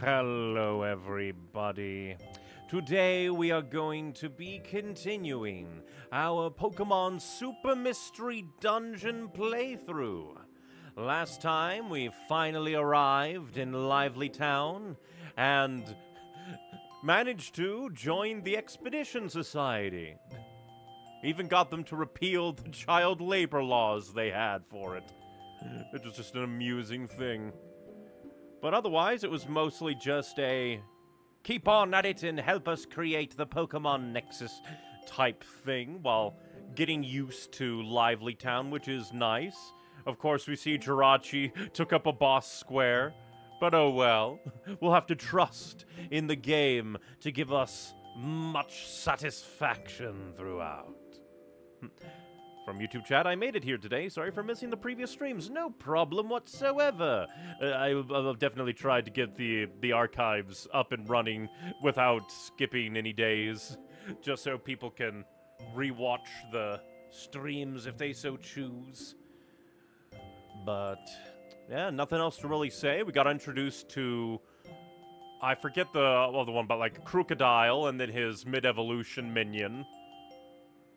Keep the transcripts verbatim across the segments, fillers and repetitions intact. Hello everybody. Today we are going to be continuing our Pokemon Super Mystery Dungeon playthrough. Last time we finally arrived in Lively Town and managed to join the Expedition Society. Even got them to repeal the child labor laws they had for it. It was just an amusing thing. But otherwise, it was mostly just a keep on at it and help us create the Pokemon Nexus type thing while getting used to Lively Town, which is nice. Of course, we see Jirachi took up a boss square, but oh well. We'll have to trust in the game to give us much satisfaction throughout. From YouTube chat, I made it here today. Sorry for missing the previous streams. No problem whatsoever. Uh, I, I've definitely tried to get the, the archives up and running without skipping any days, just so people can rewatch the streams if they so choose. But, yeah, nothing else to really say. We got introduced to, I forget the, well, the one, but like Crocodile and then his mid-evolution minion.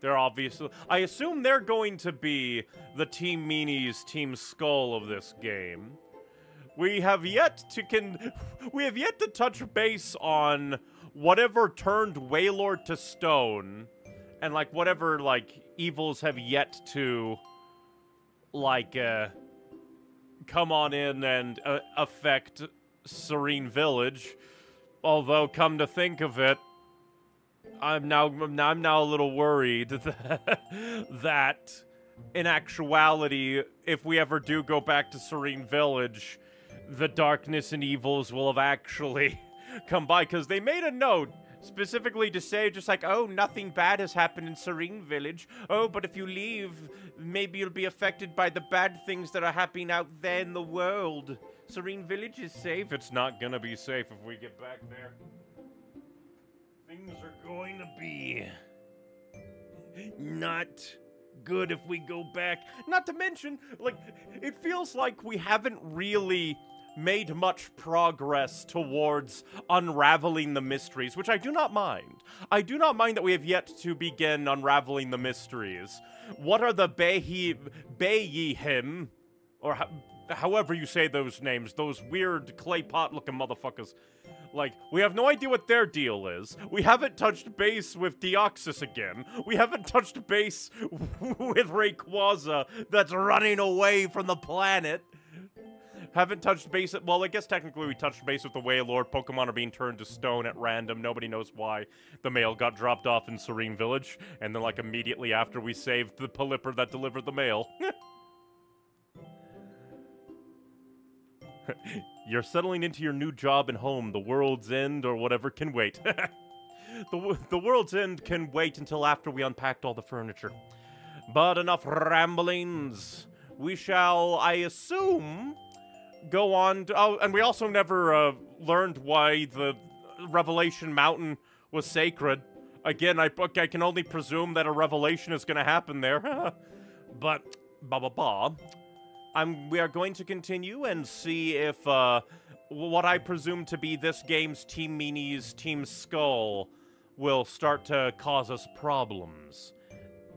They're obviously... I assume they're going to be the Team Meanies, Team Skull of this game. We have yet to con... We have yet to touch base on whatever turned Wailord to stone. And, like, whatever, like, evils have yet to, like, uh... come on in and uh, affect Serene Village. Although, come to think of it, I'm now I'm now a little worried that, that, in actuality, if we ever do go back to Serene Village, the darkness and evils will have actually come by. Because they made a note specifically to say, just like, oh, nothing bad has happened in Serene Village. Oh, but if you leave, maybe you'll be affected by the bad things that are happening out there in the world. Serene Village is safe. It's not going to be safe if we get back there. Things are going to be not good if we go back. Not to mention, like, it feels like we haven't really made much progress towards unraveling the mysteries, which I do not mind. I do not mind that we have yet to begin unraveling the mysteries. What are the Beheeyem, or ho however you say those names, those weird clay pot looking motherfuckers? Like, we have no idea what their deal is. We haven't touched base with Deoxys again. We haven't touched base with Rayquaza that's running away from the planet. Haven't touched base at, well, I guess technically we touched base with the Wailord. Pokemon are being turned to stone at random. Nobody knows why. The mail got dropped off in Serene Village. And then, like, immediately after, we saved the Pelipper that delivered the mail. You're settling into your new job and home. The world's end or whatever can wait. the, w the world's end can wait until after we unpacked all the furniture. But enough ramblings. We shall, I assume, go on to... Oh, and we also never uh, learned why the Revelation Mountain was sacred. Again, I, I can only presume that a revelation is going to happen there. But, ba-ba-ba... I'm, we are going to continue and see if uh, what I presume to be this game's Team Meanies, Team Skull will start to cause us problems.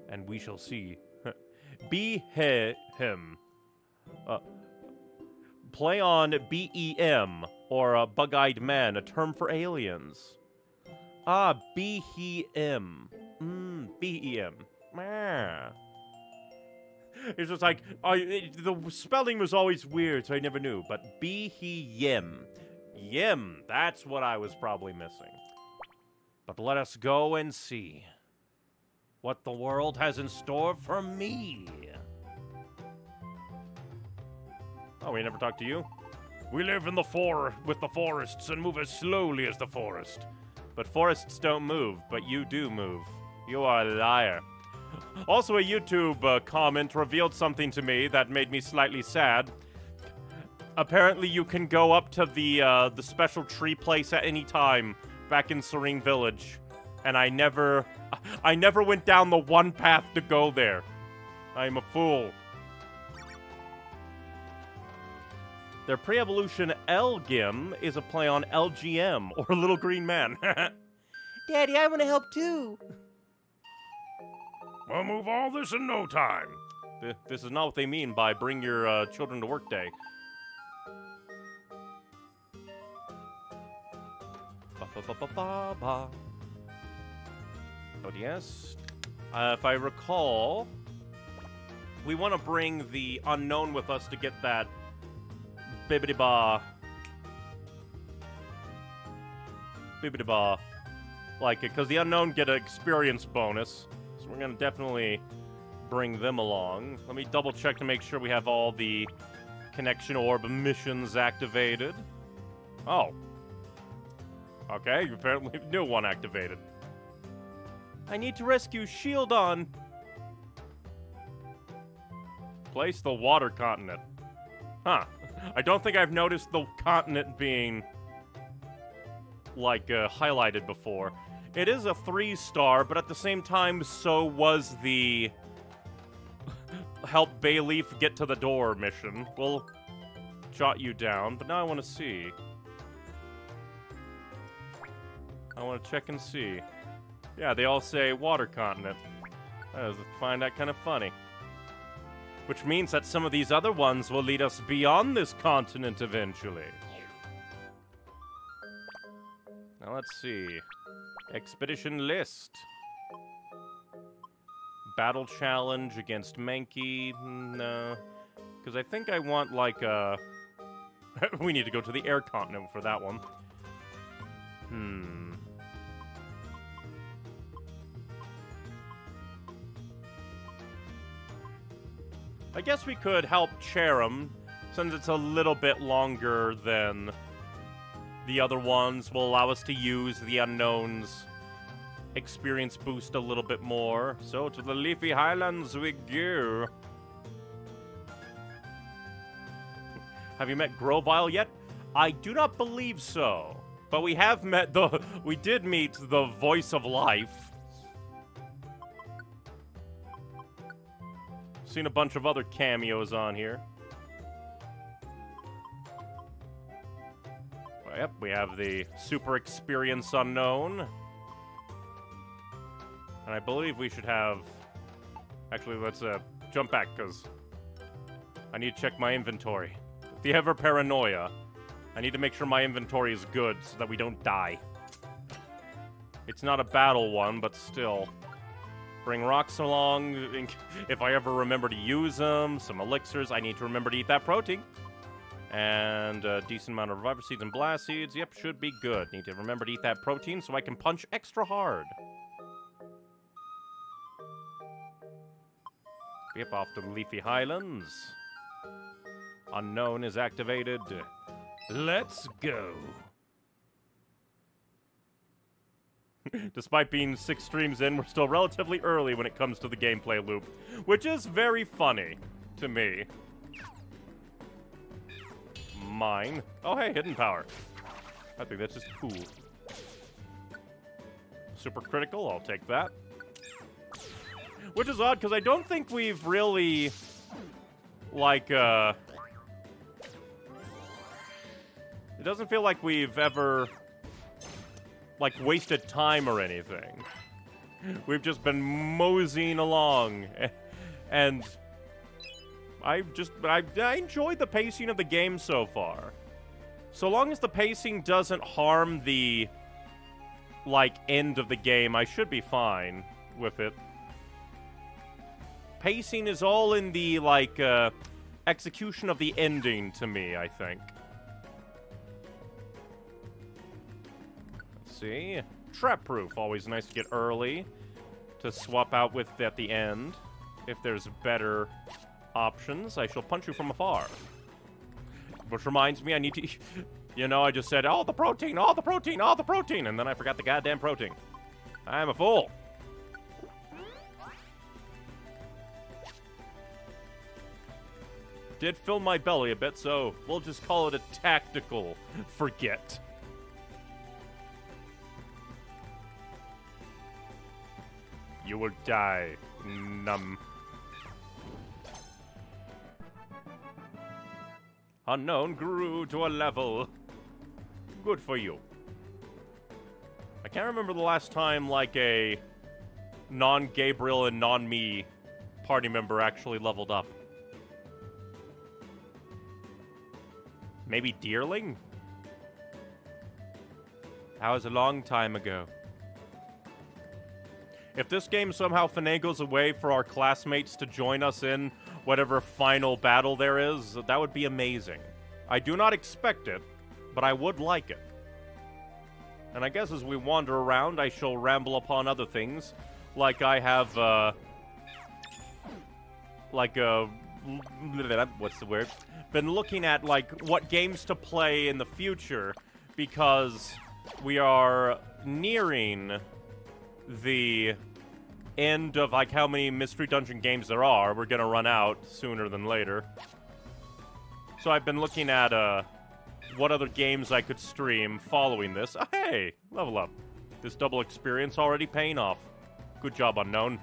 And we shall see. Beheeyem. Uh, play on B E M, or uh, Bug-Eyed Man, a term for aliens. Ah, Beheeyem. Mmm, Beheeyem. Meh. It's just like, I, it, the spelling was always weird, so I never knew. But Beheeyem. Yem, that's what I was probably missing. But let us go and see what the world has in store for me. Oh, we never talked to you? We live in the for- with the forests and move as slowly as the forest. But forests don't move, but you do move. You are a liar. Also, a YouTube uh, comment revealed something to me that made me slightly sad. Apparently, you can go up to the uh, the special tree place at any time back in Serene Village, and I never, I never went down the one path to go there. I am a fool. Their pre-evolution Elgim is a play on L G M, or Little Green Man. Daddy, I want to help too. We'll move all this in no time. Th this is not what they mean by bring your uh, children to work day. Ba ba ba ba ba ba. Oh, yes. Uh, if I recall, we want to bring the unknown with us to get that bibbidi-ba. Bibbidi-ba. Like it, because the unknown get an experience bonus. So we're going to definitely bring them along. Let me double check to make sure we have all the connection orb missions activated. Oh. Okay, you apparently have a new one activated. I need to rescue Shieldon. Place the Water Continent. Huh. I don't think I've noticed the continent being, like, uh, highlighted before. It is a three-star, but at the same time, so was the help Bayleaf get to the door mission. We'll jot you down, but now I want to see. I want to check and see. Yeah, they all say Water Continent. I find that kind of funny. Which means that some of these other ones will lead us beyond this continent eventually. Now let's see. Expedition list. Battle challenge against Mankey. No. Because I think I want, like, a... we need to go to the Air Continent for that one. Hmm... I guess we could help Cherim, since it's a little bit longer than the other ones, will allow us to use the unknown's experience boost a little bit more. So to the Leafy Highlands we go. Have you met Grovyle yet? I do not believe so. But we have met the we did meet the Voice of Life. Seen a bunch of other cameos on here. Well, yep, we have the Super Experience Unknown. And I believe we should have... Actually, let's uh, jump back, because I need to check my inventory. The ever paranoia. I need to make sure my inventory is good so that we don't die. It's not a battle one, but still... Bring rocks along, if I ever remember to use them, some elixirs, I need to remember to eat that protein. And a decent amount of Reviver Seeds and Blast Seeds, yep, should be good. Need to remember to eat that protein so I can punch extra hard. Yep, off to the Leafy Highlands. Unknown is activated. Let's go. Despite being six streams in, we're still relatively early when it comes to the gameplay loop, which is very funny to me. Mine. Oh, hey, hidden power. I think that's just cool. Super critical, I'll take that. Which is odd, because I don't think we've really, like, uh... it doesn't feel like we've ever... like, wasted time or anything. We've just been moseying along. And I just, I, I enjoyed the pacing of the game so far. So long as the pacing doesn't harm the, like, end of the game, I should be fine with it. Pacing is all in the, like, uh, execution of the ending to me, I think. See? Trap proof. Always nice to get early to swap out with at the end. If there's better options, I shall punch you from afar. Which reminds me, I need to... You know, I just said, all the protein, all the protein, all the protein, and then I forgot the goddamn protein. I'm a fool. Did fill my belly a bit, so we'll just call it a tactical forget. You will die. Num. Unknown grew to a level. Good for you. I can't remember the last time, like, a non-Gabriel and non-me party member actually leveled up. Maybe Deerling? That was a long time ago. If this game somehow finagles a way for our classmates to join us in whatever final battle there is, that would be amazing. I do not expect it, but I would like it. And I guess as we wander around, I shall ramble upon other things, like I have, uh... like, uh... what's the word? Been looking at, like, what games to play in the future, because we are nearing the end of, like, how many Mystery Dungeon games there are. We're gonna run out sooner than later. So I've been looking at, uh... what other games I could stream following this. Oh, hey! Level up. This double experience already paying off. Good job, Unknown.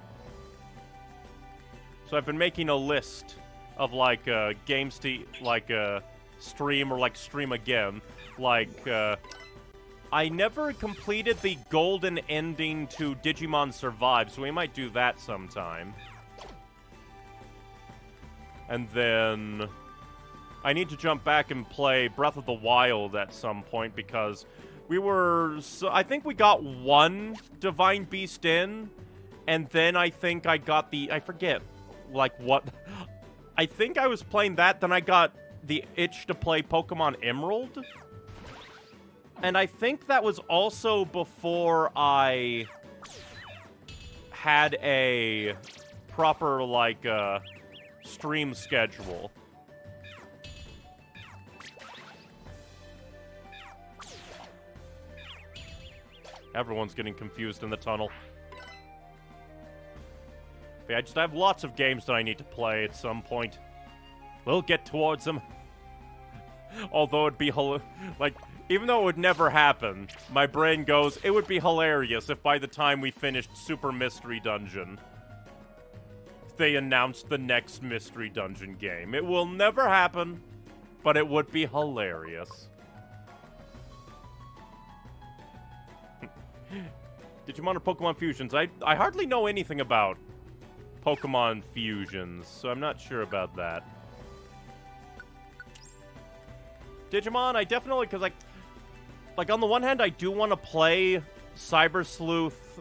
So I've been making a list of, like, uh, games to, like, uh, stream or, like, stream again. Like, uh... I never completed the golden ending to Digimon Survive, so we might do that sometime. And then I need to jump back and play Breath of the Wild at some point, because we were... So I think we got one Divine Beast in, and then I think I got the... I forget, like, what... I think I was playing that, then I got the itch to play Pokemon Emerald. And I think that was also before I had a proper, like, uh, stream schedule. Everyone's getting confused in the tunnel. But I just have lots of games that I need to play at some point. We'll get towards them. Although it'd be, like, even though it would never happen, my brain goes, it would be hilarious if by the time we finished Super Mystery Dungeon, they announced the next Mystery Dungeon game. It will never happen, but it would be hilarious. Digimon or Pokemon Fusions? I, I hardly know anything about Pokemon Fusions, so I'm not sure about that. Digimon, I definitely, because, like, like, on the one hand, I do want to play Cyber Sleuth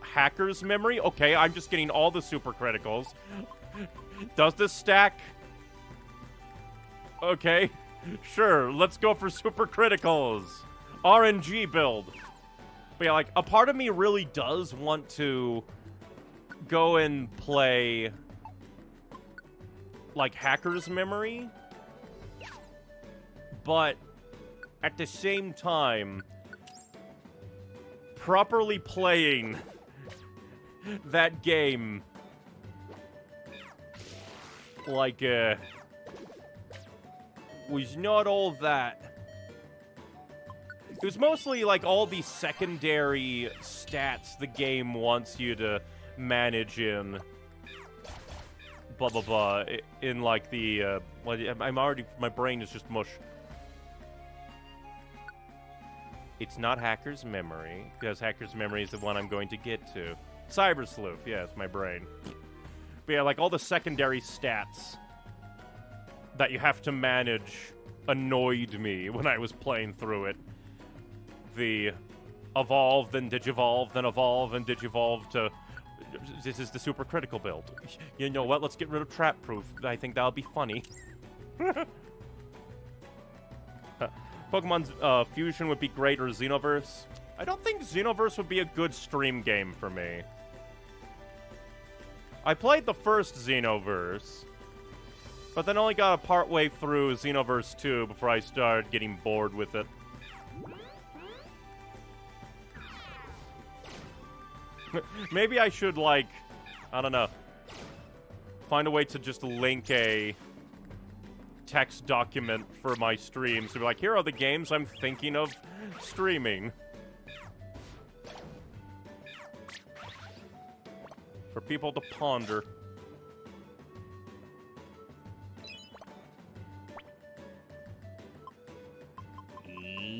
Hacker's Memory. Okay, I'm just getting all the super criticals. Does this stack? Okay, sure, let's go for super criticals. R N G build. But yeah, like, a part of me really does want to go and play, like, Hacker's Memory. But at the same time, properly playing that game, like, uh, was not all that. It was mostly, like, all the secondary stats the game wants you to manage in blah, blah, blah, in, like, the, uh, I'm already, my brain is just mush. It's not Hacker's Memory, because Hacker's Memory is the one I'm going to get to. Cyber Sleuth, yeah, it's my brain. But yeah, like, all the secondary stats that you have to manage annoyed me when I was playing through it. The evolve, then digivolve, then evolve, and digivolve to... This is the super critical build. You know what, let's get rid of Trap Proof. I think that'll be funny. Pokemon's uh, Fusion would be great, or Xenoverse. I don't think Xenoverse would be a good stream game for me. I played the first Xenoverse, but then only got a part way through Xenoverse two before I started getting bored with it. Maybe I should, like, I don't know, find a way to just link a text document for my streams to be like, here are the games I'm thinking of streaming. For people to ponder.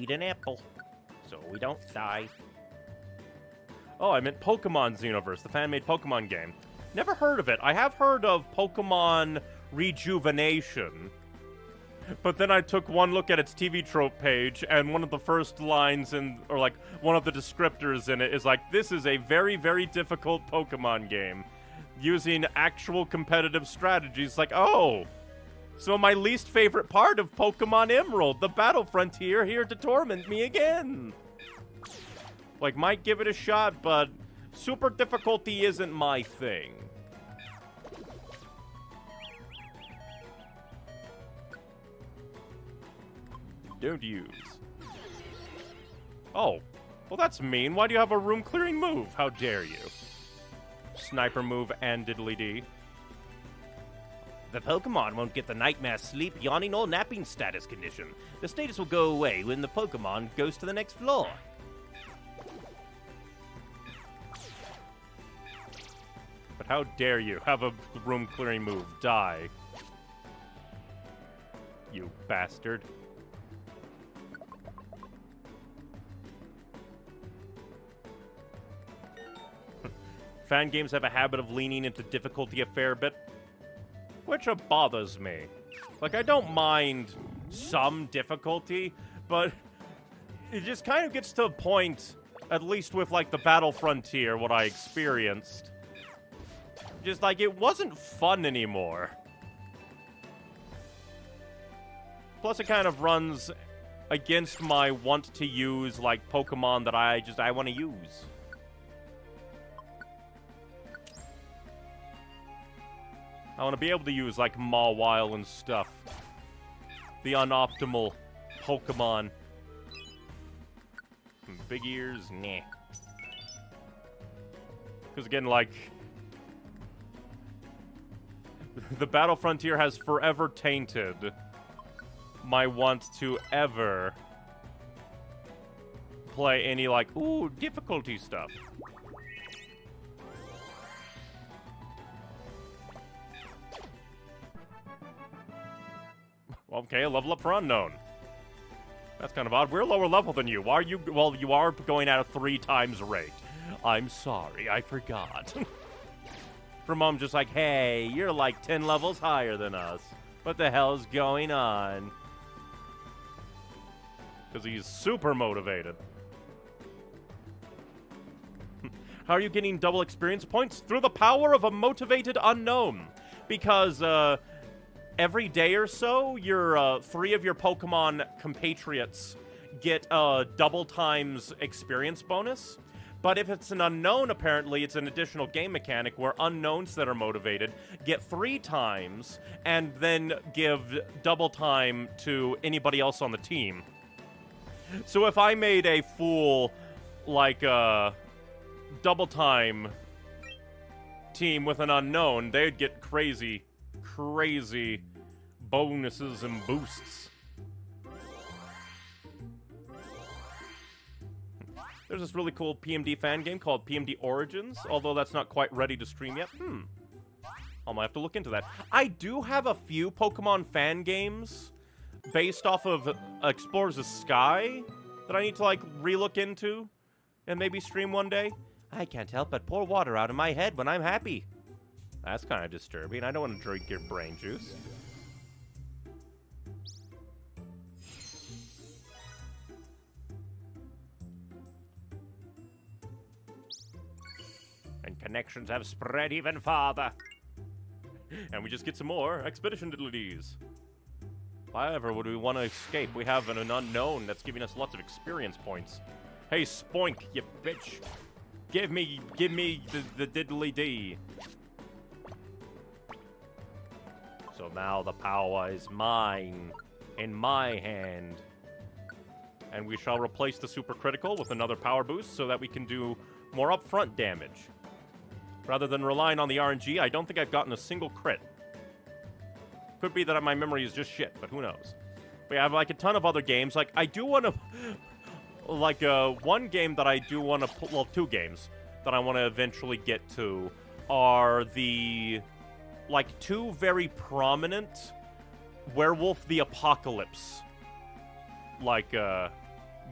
eat an apple so we don't die. Oh, I meant Pokemon Xenoverse, the fan-made Pokemon game. Never heard of it. I have heard of Pokemon Rejuvenation. But then I took one look at its T V trope page, and one of the first lines in, or like, one of the descriptors in it is like, this is a very, very difficult Pokemon game using actual competitive strategies. Like, oh, so my least favorite part of Pokemon Emerald, the Battle Frontier, here to torment me again. Like, might give it a shot, but super difficulty isn't my thing. Don't use. Oh, well that's mean. Why do you have a room clearing move? How dare you? Sniper move and diddly dee. The Pokemon won't get the nightmare sleep, yawning, or napping status condition. The status will go away when the Pokemon goes to the next floor. But how dare you have a room clearing move? Die. You bastard. Fan games have a habit of leaning into difficulty a fair bit, which bothers me. Like, I don't mind some difficulty, but it just kind of gets to a point, at least with, like, the Battle Frontier, what I experienced. Just, like, it wasn't fun anymore. Plus, it kind of runs against my want to use, like, Pokemon that I just, I want to use. I want to be able to use, like, Mawile and stuff. The unoptimal Pokemon. Big ears? Nah. Because, again, like... the Battle Frontier has forever tainted my want to ever play any, like, ooh, difficulty stuff. Okay, level up for unknown. That's kind of odd. We're lower level than you. Why are you... well, you are going at a three times rate. I'm sorry, I forgot. For Mom, just like, hey, you're like ten levels higher than us. What the hell's going on? Because he's super motivated. How are you getting double experience points? Through the power of a motivated unknown. Because, uh... every day or so, your uh, three of your Pokemon compatriots get a uh, double times experience bonus. But if it's an unknown, apparently, it's an additional game mechanic where unknowns that are motivated get three times and then give double time to anybody else on the team. So if I made a full, like, uh, double time team with an unknown, they'd get crazy... crazy bonuses and boosts. There's this really cool P M D fan game called P M D Origins, although that's not quite ready to stream yet. Hmm. I might have to look into that. I do have a few Pokemon fan games based off of Explorers of Sky that I need to, like, relook into and maybe stream one day. I can't help but pour water out of my head when I'm happy. That's kind of disturbing. I don't want to drink your brain juice. And connections have spread even farther. And we just get some more Expedition Diddlies. Why ever would we want to escape? We have an, an unknown that's giving us lots of experience points. Hey, Spoink, you bitch. Give me, give me the, the diddly dee. So now the power is mine, in my hand. And we shall replace the supercritical with another power boost so that we can do more upfront damage. Rather than relying on the R N G, I don't think I've gotten a single crit. Could be that my memory is just shit, but who knows. We have, like, a ton of other games. Like, I do want to... like, uh, one game that I do want to... well, two games that I want to eventually get to are the... like, two very prominent Werewolf the Apocalypse, like, uh,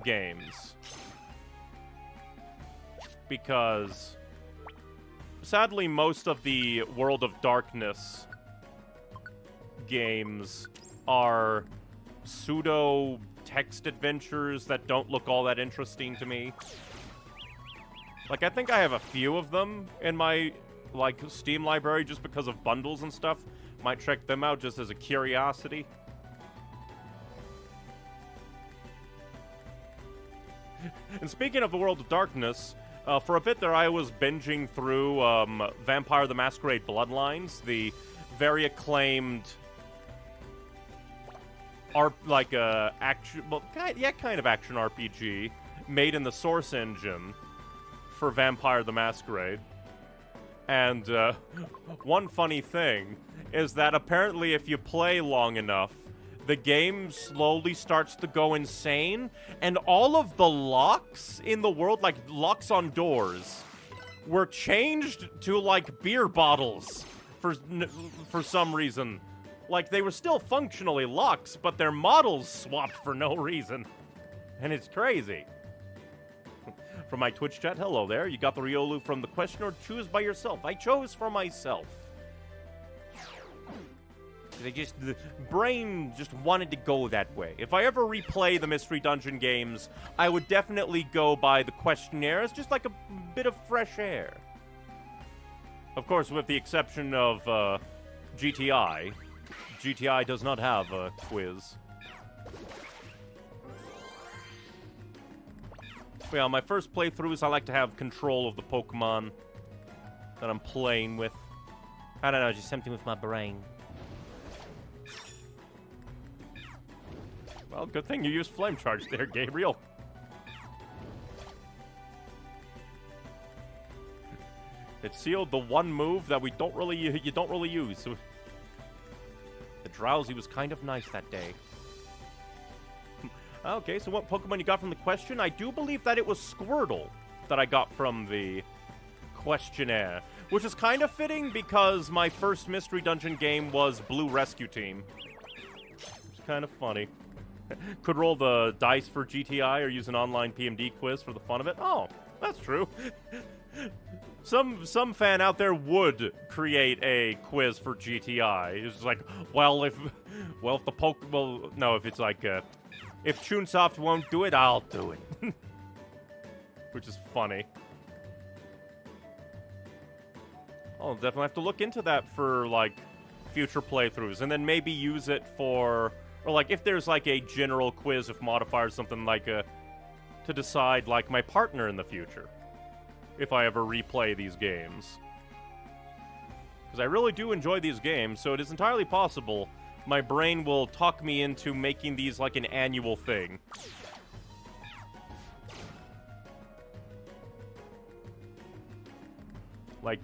games. Because, sadly, most of the World of Darkness games are pseudo-text adventures that don't look all that interesting to me. Like, I think I have a few of them in my, like, Steam library just because of bundles and stuff. Might check them out just as a curiosity. And speaking of the World of Darkness, uh, for a bit there I was binging through um, Vampire the Masquerade Bloodlines, the very acclaimed art, like, uh, action, well, kind, yeah, kind of action R P G made in the Source engine for Vampire the Masquerade. And uh, one funny thing is that apparently if you play long enough, the game slowly starts to go insane, and all of the locks in the world, like locks on doors, were changed to like beer bottles for, for some reason. Like, they were still functionally locks, but their models swapped for no reason. And it's crazy. From my Twitch chat, hello there. You got the Riolu from the questioner. Choose by yourself. I chose for myself. They just, the brain just wanted to go that way. If I ever replay the Mystery Dungeon games, I would definitely go by the questionnaire. It's just like a bit of fresh air. Of course, with the exception of uh, G T I. G T I does not have a quiz. Yeah, my first playthroughs, I like to have control of the Pokemon that I'm playing with. I don't know, just something with my brain. Well, good thing you used Flame Charge there, Gabriel. It sealed the one move that we don't really, you don't really use. So the Drowsy was kind of nice that day. Okay, so what Pokemon you got from the question? I do believe that it was Squirtle that I got from the questionnaire, which is kind of fitting because my first Mystery Dungeon game was Blue Rescue Team. It's kind of funny. Could roll the dice for G T I or use an online P M D quiz for the fun of it. Oh, that's true. Some some fan out there would create a quiz for G T I. It's like, well, if well if the Pokemon, well, no, if it's like. Uh, If Chunsoft won't do it, I'll do it. Which is funny. I'll definitely have to look into that for, like, future playthroughs. And then maybe use it for... Or, like, if there's, like, a general quiz with modifiers, something like a... To decide, like, my partner in the future. If I ever replay these games. Because I really do enjoy these games, so it is entirely possible... My brain will talk me into making these like an annual thing. Like,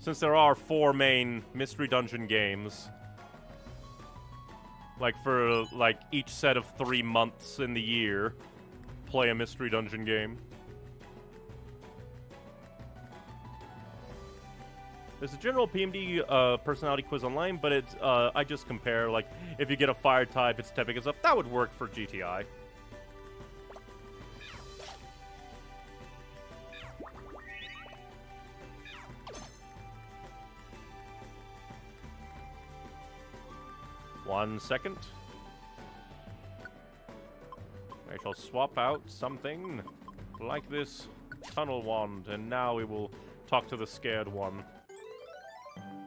since there are four main Mystery Dungeon games, like for like each set of three months in the year, play a Mystery Dungeon game. There's a general P M D uh, personality quiz online, but it's, uh, I just compare, like, if you get a fire type, it's typing and stuff. That would work for G T I. One second. I shall swap out something like this tunnel wand, and now we will talk to the scared one.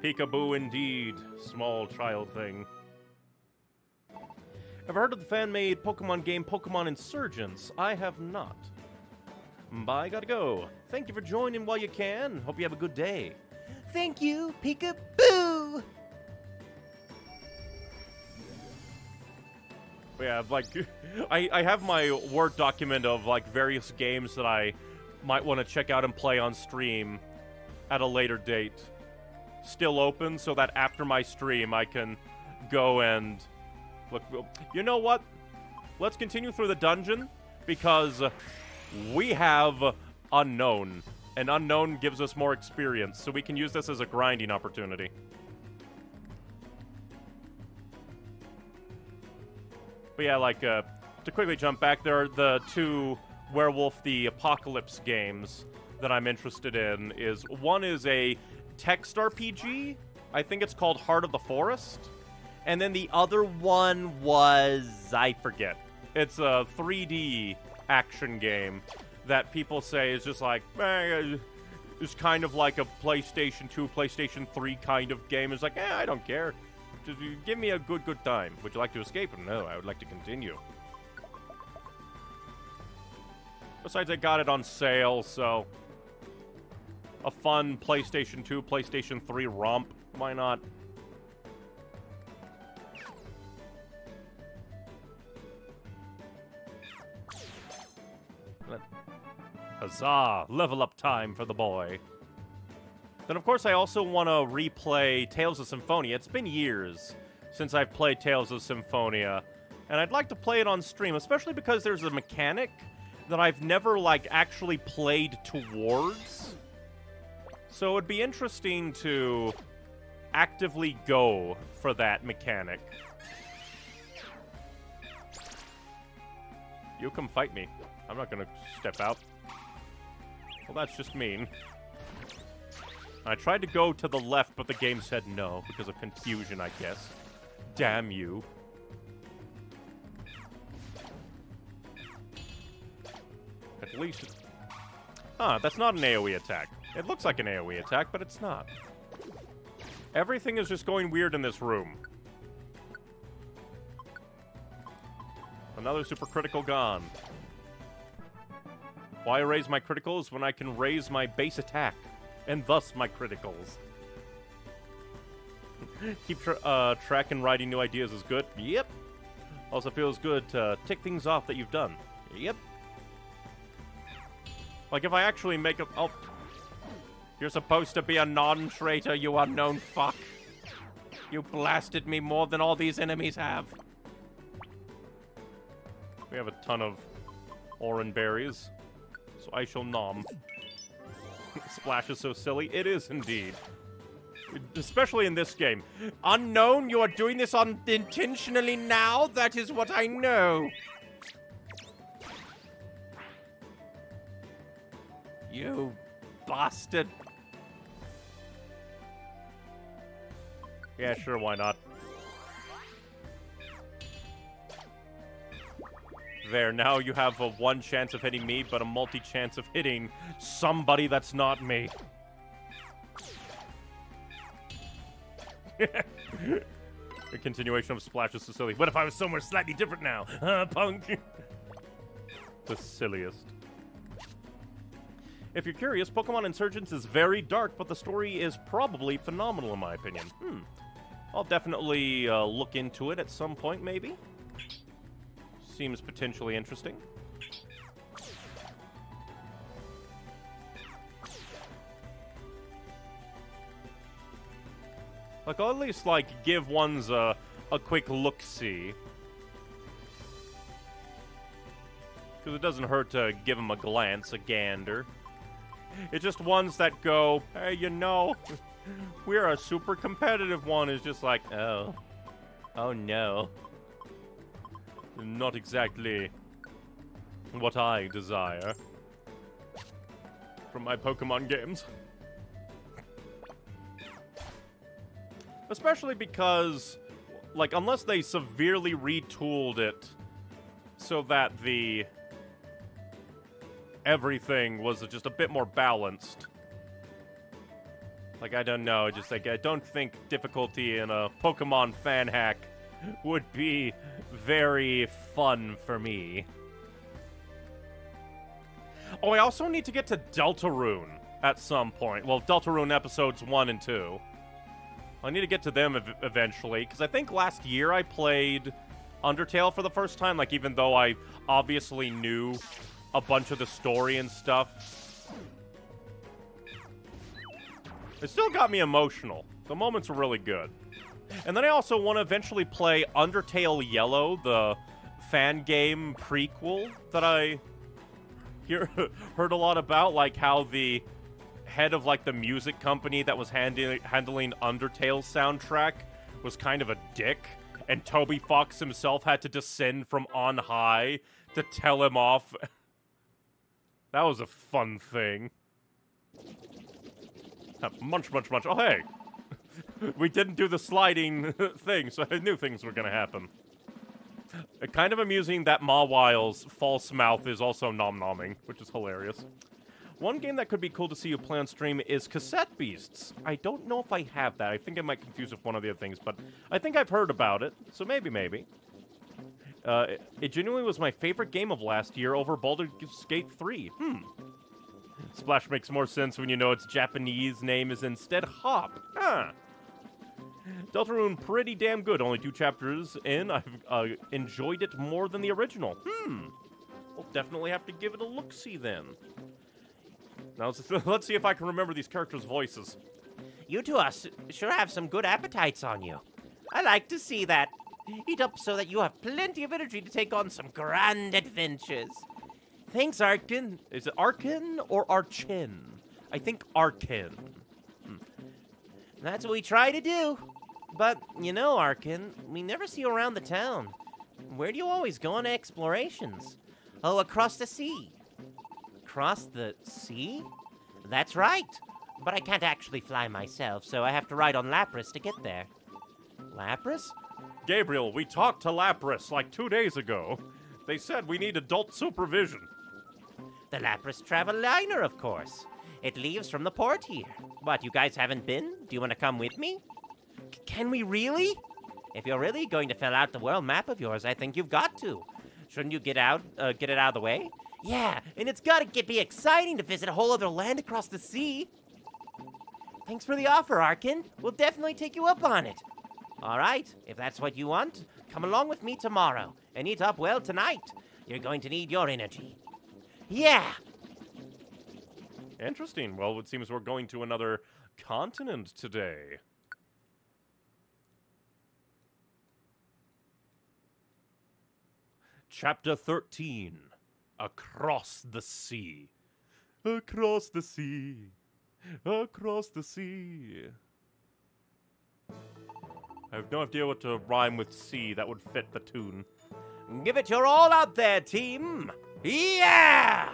Peekaboo indeed, small child thing. Ever heard of the fan-made Pokemon game Pokemon Insurgents? I have not. Bye, gotta go. Thank you for joining while you can. Hope you have a good day. Thank you, Peekaboo! Yeah, like, I, I have my Word document of, like, various games that I might want to check out and play on stream at a later date. Still open so that after my stream I can go and look. You know what? Let's continue through the dungeon because we have unknown, and unknown gives us more experience, so we can use this as a grinding opportunity. But yeah, like uh, to quickly jump back, there are the two Werewolf the Apocalypse games that I'm interested in. Is one is a text R P G. I think it's called Heart of the Forest. And then the other one was, I forget. It's a three D action game that people say is just like, eh, it's kind of like a PlayStation two, PlayStation three kind of game. It's like, eh, I don't care. Just give me a good, good time. Would you like to escape? No, I would like to continue. Besides, I got it on sale, so... a fun PlayStation two, PlayStation three romp. Why not? Huzzah! Level up time for the boy. Then, of course, I also want to replay Tales of Symphonia. It's been years since I've played Tales of Symphonia, and I'd like to play it on stream, especially because there's a mechanic that I've never, like, actually played towards. So it would be interesting to actively go for that mechanic. You come fight me. I'm not gonna step out. Well, that's just mean. I tried to go to the left, but the game said no, because of confusion, I guess. Damn you. At least... huh, that's not an AoE attack. It looks like an AoE attack, but it's not. Everything is just going weird in this room. Another supercritical gone. Why raise my criticals when I can raise my base attack, and thus my criticals? Keep tra uh, track and writing new ideas is good. Yep. Also feels good to tick things off that you've done. Yep. Like if I actually make a... oh. You're supposed to be a non-traitor, you unknown fuck. You blasted me more than all these enemies have. We have a ton of orange berries. So I shall nom. Splash is so silly. It is indeed. Especially in this game. Unknown, you are doing this unintentionally now? That is what I know. You bastard. Yeah, sure, why not? There, now you have a one chance of hitting me, but a multi-chance of hitting somebody that's not me. A continuation of Splash is so silly. What if I was somewhere slightly different now? Huh, punk? The silliest. If you're curious, Pokemon Insurgents is very dark, but the story is probably phenomenal in my opinion. Hmm. I'll definitely uh, look into it at some point, maybe. Seems potentially interesting. Like, I'll at least, like, give ones a, a quick look-see. Because it doesn't hurt to give them a glance, a gander. It's just ones that go, hey, you know, we're a super competitive one is just like, oh. Oh, no. Not exactly what I desire from my Pokemon games. Especially because, like, unless they severely retooled it so that the everything was just a bit more balanced. Like, I don't know, just like, I don't think difficulty in a Pokemon fan hack would be very fun for me. Oh, I also need to get to Deltarune at some point. Well, Deltarune episodes one and two. I need to get to them ev eventually, because I think last year I played Undertale for the first time, like, even though I obviously knew a bunch of the story and stuff. It still got me emotional. The moments were really good. And then I also want to eventually play Undertale Yellow, the fan game prequel that I hear, heard a lot about, like how the head of like the music company that was handling handling Undertale's soundtrack was kind of a dick, and Toby Fox himself had to descend from on high to tell him off. That was a fun thing. Munch, munch, munch. Oh, hey. We didn't do the sliding thing, so I knew things were going to happen. Kind of amusing that Mawile's false mouth is also nom-nomming, which is hilarious. One game that could be cool to see you play on stream is Cassette Beasts. I don't know if I have that. I think I might confuse it with one of the other things, but I think I've heard about it, so maybe, maybe. Uh, it, it genuinely was my favorite game of last year over Baldur's Gate three. Hmm. Splash makes more sense when you know its Japanese name is instead Hop. Huh. Deltarune pretty damn good. Only two chapters in. I've uh, enjoyed it more than the original. Hmm. We'll definitely have to give it a look-see then. Now let's, let's see if I can remember these characters' voices. You two are sure have some good appetites on you. I like to see that. Eat up so that you have plenty of energy to take on some grand adventures. Thanks, Arkin. Is it Arkin or Archin? I think Arkin. Hmm. That's what we try to do. But, you know, Arkin, we never see you around the town. Where do you always go on explorations? Oh, across the sea. Across the sea? That's right. But I can't actually fly myself, so I have to ride on Lapras to get there. Lapras? Gabriel, we talked to Lapras like two days ago. They said we need adult supervision. The Lapras Travel Liner, of course. It leaves from the port here. What, you guys haven't been? Do you want to come with me? C- can we really? If you're really going to fill out the world map of yours, I think you've got to. Shouldn't you get out, uh, get it out of the way? Yeah, and it's got to get be exciting to visit a whole other land across the sea. Thanks for the offer, Arkin. We'll definitely take you up on it. All right, if that's what you want, come along with me tomorrow and eat up well tonight. You're going to need your energy. Yeah! Interesting. Well, it seems we're going to another continent today. Chapter thirteen. Across the sea. Across the sea. Across the sea. I have no idea what to rhyme with C that would fit the tune. Give it your all out there, team! Yeah!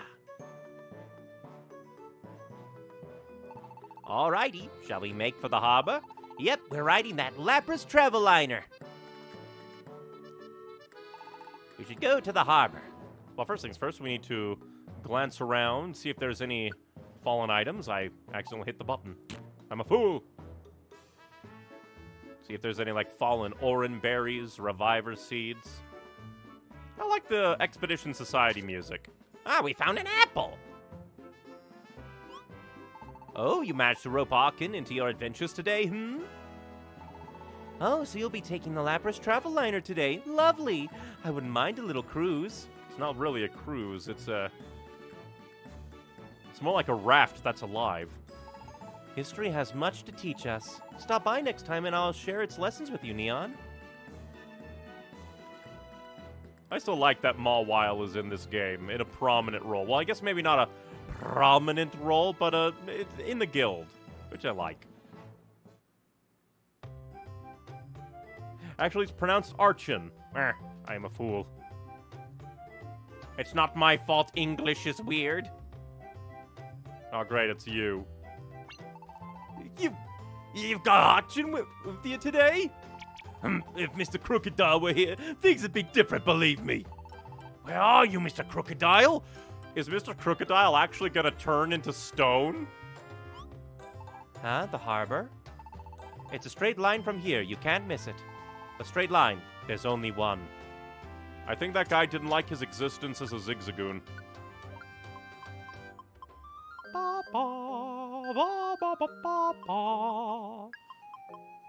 Alrighty, shall we make for the harbor? Yep, we're riding that Lapras Travel Liner. We should go to the harbor. Well, first things first, we need to glance around, see if there's any fallen items. I accidentally hit the button. I'm a fool! See if there's any, like, fallen Oran berries, reviver seeds. I like the Expedition Society music. Ah, we found an apple! Oh, you managed to rope Arkin into your adventures today, hmm? Oh, so you'll be taking the Lapras Travel Liner today. Lovely. I wouldn't mind a little cruise. It's not really a cruise. It's a... It's more like a raft that's alive. History has much to teach us. Stop by next time and I'll share its lessons with you, Neon. I still like that Mawile is in this game in a prominent role. Well, I guess maybe not a prominent role, but uh, in the guild, which I like. Actually, it's pronounced Archin. Eh, I am a fool. It's not my fault English is weird. Oh, great, it's you. You, you've got Archin with, with you today? Um, if Mister Crocodile were here, things would be different, believe me. Where are you, Mister Crocodile? Is Mister Crocodile actually gonna turn into stone? Huh? The harbor? It's a straight line from here. You can't miss it. A straight line. There's only one. I think that guy didn't like his existence as a Zigzagoon. Ba, ba, ba, ba, ba, ba, ba.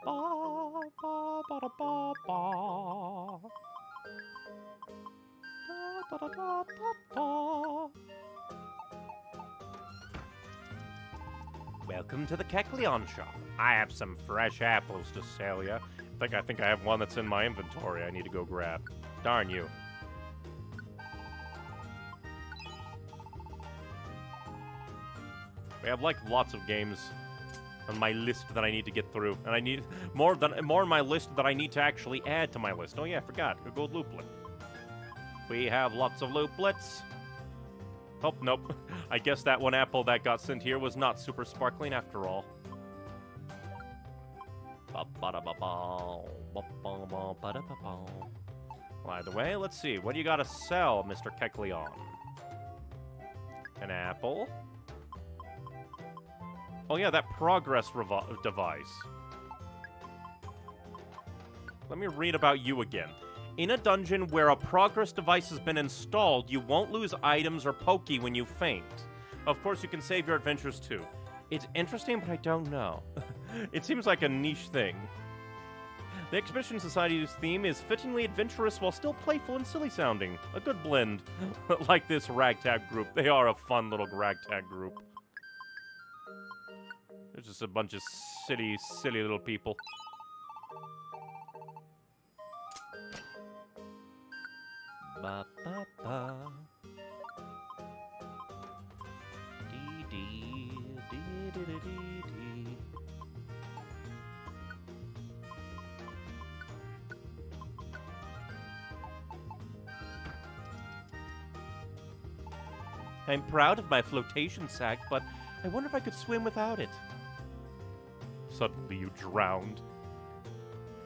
Ba, ba, ba, da, ba, ba. Da, da, da, da, da, da. Welcome to the Kecleon shop. I have some fresh apples to sell ya. I think I think I have one that's in my inventory I need to go grab. Darn you. We have like lots of games on my list that I need to get through. And I need more than more on my list that I need to actually add to my list. Oh yeah, I forgot. A gold looplet. We have lots of looplets. Oh, nope. I guess that one apple that got sent here was not super sparkling after all. By the way, let's see. What do you got to sell, Mister Kecleon? An apple. Oh yeah, that progress revo device. Let me read about you again. In a dungeon where a progress device has been installed, you won't lose items or Poké when you faint. Of course, you can save your adventures too. It's interesting, but I don't know. It seems like a niche thing. The Expedition Society's theme is fittingly adventurous while still playful and silly-sounding. A good blend. Like this ragtag group. They are a fun little ragtag group. There's just a bunch of silly, silly little people. Ba, ba, ba. Dee, dee, dee, dee, dee, dee, dee. I'm proud of my flotation sack, but I wonder if I could swim without it. Suddenly you drowned.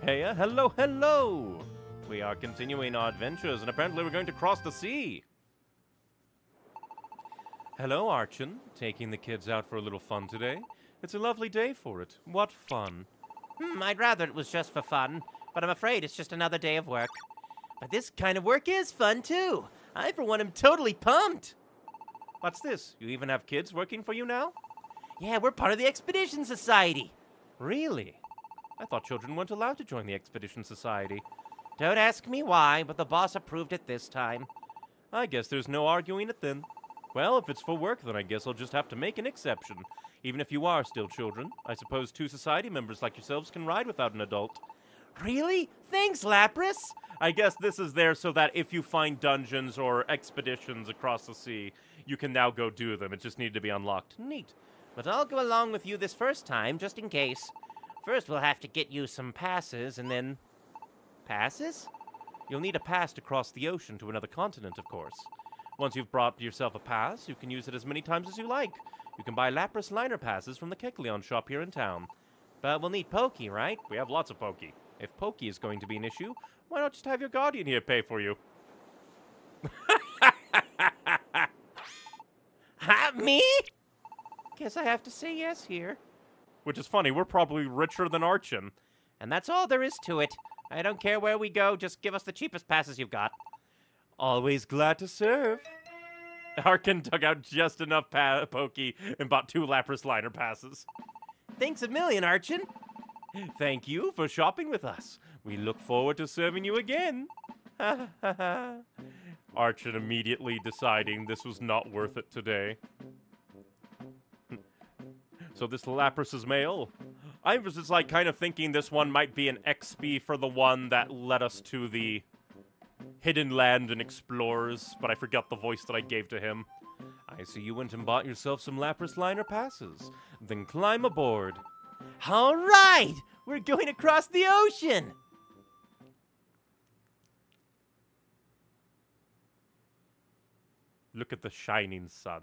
Hey, uh, hello, hello! We are continuing our adventures, and apparently we're going to cross the sea! Hello, Archon. Taking the kids out for a little fun today. It's a lovely day for it. What fun? Hmm, I'd rather it was just for fun, but I'm afraid it's just another day of work. But this kind of work is fun, too! I, for one, am totally pumped! What's this? You even have kids working for you now? Yeah, we're part of the Expedition Society! Really? I thought children weren't allowed to join the Expedition Society. Don't ask me why, but the boss approved it this time. I guess there's no arguing it then. Well, if it's for work, then I guess I'll just have to make an exception. Even if you are still children, I suppose two society members like yourselves can ride without an adult. Really? Thanks, Lapras! I guess this is there so that if you find dungeons or expeditions across the sea, you can now go do them. It just needed to be unlocked. Neat. But I'll go along with you this first time, just in case. First, we'll have to get you some passes, and then... Passes? You'll need a pass to cross the ocean to another continent, of course. Once you've brought yourself a pass, you can use it as many times as you like. You can buy Lapras Liner passes from the Kecleon shop here in town. But we'll need Poké, right? We have lots of Poké. If Poké is going to be an issue, why not just have your guardian here pay for you? Ha, me? Guess I have to say yes here. Which is funny, we're probably richer than Archon. And that's all there is to it. I don't care where we go, just give us the cheapest passes you've got. Always glad to serve. Arkin dug out just enough Poké and bought two Lapras Liner passes. Thanks a million, Archon. Thank you for shopping with us. We look forward to serving you again. Archon immediately deciding this was not worth it today. So this Lapras is male. I was just like kind of thinking this one might be an X P for the one that led us to the Hidden Land and Explorers, but I forgot the voice that I gave to him. I see you went and bought yourself some Lapras Liner passes. Then climb aboard. All right! We're going across the ocean! Look at the shining sun.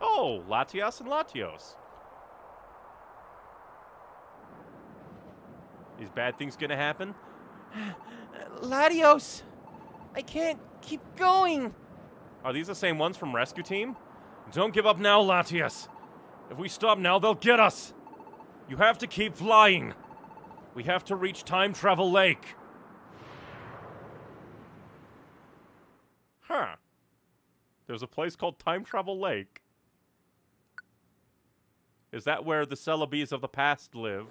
Oh, Latias and Latios. Is bad things gonna happen? Latios! I can't keep going! Are these the same ones from Rescue Team? Don't give up now, Latias! If we stop now, they'll get us! You have to keep flying! We have to reach Time Travel Lake! Huh. There's a place called Time Travel Lake. Is that where the Celebis of the past live?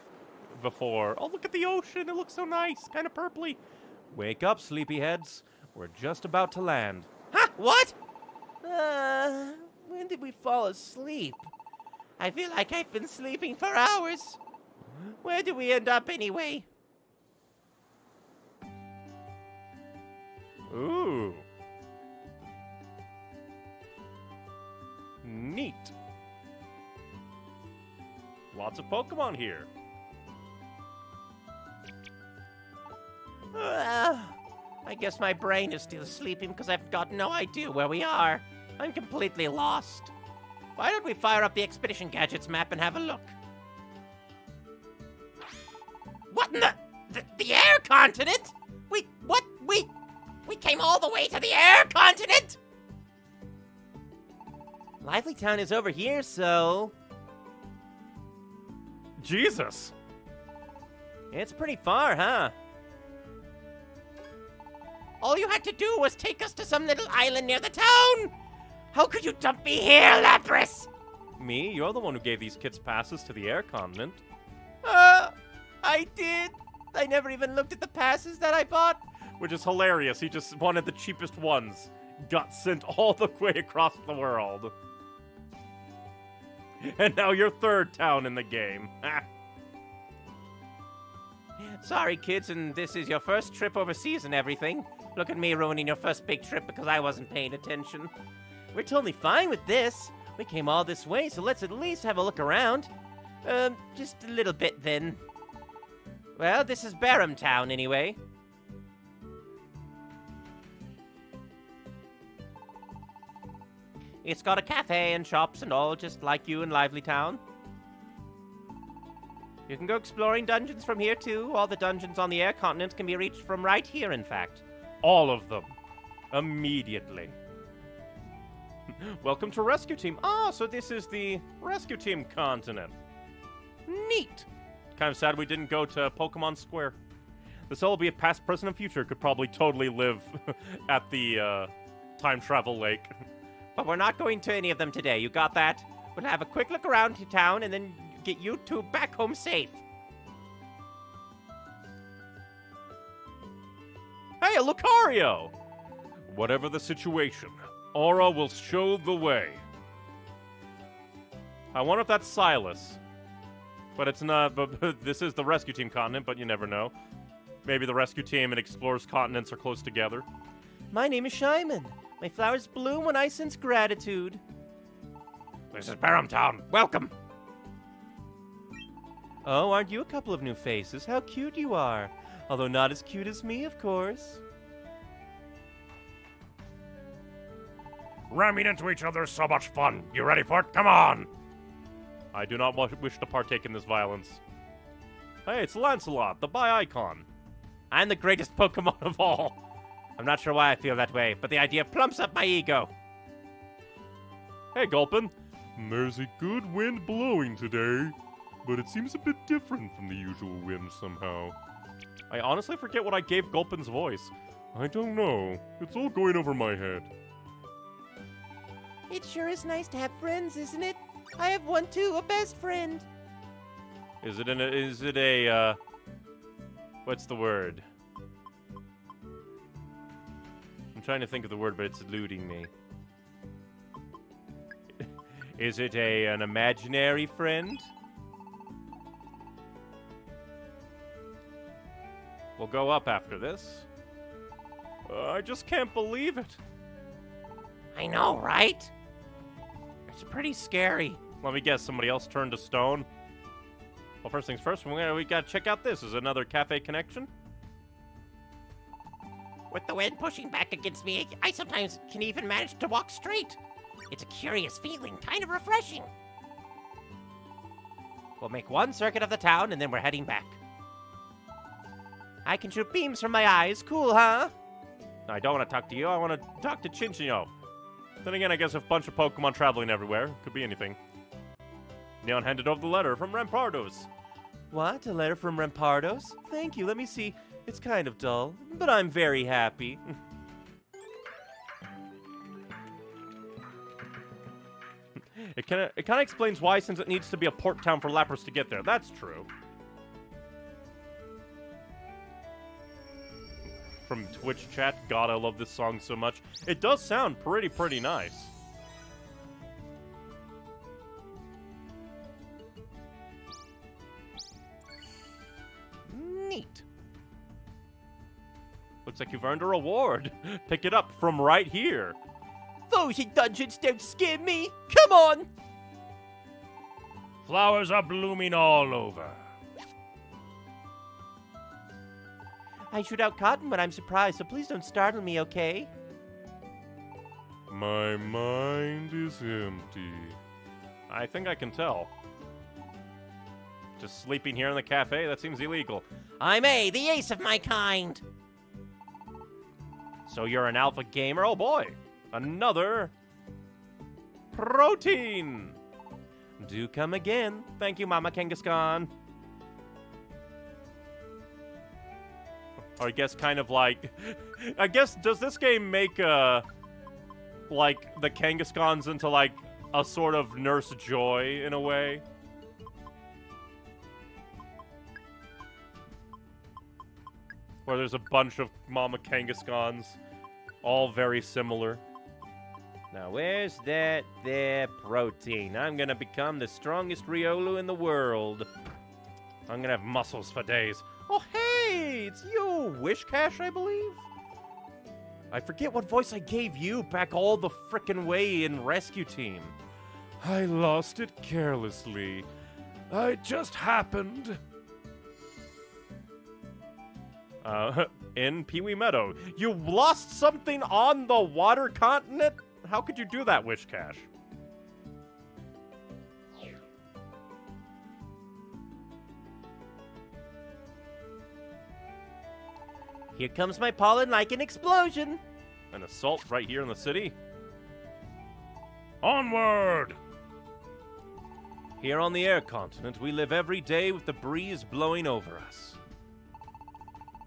Before. Oh, look at the ocean. It looks so nice. Kind of purpley. Wake up, sleepyheads. We're just about to land. Huh? What? Uh, when did we fall asleep? I feel like I've been sleeping for hours. Where do we end up anyway? Ooh. Neat. lots of Pokemon here. Uh, I guess my brain is still sleeping because I've got no idea where we are. I'm completely lost. Why don't we fire up the Expedition Gadgets map and have a look? What in the... The, the Air Continent? We... What? We... We came all the way to the Air Continent? Lively Town is over here, so... Jesus! It's pretty far, huh? All you had to do was take us to some little island near the town! How could you dump me here, Lapras? Me? You're the one who gave these kids passes to the Air Continent. Uh, I did. I never even looked at the passes that I bought. Which is hilarious. He just wanted the cheapest ones. Got sent all the way across the world. And now you're third town in the game. Sorry, kids, and this is your first trip overseas and everything. Look at me ruining your first big trip because I wasn't paying attention. We're totally fine with this. We came all this way, so let's at least have a look around. Um, just a little bit then. Well, this is Barham Town anyway. It's got a cafe and shops and all, just like you in Lively Town. You can go exploring dungeons from here too. All the dungeons on the Air Continent can be reached from right here, in fact. All of them. Immediately. Welcome to Rescue Team. Ah, so this is the Rescue Team continent. Neat. Kind of sad we didn't go to Pokemon Square. The Celebi of past, present, and future could probably totally live at the uh, Time Travel Lake. But we're not going to any of them today. You got that? We'll have a quick look around to town and then get you two back home safe. Hey, a Lucario! Whatever the situation, Aura will show the way. I wonder if that's Silas. But it's not, but this is the Rescue Team continent, but you never know. Maybe the Rescue Team and Explorers continents are close together. My name is Shyman. My flowers bloom when I sense gratitude. This is Barham Town. Welcome. Oh, aren't you a couple of new faces? How cute you are. Although not as cute as me, of course. Ramming into each other is so much fun. You ready for it? Come on! I do not wish to partake in this violence. Hey, it's Lancelot, the Bi-Icon. I'm the greatest Pokemon of all. I'm not sure why I feel that way, but the idea plumps up my ego. Hey, Gulpin. There's a good wind blowing today, but it seems a bit different from the usual wind somehow. I honestly forget what I gave Gulpin's voice. I don't know. It's all going over my head. It sure is nice to have friends, isn't it? I have one too, a best friend. Is it an, is it a, uh, what's the word? I'm trying to think of the word, but it's eluding me. Is it a, an imaginary friend? We'll go up after this. Uh, I just can't believe it. I know, right? It's pretty scary. Let me guess, somebody else turned to stone? Well, first things first, we gotta check out this. Is another cafe connection? With the wind pushing back against me, I sometimes can even manage to walk straight. It's a curious feeling, kind of refreshing. We'll make one circuit of the town, and then we're heading back. I can shoot beams from my eyes. Cool, huh? No, I don't want to talk to you. I want to talk to Chinchino. Then again, I guess a bunch of Pokemon traveling everywhere. Could be anything. Neon handed over the letter from Rampardos. What? A letter from Rampardos? Thank you. Let me see. It's kind of dull, but I'm very happy. It kind of it kind of explains why, since it needs to be a port town for Lapras to get there. That's true. From Twitch chat. God, I love this song so much. It does sound pretty, pretty nice. Neat. Looks like you've earned a reward. Pick it up from right here. Those dungeons don't scare me. Come on. Flowers are blooming all over. I shoot out cotton when I'm surprised, so please don't startle me, okay? My mind is empty. I think I can tell. Just sleeping here in the cafe? That seems illegal. I'm A, the ace of my kind! So you're an alpha gamer? Oh boy! Another protein! Do come again. Thank you, Mama Kangaskhan. Or I guess kind of like... I guess, does this game make, uh... like, the Kangaskhan's into, like, a sort of Nurse Joy, in a way? Where there's a bunch of Mama Kangaskhan's. All very similar. Now, where's that there protein? I'm gonna become the strongest Riolu in the world. I'm gonna have muscles for days. Oh, hey! It's you, Wishcash, I believe? I forget what voice I gave you back all the frickin' way in Rescue Team. I lost it carelessly. It just happened. Uh, in Pee-wee Meadow. You lost something on the Water Continent? How could you do that, Wishcash? Here comes my pollen like an explosion. An assault right here in the city. Onward! Here on the Air Continent, we live every day with the breeze blowing over us.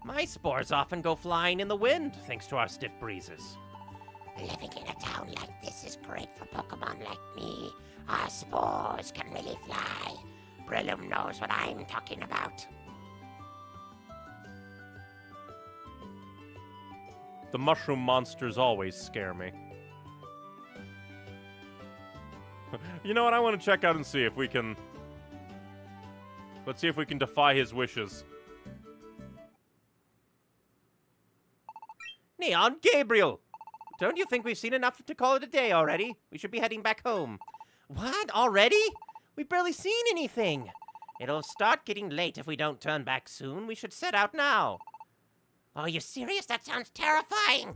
My spores often go flying in the wind, thanks to our stiff breezes. Living in a town like this is great for Pokemon like me. Our spores can really fly. Breloom knows what I'm talking about. The mushroom monsters always scare me. You know what? I want to check out and see if we can... Let's see if we can defy his wishes. Neon Gabriel! Don't you think we've seen enough to call it a day already? We should be heading back home. What? Already? We've barely seen anything. It'll start getting late if we don't turn back soon. We should set out now. Are you serious? That sounds terrifying!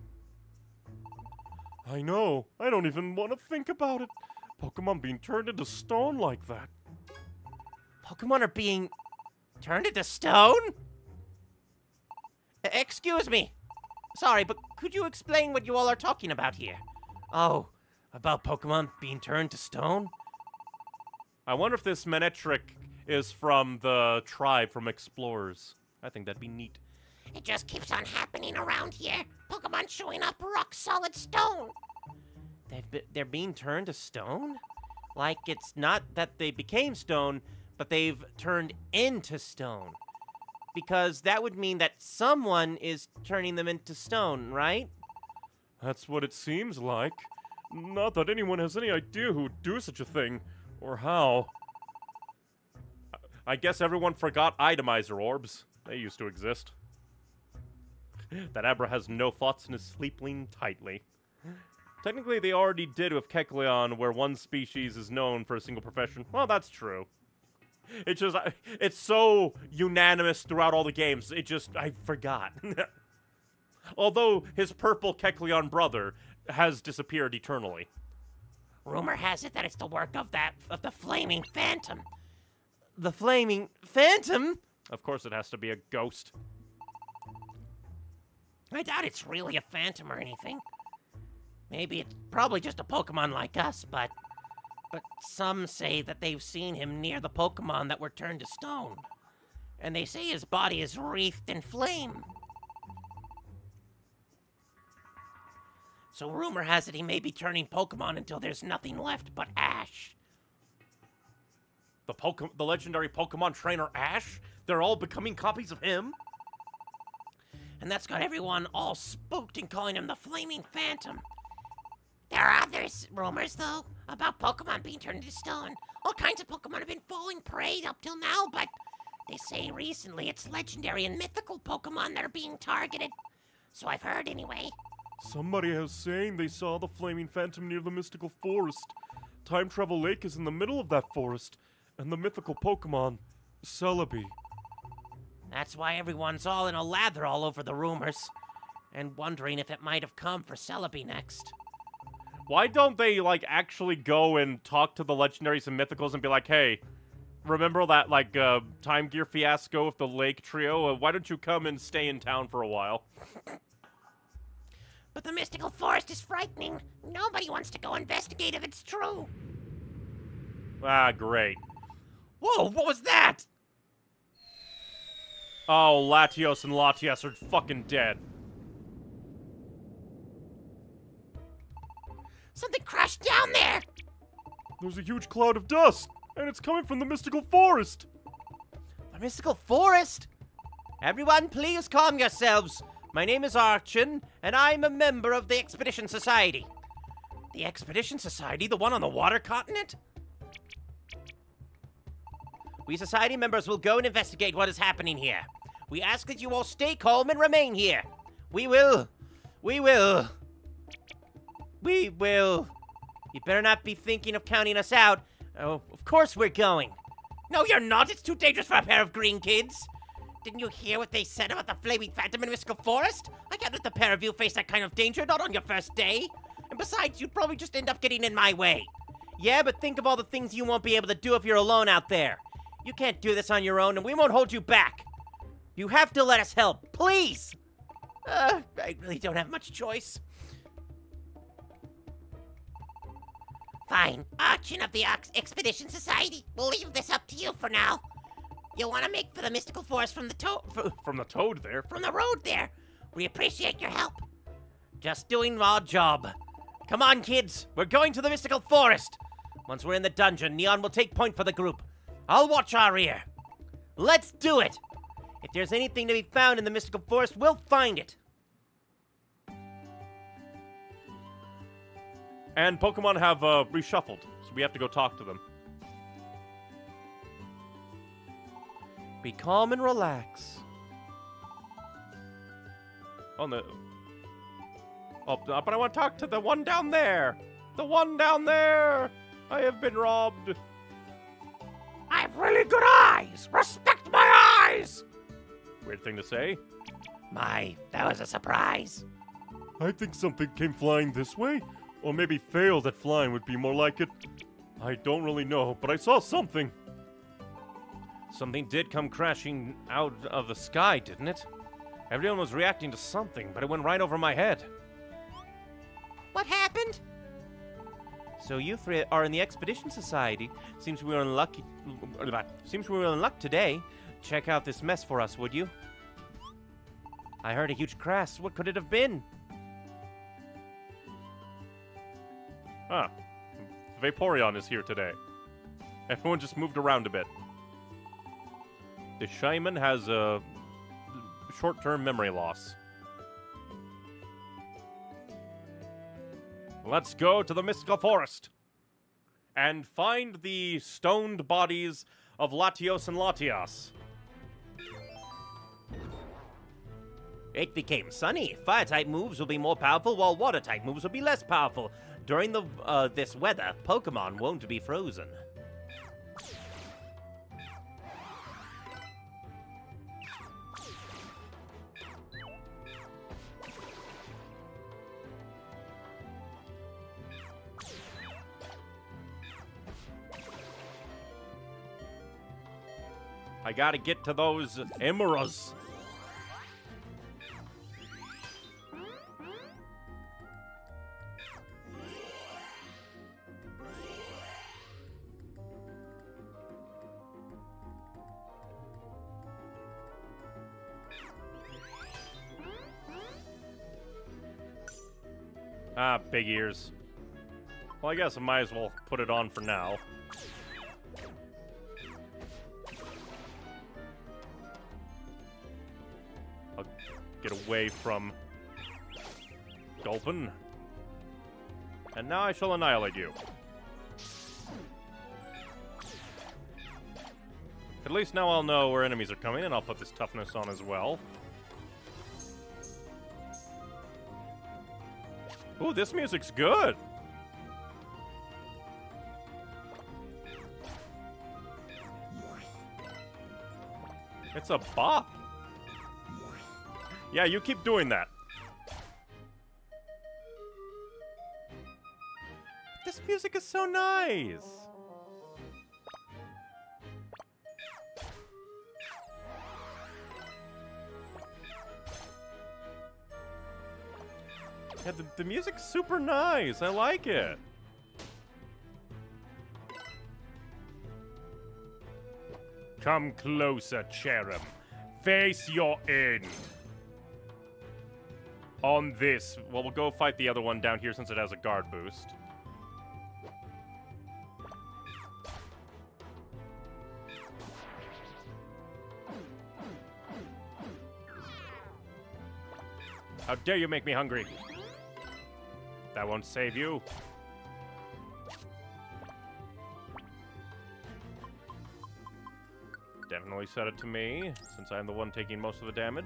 I know. I don't even want to think about it. Pokemon being turned into stone like that. Pokemon are being... turned into stone? Excuse me. Sorry, but could you explain what you all are talking about here? Oh, about Pokemon being turned to stone? I wonder if this Manectric is from the tribe from Explorers. I think that'd be neat. It just keeps on happening around here. Pokemon showing up rock-solid stone. They've be they're being turned to stone? Like, it's not that they became stone, but they've turned into stone. Because that would mean that someone is turning them into stone, right? That's what it seems like. Not that anyone has any idea who would do such a thing, or how. I guess everyone forgot Itemizer orbs. They used to exist. That Abra has no thoughts and is sleeping tightly. Technically, they already did with Kecleon, where one species is known for a single profession. Well, that's true. It's just, it's so unanimous throughout all the games. It just, I forgot. Although, his purple Kecleon brother has disappeared eternally. Rumor has it that it's the work of that, of the Flaming Phantom. The Flaming Phantom? Of course it has to be a ghost. I doubt it's really a phantom or anything. Maybe it's probably just a Pokemon like us, but... But some say that they've seen him near the Pokemon that were turned to stone. And they say his body is wreathed in flame. So rumor has it he may be turning Pokemon until there's nothing left but ash. The Poke- the legendary Pokemon trainer Ash? They're all becoming copies of him? And that's got everyone all spooked and calling him the Flaming Phantom. There are other rumors, though, about Pokemon being turned into stone. All kinds of Pokemon have been falling prey up till now, but they say recently it's legendary and mythical Pokemon that are being targeted. So I've heard, anyway. Somebody was saying they saw the Flaming Phantom near the Mystical Forest. Time Travel Lake is in the middle of that forest. and the mythical Pokemon, Celebi. That's why everyone's all in a lather all over the rumors, and wondering if it might have come for Celebi next. Why don't they, like, actually go and talk to the legendaries and mythicals and be like, hey, remember that, like, uh, Time Gear fiasco with the Lake Trio? Uh, why don't you come and stay in town for a while? But the Mystical Forest is frightening. Nobody wants to go investigate if it's true. Ah, great. Whoa, what was that? Oh, Latios and Latias are fucking dead. Something crashed down there! There's a huge cloud of dust, and it's coming from the Mystical Forest! The Mystical Forest? Everyone, please calm yourselves. My name is Archon, and I'm a member of the Expedition Society. The Expedition Society? The one on the Water Continent? We Society members will go and investigate what is happening here. We ask that you all stay calm and remain here. We will... We will... We will. You better not be thinking of counting us out. Oh, of course we're going. No, you're not. It's too dangerous for a pair of green kids. Didn't you hear what they said about the Flaming Phantom in Mystical Forest? I can't let the pair of you face that kind of danger, not on your first day. And besides, you'd probably just end up getting in my way. Yeah, but think of all the things you won't be able to do if you're alone out there. You can't do this on your own, and we won't hold you back. You have to let us help, please. Uh, I really don't have much choice. Fine. Archon of the Ox Expedition Society, we'll leave this up to you for now. You'll want to make for the Mystical Forest from the toad... From the toad there? From the road there. We appreciate your help. Just doing our job. Come on, kids. We're going to the Mystical Forest. Once we're in the dungeon, Neon will take point for the group. I'll watch our rear. Let's do it. If there's anything to be found in the Mystical Forest, we'll find it. And Pokemon have uh, reshuffled, so we have to go talk to them. Be calm and relax. Oh, no. Oh, but I want to talk to the one down there. The one down there. I have been robbed. I have really good eyes. Respect my eyes. Weird thing to say. My, that was a surprise. I think something came flying this way. Or maybe failed at flying would be more like it. I don't really know, but I saw something. Something did come crashing out of the sky, didn't it? Everyone was reacting to something, but it went right over my head. What happened? So you three are in the Expedition Society. Seems we were unlucky. Seems we were in luck today. Check out this mess for us, would you? I heard a huge crash. What could it have been? Ah, Vaporeon is here today. Everyone just moved around a bit. The Shaman has a short-term memory loss. Let's go to the Mystical Forest and find the stoned bodies of Latios and Latias. It became sunny. Fire-type moves will be more powerful, while water-type moves will be less powerful. During the uh, this weather, Pokemon won't be frozen. I gotta get to those emeralds. Ah, big ears. Well, I guess I might as well put it on for now. I'll get away from Gulpin. And now I shall annihilate you. At least now I'll know where enemies are coming, and I'll put this toughness on as well. Ooh, this music's good. That's a bop. Yeah, you keep doing that. This music is so nice. Yeah, the, the music's super nice. I like it. Come closer, Cherim. Face your end. On this. Well, we'll go fight the other one down here since it has a guard boost. How dare you make me hungry? That won't save you. Definitely said it to me, since I'm the one taking most of the damage.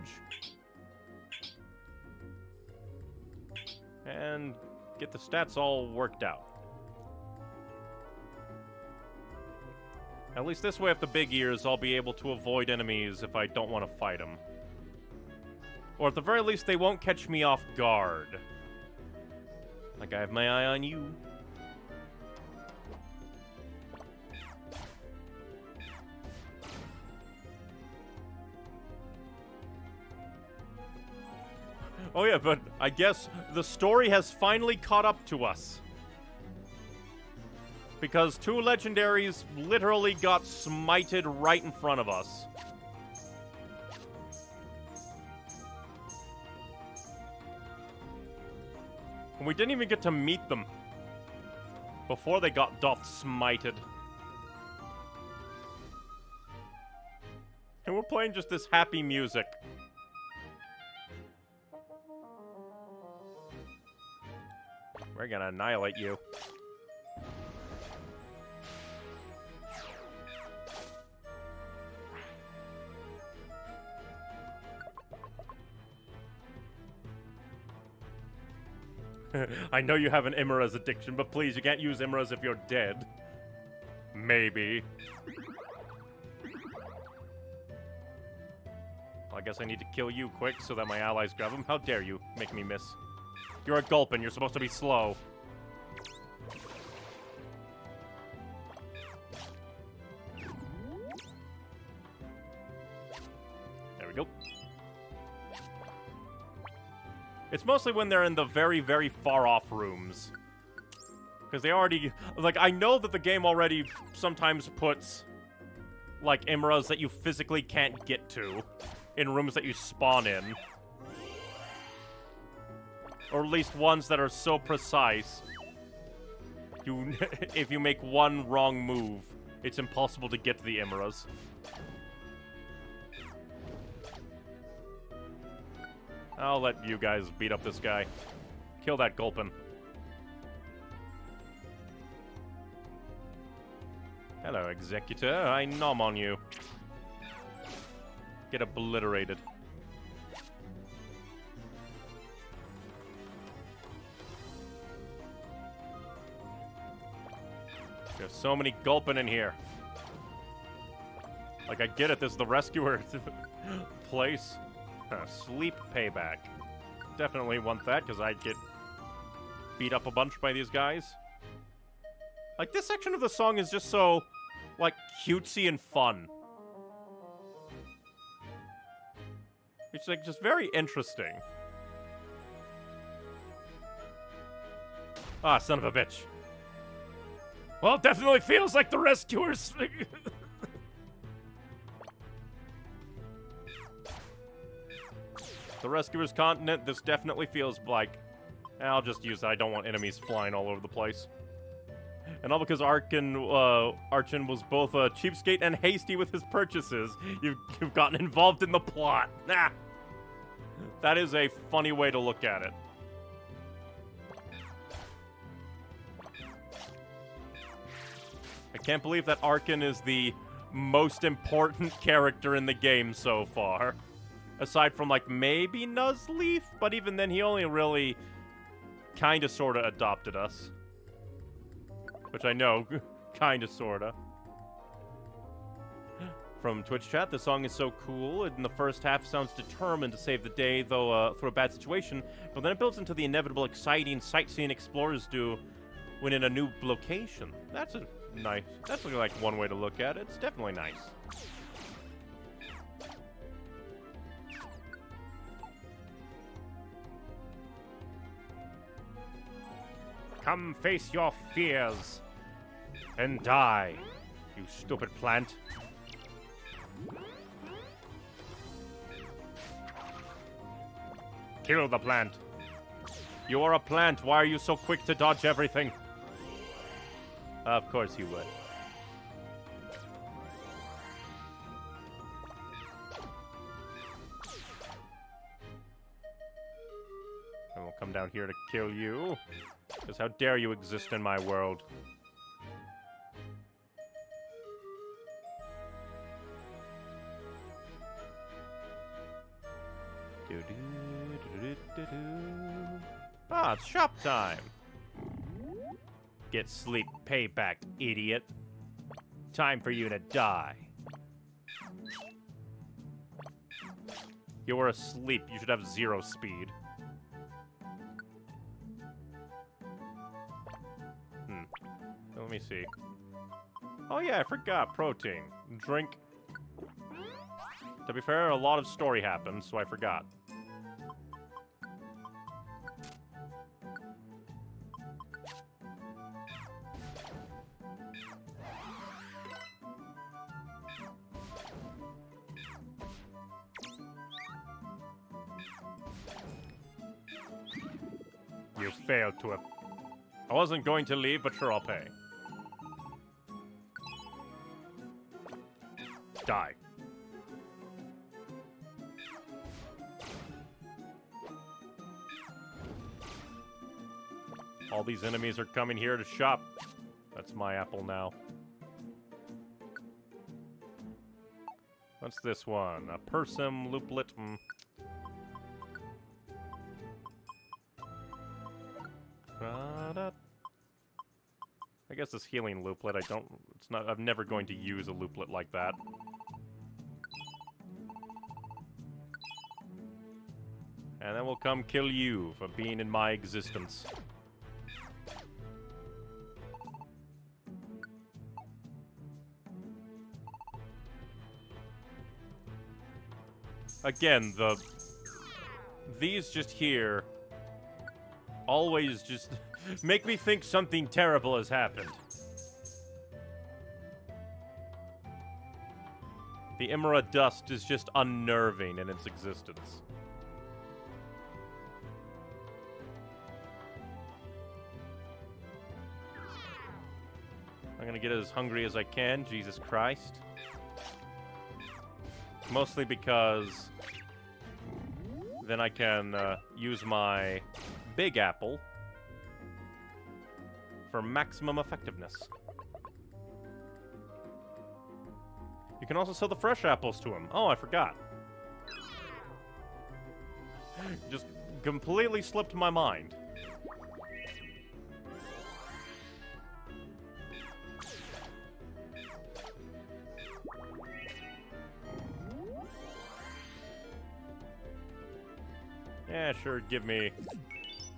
And get the stats all worked out. At least this way, if the big ears, I'll be able to avoid enemies if I don't want to fight them. Or at the very least, they won't catch me off guard. Like I have my eye on you. Oh yeah, but I guess the story has finally caught up to us. Because two legendaries literally got smited right in front of us. And we didn't even get to meet them before they got doth smited. And we're playing just this happy music. We're gonna annihilate you. I know you have an Imura's addiction, but please, you can't use Imura's if you're dead. Maybe. Well, I guess I need to kill you quick so that my allies grab him. How dare you make me miss. You're a Gulpin. You're supposed to be slow. There we go. It's mostly when they're in the very, very far-off rooms. Because they already... Like, I know that the game already sometimes puts, like, Imuras that you physically can't get to in rooms that you spawn in. Or at least ones that are so precise, you if you make one wrong move, it's impossible to get to the Imuras. I'll let you guys beat up this guy. Kill that Gulpin. Hello, Executor. I nom on you. Get obliterated. There's so many Gulpin in here. Like, I get it. This is the rescuer place. Uh, sleep payback. Definitely want that, because I'd get beat up a bunch by these guys. Like, this section of the song is just so, like, cutesy and fun. It's, like, just very interesting. Ah, son of a bitch. Well, it definitely feels like the rescuers. The Rescuer's Continent, this definitely feels like... I'll just use that. I don't want enemies flying all over the place. And all because Arkin, uh, Archin was both a cheapskate and hasty with his purchases, you've, you've gotten involved in the plot. Nah. That is a funny way to look at it. I can't believe that Arkin is the most important character in the game so far. Aside from, like, maybe Nuzleaf, but even then, he only really kind of, sort of adopted us. Which I know, kind of, sort of. from Twitch chat. The song is so cool. In the first half, sounds determined to save the day, though uh, through a bad situation. But then it builds into the inevitable exciting sightseeing explorers do when in a new location. That's a nice. That's like one way to look at it. It's definitely nice. Come face your fears and die, you stupid plant. Kill the plant. You are a plant. Why are you so quick to dodge everything? Of course you would. And we'll come down here to kill you. Because how dare you exist in my world? Ah, it's shop time. Get sleep payback, idiot. Time for you to die. You were asleep. You should have zero speed. Hmm. Let me see. Oh yeah, I forgot. Protein. Drink. To be fair, a lot of story happened, so I forgot. Failed to have. I wasn't going to leave, but sure, I'll pay. Die. All these enemies are coming here to shop. That's my apple now. What's this one? A Persum, Looplet. Mm. I guess this healing looplet, I don't, it's not, I'm never going to use a looplet like that. And then we'll come kill you for being in my existence. Again, the, these just here, always just make me think something terrible has happened. The Imra dust is just unnerving in its existence. I'm gonna get as hungry as I can, Jesus Christ. Mostly because then I can uh, use my Big Apple for maximum effectiveness. You can also sell the fresh apples to him. Oh, I forgot. Just completely slipped my mind. Yeah, sure, give me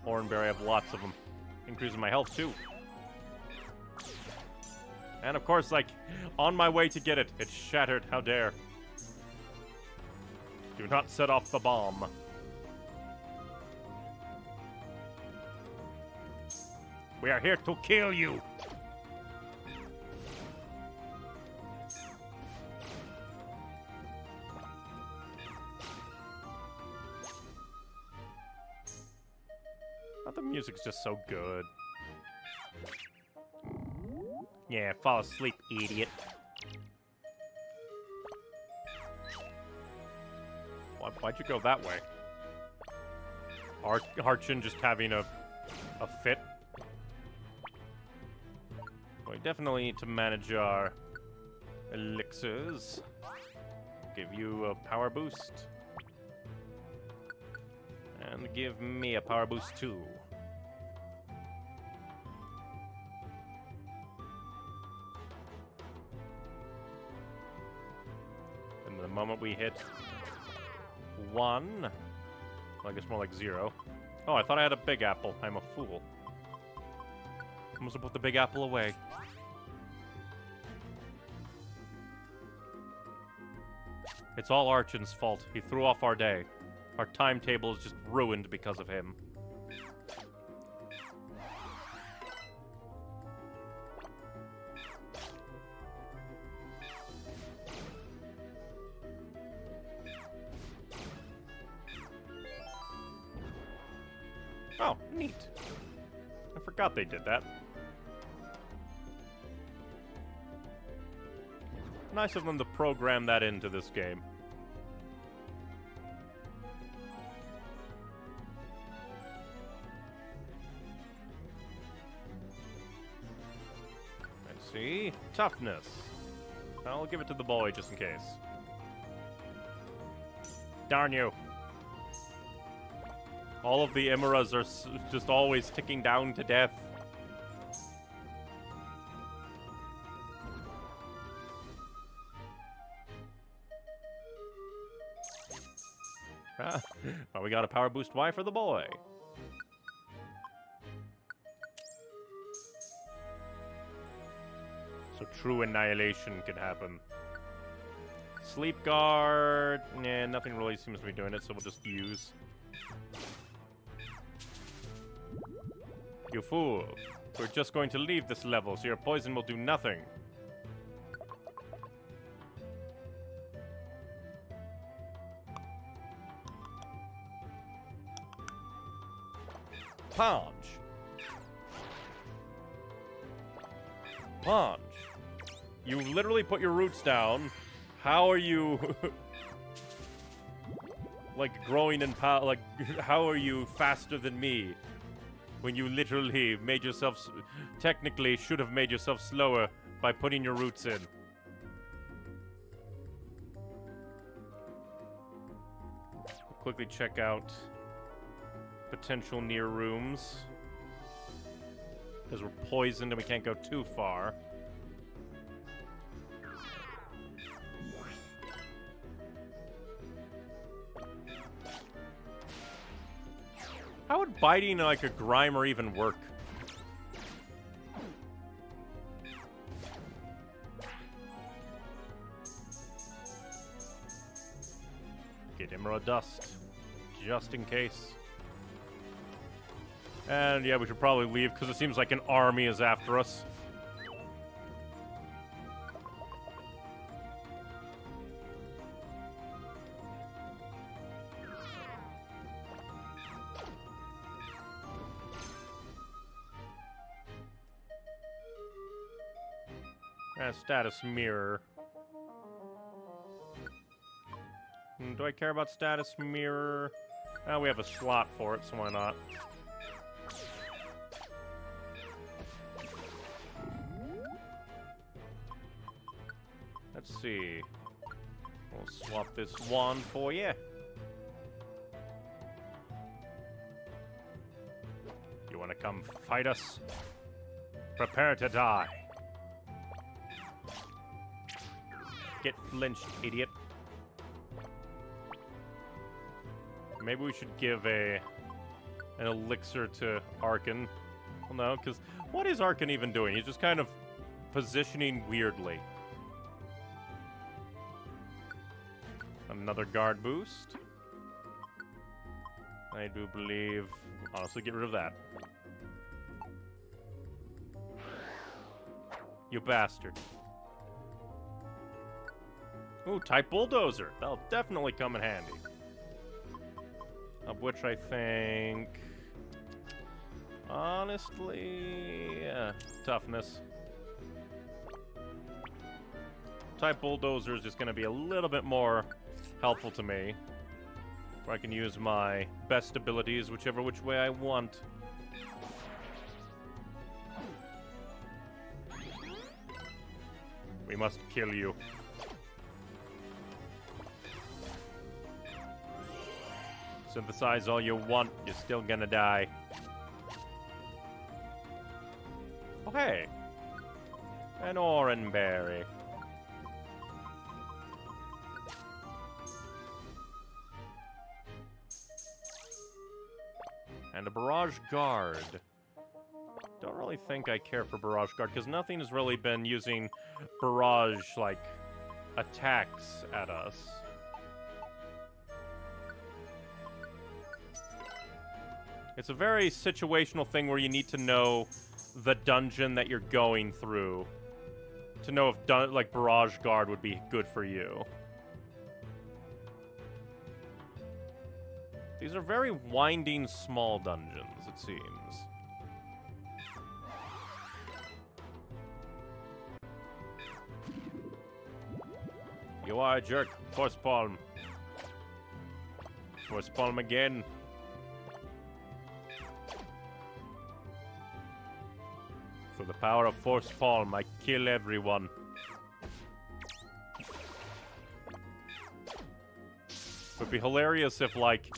Hornberry. I have lots of them. Increases my health, too. And of course, like, on my way to get it, it's shattered. How dare. Do not set off the bomb. We are here to kill you. Oh, the music's just so good. Yeah, fall asleep, idiot. Why, why'd you go that way? Ar Archon just having a, a fit. We definitely need to manage our elixirs. Give you a power boost. And give me a power boost too. moment we hit one, well, I guess more like zero. Oh, I thought I had a big apple. I'm a fool. I must have put the big apple away. It's all Archin's fault. He threw off our day. Our timetable is just ruined because of him. Oh, neat. I forgot they did that. Nice of them to program that into this game. I see. Toughness. I'll give it to the boy just in case. Darn you. All of the Imuras are s just always ticking down to death. Ah, well, we got a power boost Y for the boy. So true annihilation can happen. Sleep guard. Nah, nothing really seems to be doing it, so we'll just use. You fool. We're just going to leave this level, so your poison will do nothing. Punch. Punch. You literally put your roots down. How are you... like, growing in power? Like, how are you faster than me? When you literally made yourself... S technically should have made yourself slower by putting your roots in. Quickly check out... potential near rooms. Because we're poisoned and we can't go too far. How would biting like a Grimer even work? Get Imra Dust. Just in case. And yeah, we should probably leave because it seems like an army is after us. And status mirror. Do I care about status mirror? Oh, we have a slot for it, so why not? Let's see. We'll swap this wand for you. You want to come fight us? Prepare to die. Get flinched, idiot. Maybe we should give a an elixir to Arkan. Well, no, because what is Arkan even doing? He's just kind of positioning weirdly. Another guard boost. I do believe... honestly, get rid of that. You bastard. Ooh, type bulldozer. That'll definitely come in handy. Of which I think... honestly... yeah, toughness. Type bulldozer is just going to be a little bit more... helpful to me, where I can use my best abilities whichever which way I want. We must kill you. Synthesize all you want, you're still gonna die. Oh hey! An oranberry. and a Barrage Guard. Don't really think I care for Barrage Guard, because nothing has really been using barrage, like, attacks at us. It's a very situational thing where you need to know the dungeon that you're going through to know if, like, Barrage Guard would be good for you. These are very winding, small dungeons, it seems. You are a jerk. Force palm. Force palm again. For the power of Force palm, I kill everyone. It would be hilarious if, like,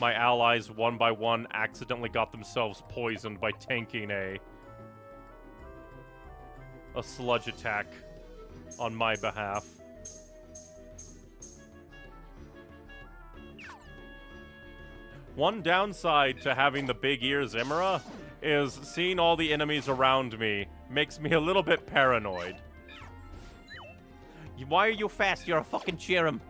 my allies, one by one, accidentally got themselves poisoned by tanking a... a sludge attack on my behalf. One downside to having the big ears Imra is seeing all the enemies around me makes me a little bit paranoid. Why are you fast? You're a fucking Cheerim.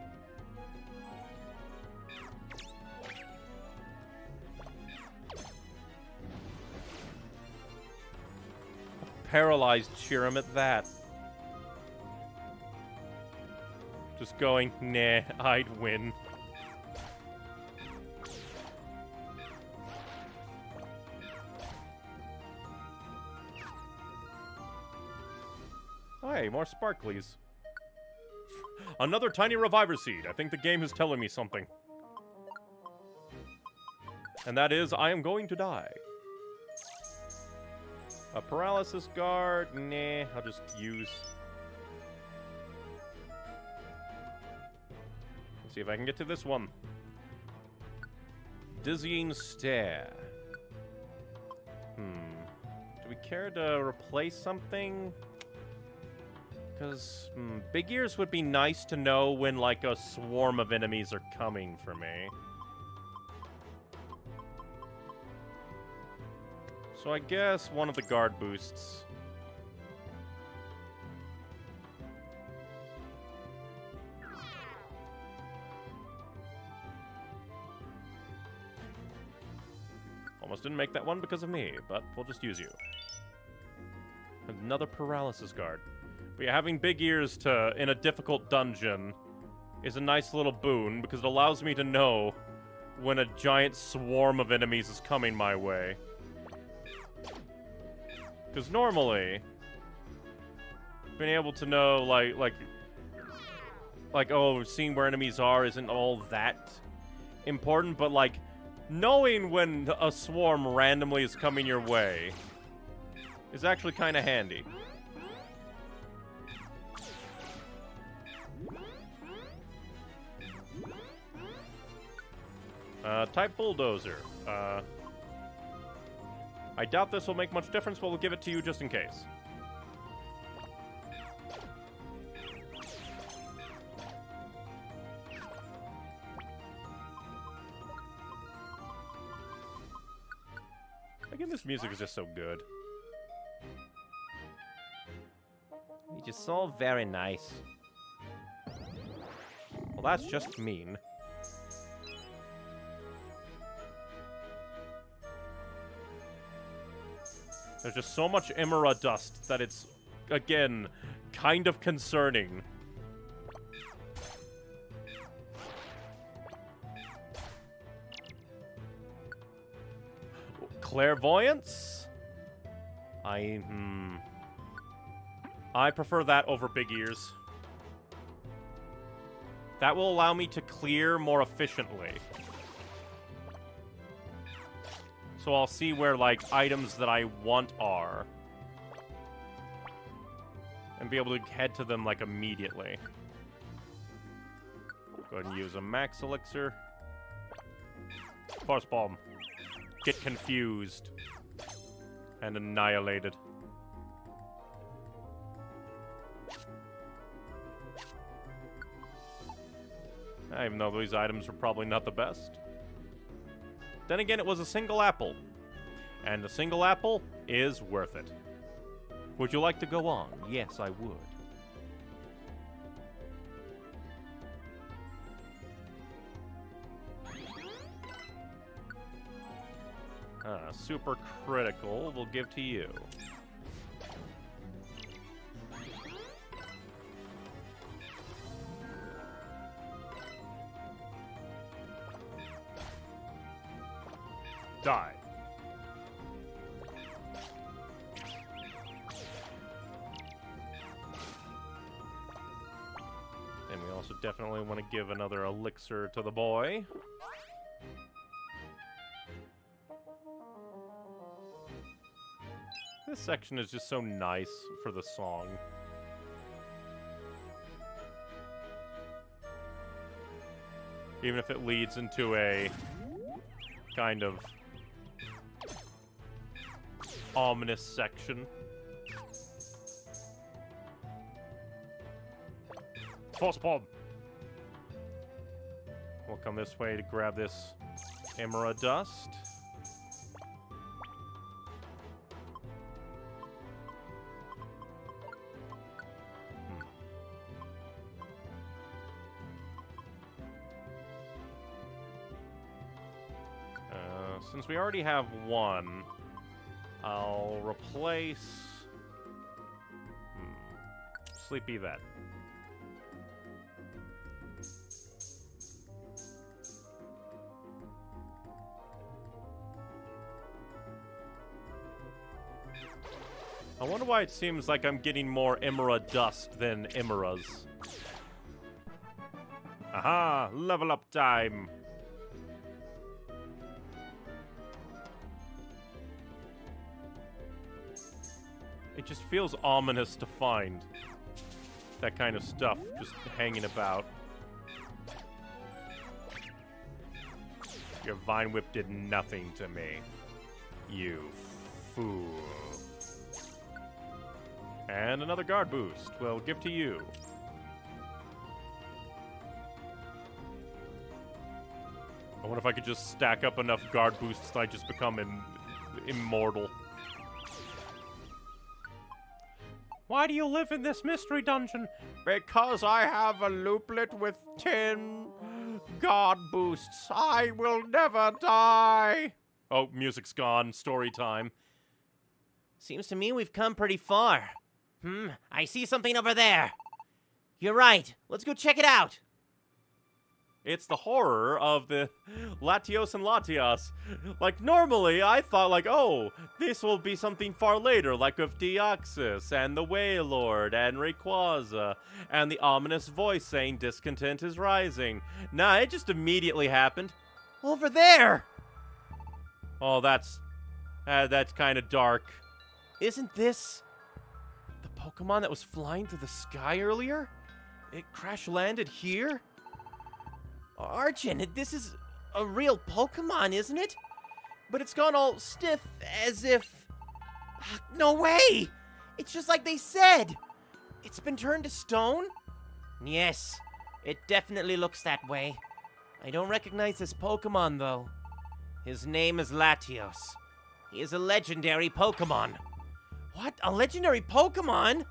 Paralyzed Cheerim at that. Just going, nah, I'd win. Hey, more sparklies. Another tiny reviver seed. I think the game is telling me something. And that is, I am going to die. A paralysis guard? Nah, I'll just use. Let's see if I can get to this one. Dizzying Stare. Hmm. Do we care to replace something? Because mm, big ears would be nice to know when, like, a swarm of enemies are coming for me. So I guess one of the guard boosts. Almost didn't make that one because of me, but we'll just use you. Another paralysis guard. But yeah, having big ears to in a difficult dungeon is a nice little boon because it allows me to know when a giant swarm of enemies is coming my way. Because normally, being able to know like like like oh, seeing where enemies are isn't all that important, but like knowing when a swarm randomly is coming your way is actually kind of handy. Uh, type Bulldozer. Uh, I doubt this will make much difference, but we'll give it to you just in case. Again, this music is just so good. It's just so very nice. Well, that's just mean. There's just so much Imra dust that it's, again, kind of concerning. Clairvoyance? I, hmm. I prefer that over big ears. That will allow me to clear more efficiently. So I'll see where, like, items that I want are. And be able to head to them, like, immediately. Go ahead and use a max elixir. Force bomb. Get confused. And annihilated. Even though these items are probably not the best. Then again, it was a single apple. And the single apple is worth it. Would you like to go on? Yes, I would. Ah, super critical. We'll give to you. Die. And we also definitely want to give another elixir to the boy. This section is just so nice for the song. Even if it leads into a kind of ominous section. False palm! We'll come this way to grab this Emera Dust. Hmm. Uh, since we already have one, I'll replace... Hmm. Sleepy Vet. I wonder why it seems like I'm getting more Emera Dust than Emeras. Aha! Level up time! It just feels ominous to find that kind of stuff just hanging about. Your Vine Whip did nothing to me, you fool. And another guard boost. We'll give to you. I wonder if I could just stack up enough guard boosts that I just become im- immortal. Why do you live in this mystery dungeon? Because I have a looplet with ten guard boosts. I will never die. Oh, music's gone. Story time. Seems to me we've come pretty far. Hmm, I see something over there. You're right. Let's go check it out. It's the horror of the Latios and Latias. Like, normally, I thought, like, oh, this will be something far later, like of Deoxys, and the Wailord, and Rayquaza, and the ominous voice saying discontent is rising. Nah, it just immediately happened. Over there! Oh, that's... Uh, that's kind of dark. Isn't this... the Pokemon that was flying through the sky earlier? It crash-landed here? Archon, this is a real Pokemon, isn't it? But it's gone all stiff, as if... No way! It's just like they said! It's been turned to stone? Yes, it definitely looks that way. I don't recognize this Pokemon, though. His name is Latios. He is a legendary Pokemon. What? A legendary Pokemon?!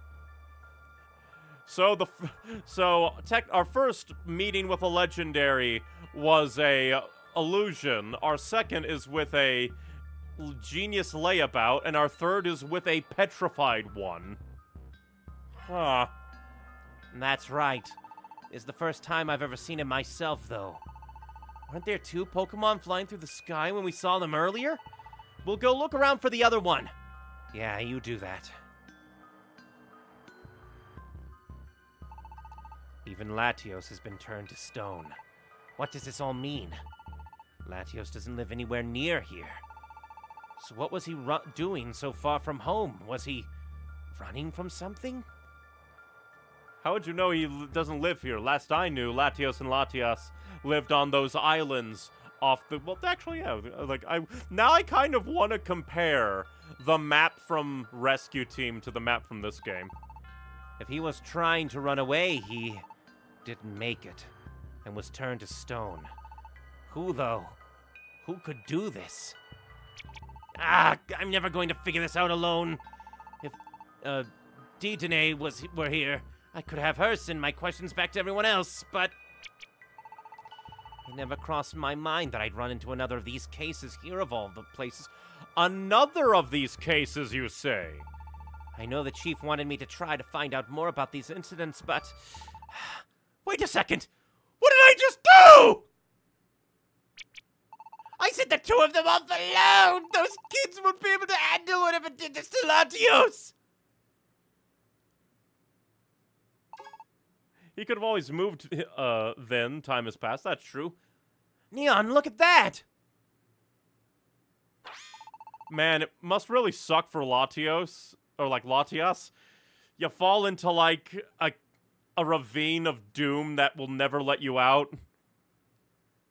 So the, f so tech, our first meeting with a legendary was a illusion. Our second is with a genius layabout, and our third is with a petrified one. Huh. That's right. It's the first time I've ever seen it myself, though. Weren't there two Pokemon flying through the sky when we saw them earlier? We'll go look around for the other one. Yeah, you do that. Even Latios has been turned to stone. What does this all mean? Latios doesn't live anywhere near here. So what was he ru- doing so far from home? Was he running from something? How would you know he l- doesn't live here? Last I knew, Latios and Latias lived on those islands off the... Well, actually, yeah. Like, I, now I kind of want to compare the map from Rescue Team to the map from this game. If he was trying to run away, he... didn't make it, and was turned to stone. Who, though? Who could do this? Ah, I'm never going to figure this out alone. If uh, Dedenne was were here, I could have her send my questions back to everyone else, but... It never crossed my mind that I'd run into another of these cases here of all the places. Another of these cases, you say? I know the chief wanted me to try to find out more about these incidents, but... Wait a second! What did I just do?! I sent the two of them off alone! Those kids won't be able to handle whatever did this to Latios! He could have always moved, uh, then. Time has passed, that's true. Neon, look at that! Man, it must really suck for Latios, or, like, Latias. You fall into, like, a, a ravine of doom that will never let you out.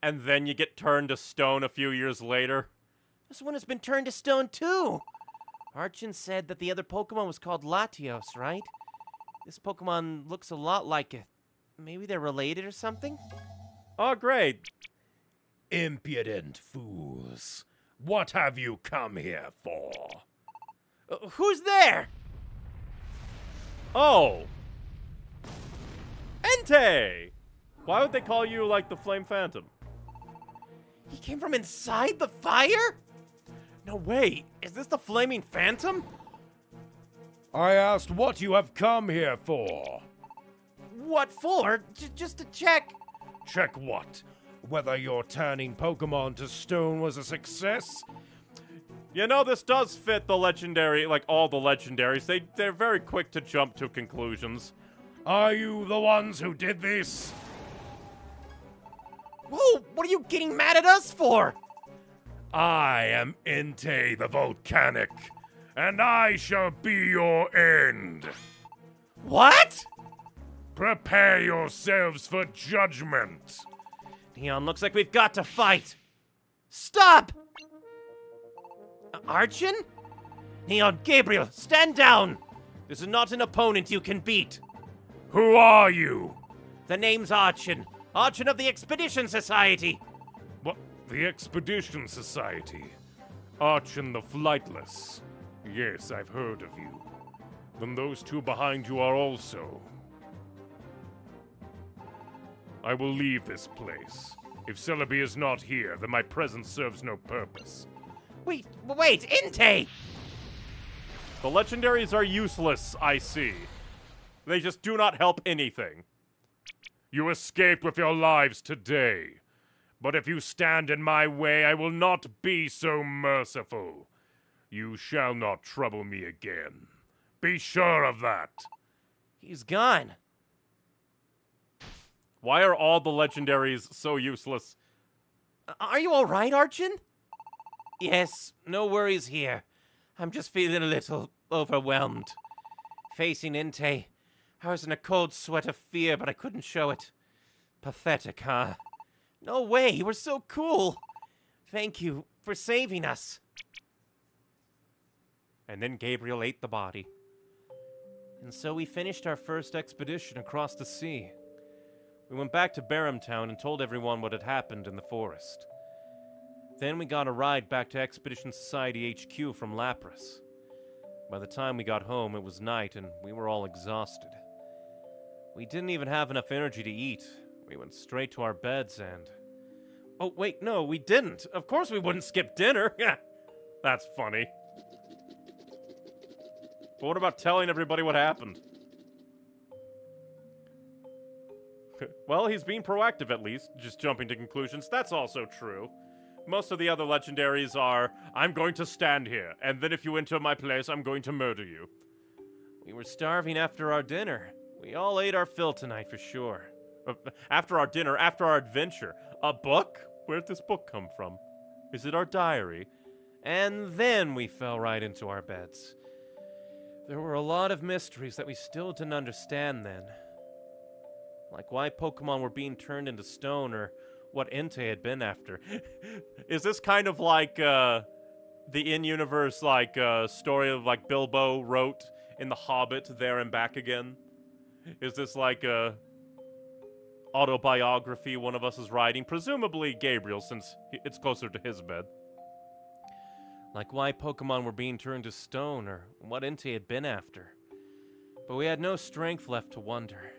And then you get turned to stone a few years later. This one has been turned to stone, too! Archon said that the other Pokemon was called Latios, right? This Pokemon looks a lot like it. Maybe they're related or something? Oh, great. Impudent fools. What have you come here for? Uh, who's there? Oh. Entei! Why would they call you, like, the Flame Phantom? He came from inside the fire? No way. Is this the Flaming Phantom? I asked what you have come here for. What for? J- just to check. Check what? Whether your turning Pokemon to stone was a success? You know, this does fit the legendary, like all the legendaries. They, they're very quick to jump to conclusions. Are you the ones who did this? Whoa, what are you getting mad at us for? I am Entei the Volcanic. And I shall be your end. What? Prepare yourselves for judgment. Neon, looks like we've got to fight. Stop! Archon? Neon, Gabriel, stand down. This is not an opponent you can beat. Who are you? The name's Archon. Archon of the Expedition Society. What? The Expedition Society? Archon the Flightless. Yes, I've heard of you. Then those two behind you are also. I will leave this place. If Celebi is not here, then my presence serves no purpose. Wait, wait, Entei! The legendaries are useless, I see. They just do not help anything. You escaped with your lives today. But if you stand in my way, I will not be so merciful. You shall not trouble me again. Be sure of that. He's gone. Why are all the legendaries so useless? Are you all right, Archon? Yes, no worries here. I'm just feeling a little overwhelmed. Facing Entei, I was in a cold sweat of fear, but I couldn't show it. Pathetic, huh? No way, you were so cool. Thank you for saving us. And then Gabriel ate the body. And so we finished our first expedition across the sea. We went back to Beheeyem Town and told everyone what had happened in the forest. Then we got a ride back to Expedition Society H Q from Lapras. By the time we got home, it was night and we were all exhausted. We didn't even have enough energy to eat. We went straight to our beds and... Oh, wait, no, we didn't. Of course we wouldn't skip dinner. That's funny. But what about telling everybody what happened? Well, he's being proactive at least, just jumping to conclusions. That's also true. Most of the other legendaries are, I'm going to stand here, and then if you enter my place, I'm going to murder you. We were starving after our dinner. We all ate our fill tonight for sure. After our dinner, after our adventure. A book? Where'd this book come from? Is it our diary? And then we fell right into our beds. There were a lot of mysteries that we still didn't understand then. Like why Pokemon were being turned into stone or what Entei had been after. Is this kind of like uh, the in-universe like uh, story of like Bilbo wrote in The Hobbit, There and Back Again? Is this like a, autobiography one of us is writing, presumably Gabriel, since it's closer to his bed. Like why Pokemon were being turned to stone, or what Entei had been after. But we had no strength left to wonder.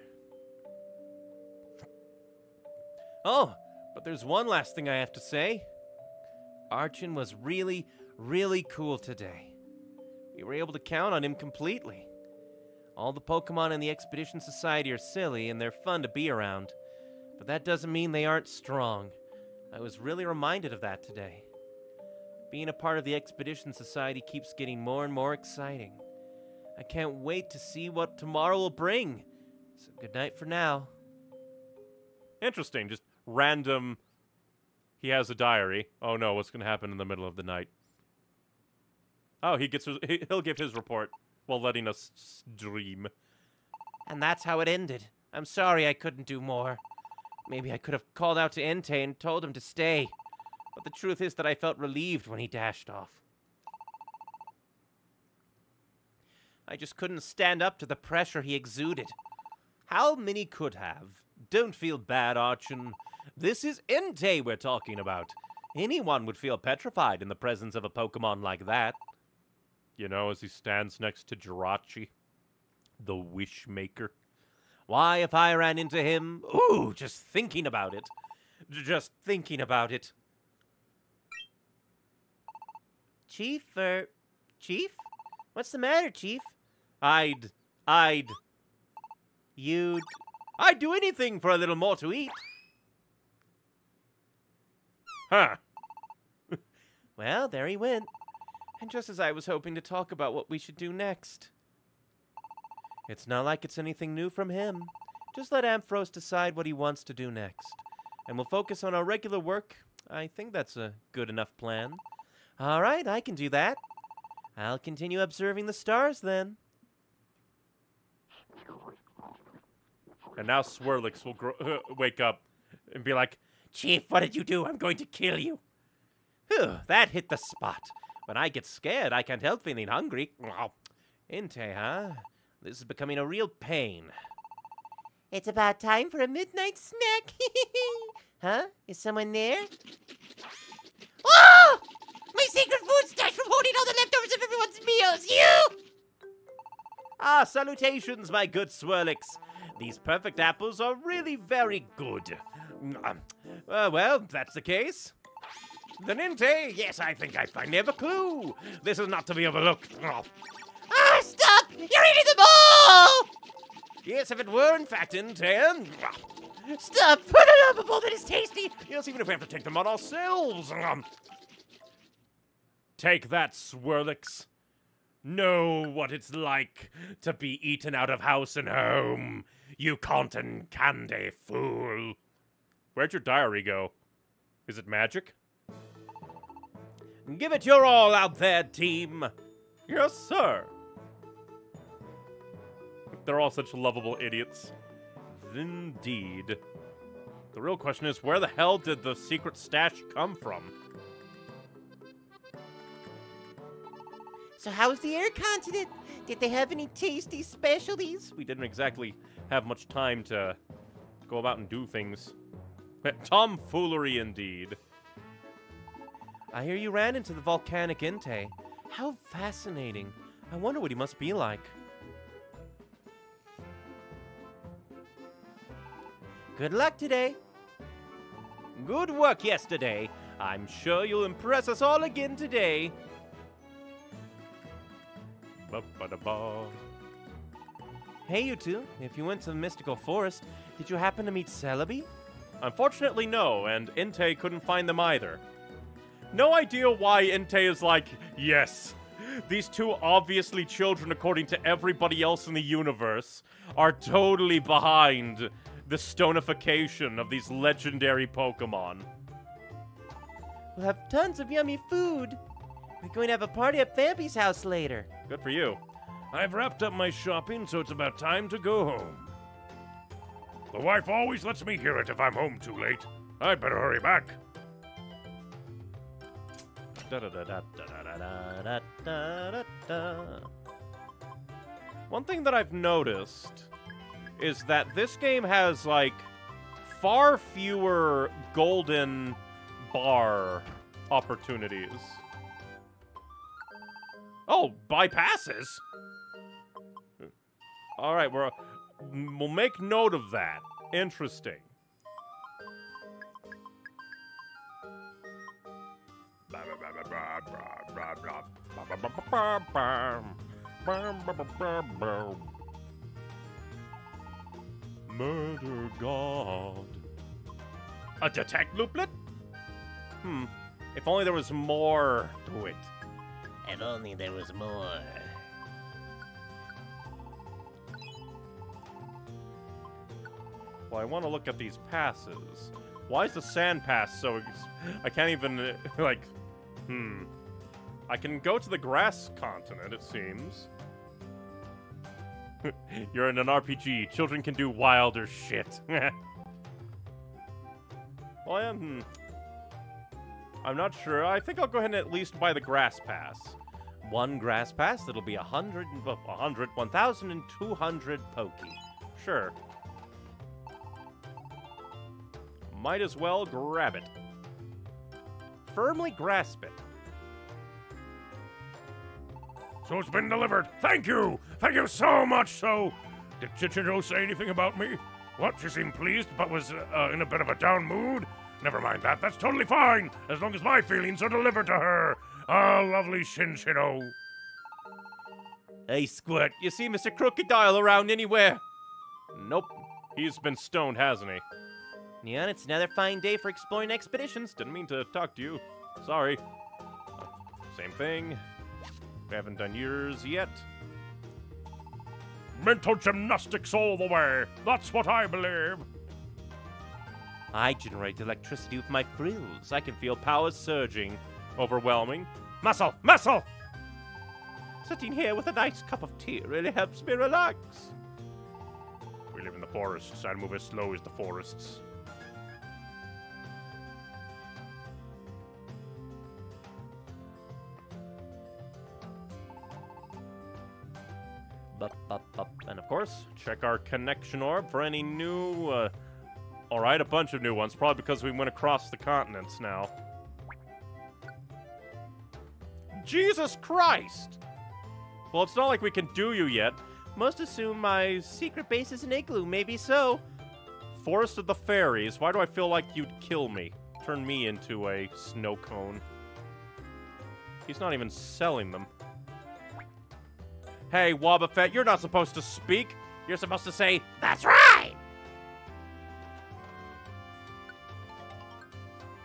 Oh, but there's one last thing I have to say. Archon was really, really cool today. We were able to count on him completely. All the Pokemon in the Expedition Society are silly and they're fun to be around, but that doesn't mean they aren't strong. I was really reminded of that today. Being a part of the Expedition Society keeps getting more and more exciting. I can't wait to see what tomorrow will bring. So good night for now. Interesting, just random. He has a diary. Oh no, what's going to happen in the middle of the night? Oh, he gets his, he'll give his report while letting us dream. And that's how it ended. I'm sorry I couldn't do more. Maybe I could have called out to Entei and told him to stay. But the truth is that I felt relieved when he dashed off. I just couldn't stand up to the pressure he exuded. How many could have? Don't feel bad, Archon. This is Entei we're talking about. Anyone would feel petrified in the presence of a Pokemon like that. You know, as he stands next to Jirachi, the Wishmaker. Why, if I ran into him... Ooh, just thinking about it. Just thinking about it. Chief, er... Chief? What's the matter, Chief? I'd... I'd... You'd... I'd do anything for a little more to eat. Huh. Well, there he went. And just as I was hoping to talk about what we should do next. It's not like it's anything new from him. Just let Ampharos decide what he wants to do next. And we'll focus on our regular work. I think that's a good enough plan. All right, I can do that. I'll continue observing the stars then. And now Swirlix will grow, uh, wake up and be like, Chief, what did you do? I'm going to kill you. Whew, that hit the spot. When I get scared, I can't help feeling hungry. Entei, huh? This is becoming a real pain. It's about time for a midnight snack. Huh? Is someone there? Oh! My secret food stash from holding all the leftovers of everyone's meals. You! Ah, salutations, my good Swirlix. These perfect apples are really very good. Um, uh, well, if that's the case. Then Entei, yes, I think I finally have a clue. This is not to be overlooked. Oh. Ah, stop! You're eating them all! Yes, if it were, in fact, Entei. Stop! For the love of all that is tasty! Yes, even if we have to take them on ourselves. Um, take that, Swirlix. Know what it's like to be eaten out of house and home, you cotton candy fool. Where'd your diary go? Is it magic? Give it your all out there, team. Yes, sir. They're all such lovable idiots. Indeed. The real question is, where the hell did the secret stash come from? So how's the Air Continent? Did they have any tasty specialties? We didn't exactly have much time to go about and do things. Tomfoolery indeed. I hear you ran into the volcanic Entei. How fascinating. I wonder what he must be like. Good luck today. Good work yesterday. I'm sure you'll impress us all again today. Hey, you two. If you went to the Mystical Forest, did you happen to meet Celebi? Unfortunately, no, and Entei couldn't find them either. No idea why Entei is like, yes, these two obviously children, according to everybody else in the universe, are totally behind the stonification of these legendary Pokemon. We'll have tons of yummy food. We're going to have a party at Fampi's house later. Good for you. I've wrapped up my shopping, so it's about time to go home. The wife always lets me hear it if I'm home too late. I'd better hurry back. One thing that I've noticed is that this game has, like, far fewer golden bar opportunities. Oh, bypasses? All right, we're, we'll make note of that. Interesting. Murder God. A detect looplet? Hmm. If only there was more to it. If only there was more. Well, I want to look at these passes. Why is the sand pass so... I can't even, like... Hmm. I can go to the Grass Continent, it seems. You're in an R P G. Children can do wilder shit. Well, I am... I'm not sure. I think I'll go ahead and at least buy the Grass Pass. One Grass Pass, that'll be one hundred, one thousand two hundred Poké. Sure. Might as well grab it. Firmly grasp it. So it's been delivered. Thank you! Thank you so much, so... Did Chichiro say anything about me? What? She seemed pleased, but was uh, in a bit of a down mood? Never mind that. That's totally fine, as long as my feelings are delivered to her. Ah, oh, lovely Shinshino. Hey, Squirt, you see Mister Crocodile around anywhere? Nope. He's been stoned, hasn't he? Neon, it's another fine day for exploring expeditions. Didn't mean to talk to you. Sorry. Uh, same thing. We haven't done yours yet. Mental gymnastics all the way. That's what I believe. I generate electricity with my frills. I can feel power surging. Overwhelming. Muscle! Muscle! Sitting here with a nice cup of tea really helps me relax. We live in the forests and move as slow as the forests. Bup, bup, bup. And of course, check our connection orb for any new... Uh, Alright, a bunch of new ones, probably because we went across the continents now. Jesus Christ! Well, it's not like we can do you yet. Most assume my secret base is an igloo, maybe so. Forest of the Fairies, why do I feel like you'd kill me? Turn me into a snow cone. He's not even selling them. Hey, Wobbuffet, you're not supposed to speak. You're supposed to say, that's right!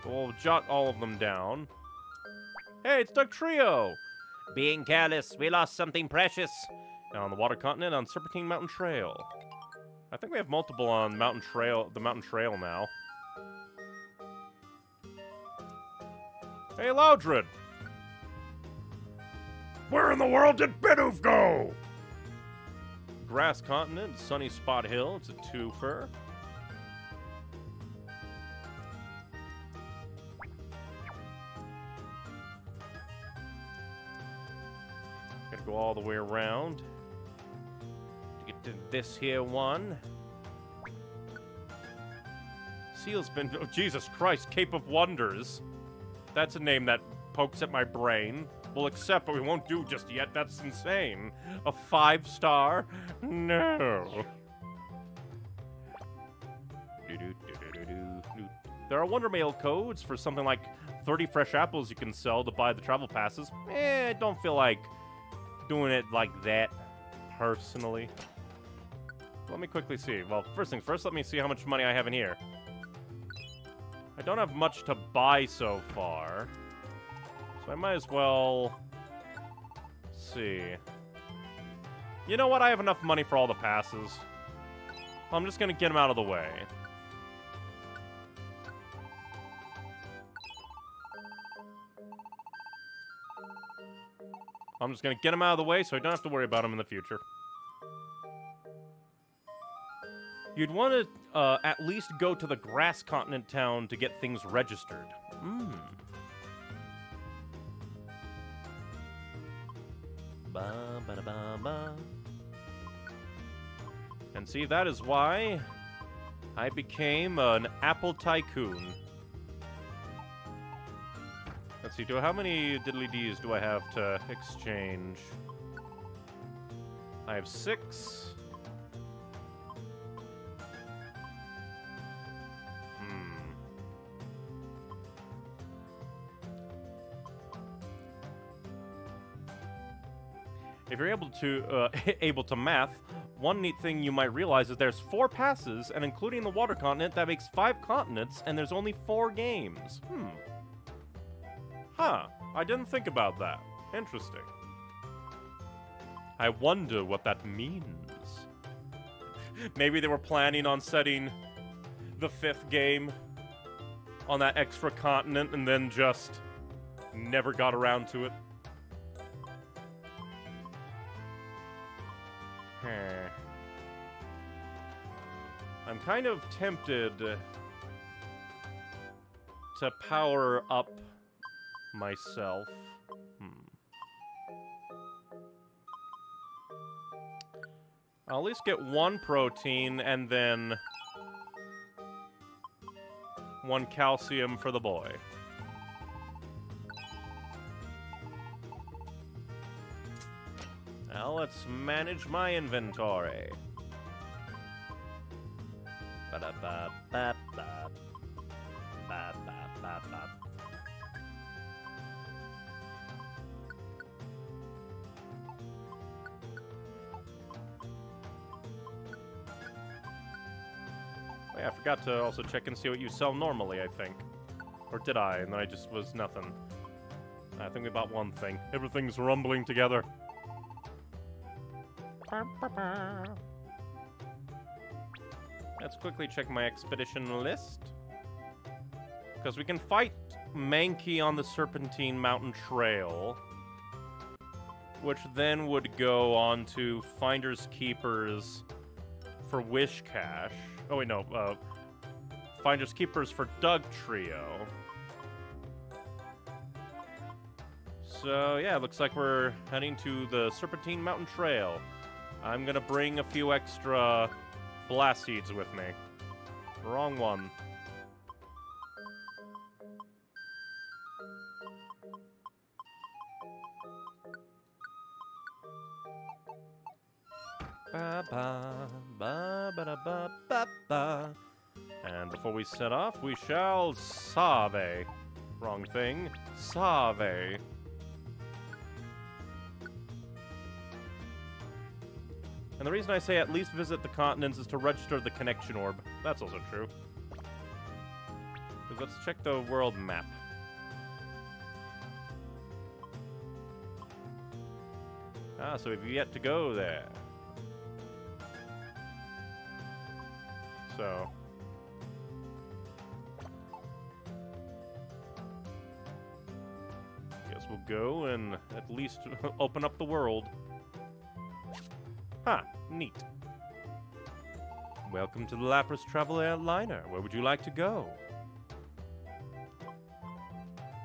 We'll jot all of them down. Hey, it's Duck Trio! Being careless, we lost something precious. On the Water Continent, on Serpentine Mountain Trail. I think we have multiple on Mountain Trail, the Mountain Trail now. Hey, Loudred! Where in the world did Bidoof go? Grass Continent, Sunny Spot Hill, it's a twofer. Go all the way around to get to this here one. Seal's been... Oh, Jesus Christ, Cape of Wonders. That's a name that pokes at my brain. We'll accept, but we won't do just yet. That's insane. A five star? No. There are Wonder Mail codes for something like thirty fresh apples you can sell to buy the travel passes. Eh, I don't feel like... doing it like that, personally. Let me quickly see. Well, first things first, let me see how much money I have in here. I don't have much to buy so far, so I might as well see. You know what? I have enough money for all the passes. I'm just gonna get them out of the way. I'm just going to get him out of the way so I don't have to worry about him in the future. You'd want to uh, at least go to the Grass Continent town to get things registered. Mm. Ba, ba, da, ba, ba. And see, that is why I became an apple tycoon. Let's see, do how many diddly D's do I have to exchange? I have six. If you're able to uh, able to math, one neat thing you might realize is there's four passes, and including the Water Continent, that makes five continents, and there's only four games. Hmm. Huh. I didn't think about that. Interesting. I wonder what that means. Maybe they were planning on setting the fifth game on that extra continent, and then just never got around to it. I'm kind of tempted to power up myself. Hmm. I'll at least get one protein and then one calcium for the boy. Now let's manage my inventory. Oh yeah, I forgot to also check and see what you sell normally, I think. Or did I? And then I just was nothing. I think we bought one thing. Everything's rumbling together. Let's quickly check my expedition list, because we can fight Mankey on the Serpentine Mountain Trail, which then would go on to Finders Keepers for Wish Cash. Oh wait, no, uh, Finders Keepers for Doug Trio. So yeah, looks like we're heading to the Serpentine Mountain Trail. I'm gonna bring a few extra blast seeds with me. Wrong one. Ba ba ba ba ba ba ba. And before we set off, we shall save. Wrong thing. Save. And the reason I say at least visit the continents is to register the connection orb. That's also true. Let's check the world map. Ah, so we've yet to go there. So. Guess we'll go and at least open up the world. Ah, neat. Welcome to the Lapras Travel Airliner. Where would you like to go?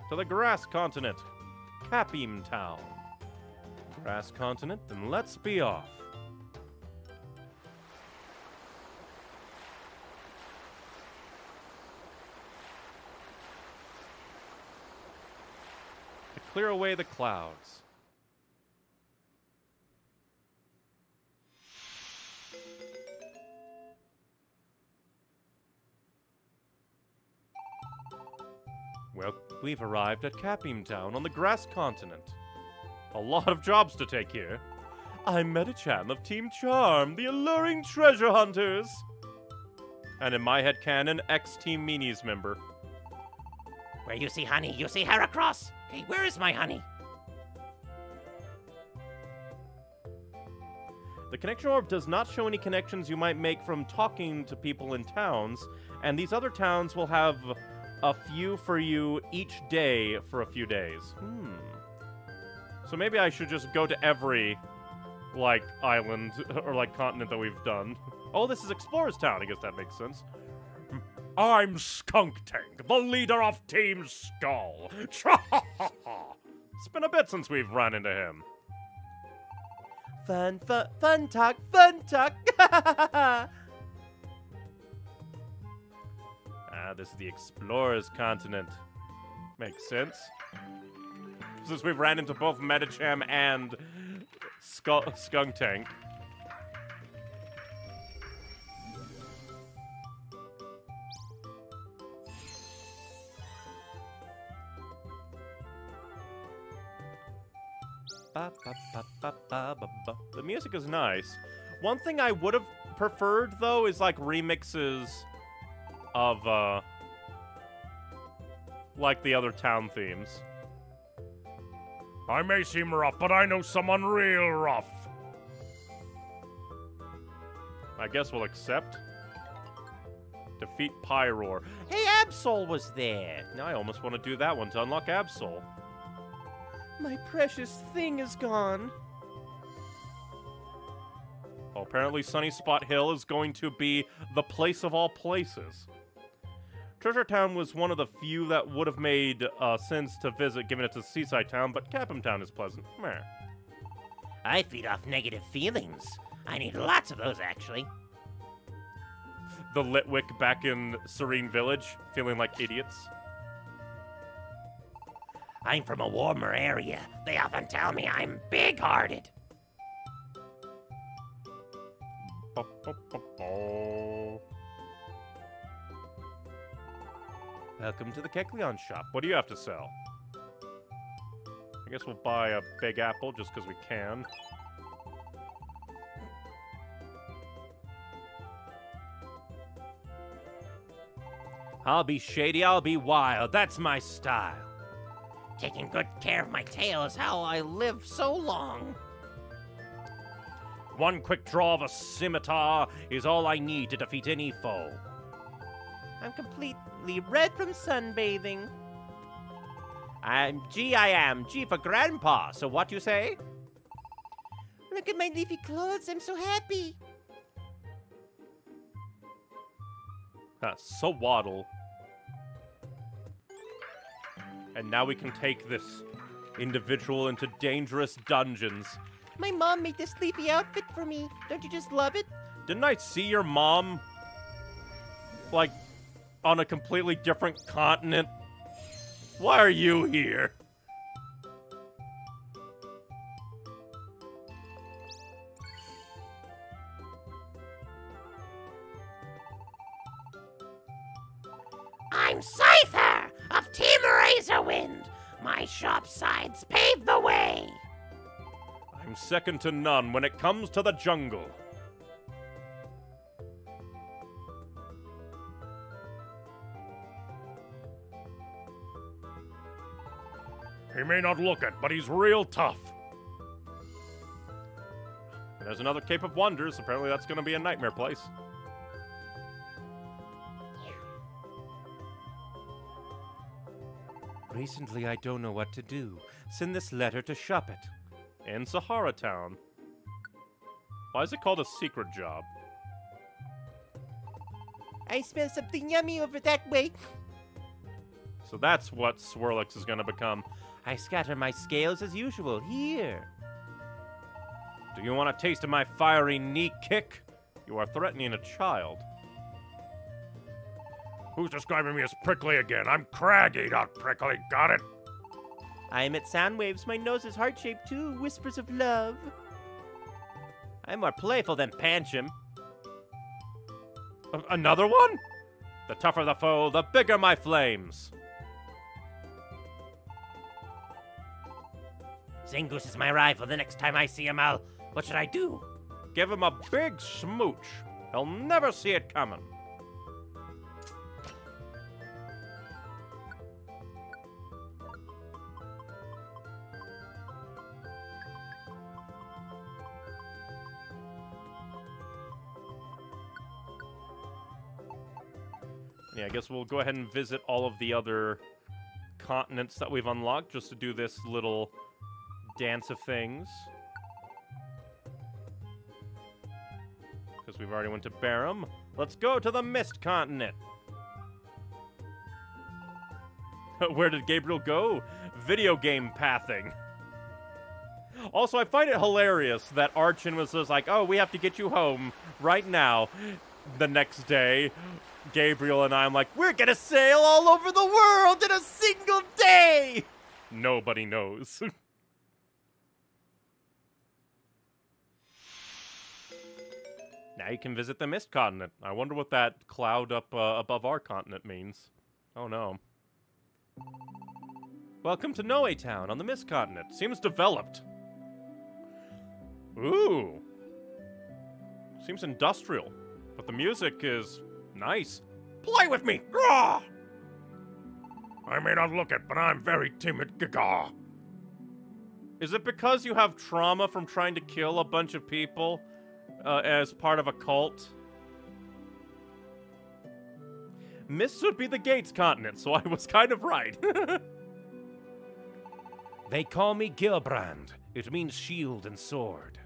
To the Grass Continent. Beheeyem Town. Grass Continent, then let's be off. To clear away the clouds. Well, we've arrived at Beheeyem Town on the Grass Continent. A lot of jobs to take here. I'm Metachan of Team Charm, the alluring treasure hunters! And in my head canon, ex-Team Meanies member. Where you see honey, you see Heracross! Hey, where is my honey? The connection orb does not show any connections you might make from talking to people in towns, and these other towns will have a few for you each day for a few days. Hmm. So maybe I should just go to every, like, island or, like, continent that we've done. Oh, this is Explorer's Town. I guess that makes sense. I'm Skunk Tank, the leader of Team Skull. It's been a bit since we've run into him. Fun, fun, fun talk, fun talk. Ah, this is the Explorer's Continent. Makes sense. Since we've ran into both Medicham and Skuntank. Ba, ba, ba, ba, ba, ba, ba. The music is nice. One thing I would have preferred, though, is like remixes of uh, like the other town themes. I may seem rough, but I know someone real rough. I guess we'll accept. Defeat Pyroar. Hey, Absol was there. Now I almost want to do that one to unlock Absol. My precious thing is gone. Well, apparently Sunny Spot Hill is going to be the place of all places. Treasure Town was one of the few that would have made uh, sense to visit, given it's a seaside town, but Cap'em Town is pleasant. Meh. I feed off negative feelings. I need lots of those, actually. The Litwick back in Serene Village, feeling like idiots. I'm from a warmer area. They often tell me I'm big-hearted. Welcome to the Kecleon shop. What do you have to sell? I guess we'll buy a big apple just because we can. I'll be shady, I'll be wild. That's my style. Taking good care of my tail is how I live so long. One quick draw of a scimitar is all I need to defeat any foe. I'm completely red from sunbathing. I'm G I am, G for grandpa, so what you say? Look at my leafy clothes, I'm so happy. Ah, so waddle. And now we can take this individual into dangerous dungeons. My mom made this leafy outfit for me. Don't you just love it? Didn't I see your mom, like, on a completely different continent? Why are you here? I'm Scyther of Team Razorwind. My shop sides pave the way. I'm second to none when it comes to the jungle. He may not look it, but he's real tough. And there's another Cape of Wonders. Apparently that's going to be a nightmare place. Recently, I don't know what to do. Send this letter to shop it. In Sahara Town. Why is it called a secret job? I smell something yummy over that way. So that's what Swirlix is going to become. I scatter my scales as usual here. Do you want a taste of my fiery knee kick? You are threatening a child. Who's describing me as prickly again? I'm craggy, not prickly. Got it? I emit sound waves. My nose is heart-shaped, too. Whispers of love. I'm more playful than Pancham. A another one? The tougher the foe, the bigger my flames. Zangoose is my rival. The next time I see him, I'll... What should I do? Give him a big smooch. He'll never see it coming. Yeah, I guess we'll go ahead and visit all of the other continents that we've unlocked just to do this little dance of things. Because we've already went to Barham. Let's go to the Mist Continent. Where did Gabriel go? Video game pathing. Also, I find it hilarious that Archon was just like, oh, we have to get you home right now. the next day, Gabriel and I, I'm like, we're gonna sail all over the world in a single day! Nobody knows. Now you can visit the Mist Continent. I wonder what that cloud up uh, above our continent means. Oh no. Welcome to Noe Town on the Mist Continent. Seems developed. Ooh. Seems industrial. But the music is nice. Play with me! Gah! I may not look it, but I'm very timid. Gah! Is it because you have trauma from trying to kill a bunch of people uh, as part of a cult? Mist would be the Gates Continent, so I was kind of right. They call me Gilbrand. It means shield and sword.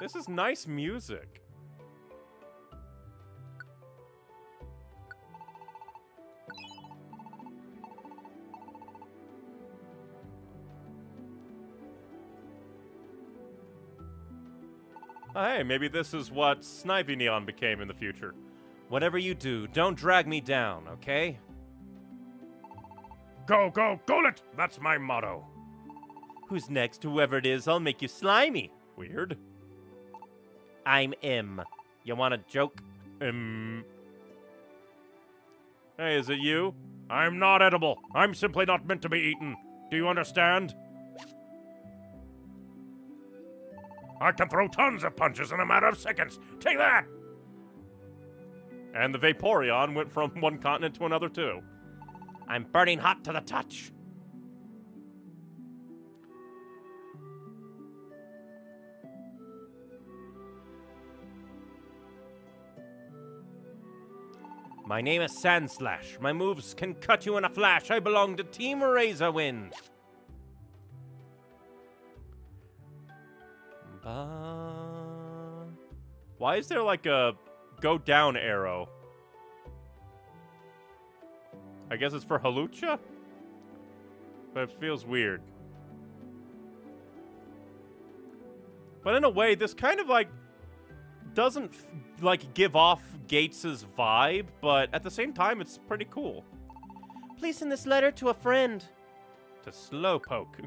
This is nice music. Oh, hey, maybe this is what Snivy Neon became in the future. Whatever you do, don't drag me down, okay? Go, go, go it! That's my motto. Who's next? Whoever it is, I'll make you slimy. Weird. I'm M. You want a joke? M. Hey, is it you? I'm not edible. I'm simply not meant to be eaten. Do you understand? I can throw tons of punches in a matter of seconds. Take that! And the Vaporeon went from one continent to another, too. I'm burning hot to the touch. My name is Sandslash. My moves can cut you in a flash. I belong to Team Razorwind. Uh, why is there like a go down arrow? I guess it's for Halucha? But it feels weird. But in a way, this kind of like doesn't like give off Gates's vibe, but at the same time, it's pretty cool. Please send this letter to a friend. To Slowpoke.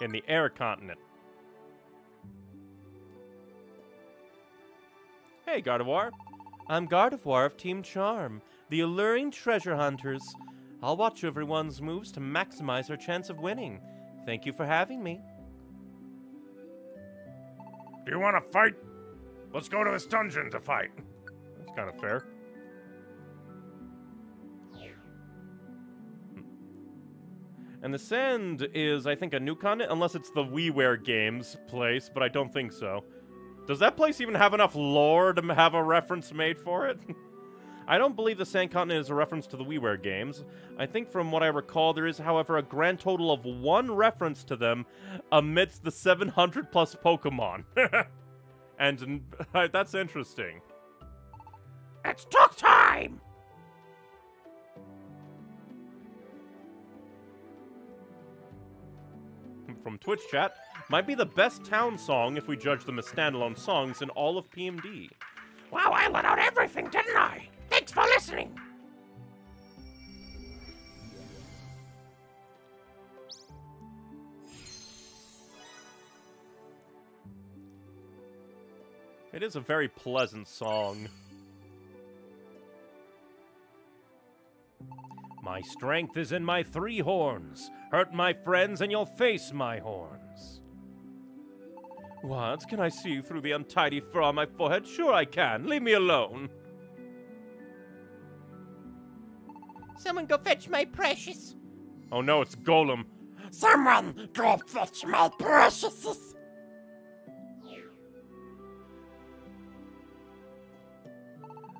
In the Air Continent. Hey, Gardevoir. I'm Gardevoir of Team Charm, the alluring treasure hunters. I'll watch everyone's moves to maximize our chance of winning. Thank you for having me. Do you want to fight? Let's go to this dungeon to fight. That's kind of fair. And the Sand is, I think, a new continent, unless it's the WiiWare Games place, but I don't think so. Does that place even have enough lore to have a reference made for it? I don't believe the Sand Continent is a reference to the WiiWare games. I think from what I recall, there is, however, a grand total of one reference to them amidst the seven hundred plus Pokemon. And uh, that's interesting. It's talk time! From Twitch chat, might be the best town song if we judge them as standalone songs in all of P M D. Wow, I let out everything, didn't I? Thanks for listening! It is a very pleasant song. My strength is in my three horns. Hurt my friends and you'll face my horns. What? Can I see through the untidy fur on my forehead? Sure I can. Leave me alone. Someone go fetch my precious. Oh no, it's Golem. Someone go fetch my preciouses.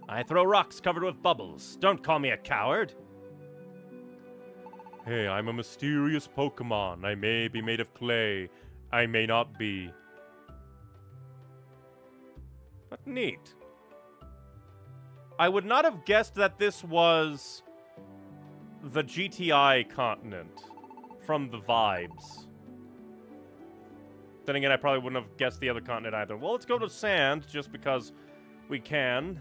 I throw rocks covered with bubbles. Don't call me a coward. Hey, I'm a mysterious Pokemon. I may be made of clay. I may not be. But neat. I would not have guessed that this was the G T I continent from the vibes. Then again, I probably wouldn't have guessed the other continent either. Well, let's go to sand, just because we can.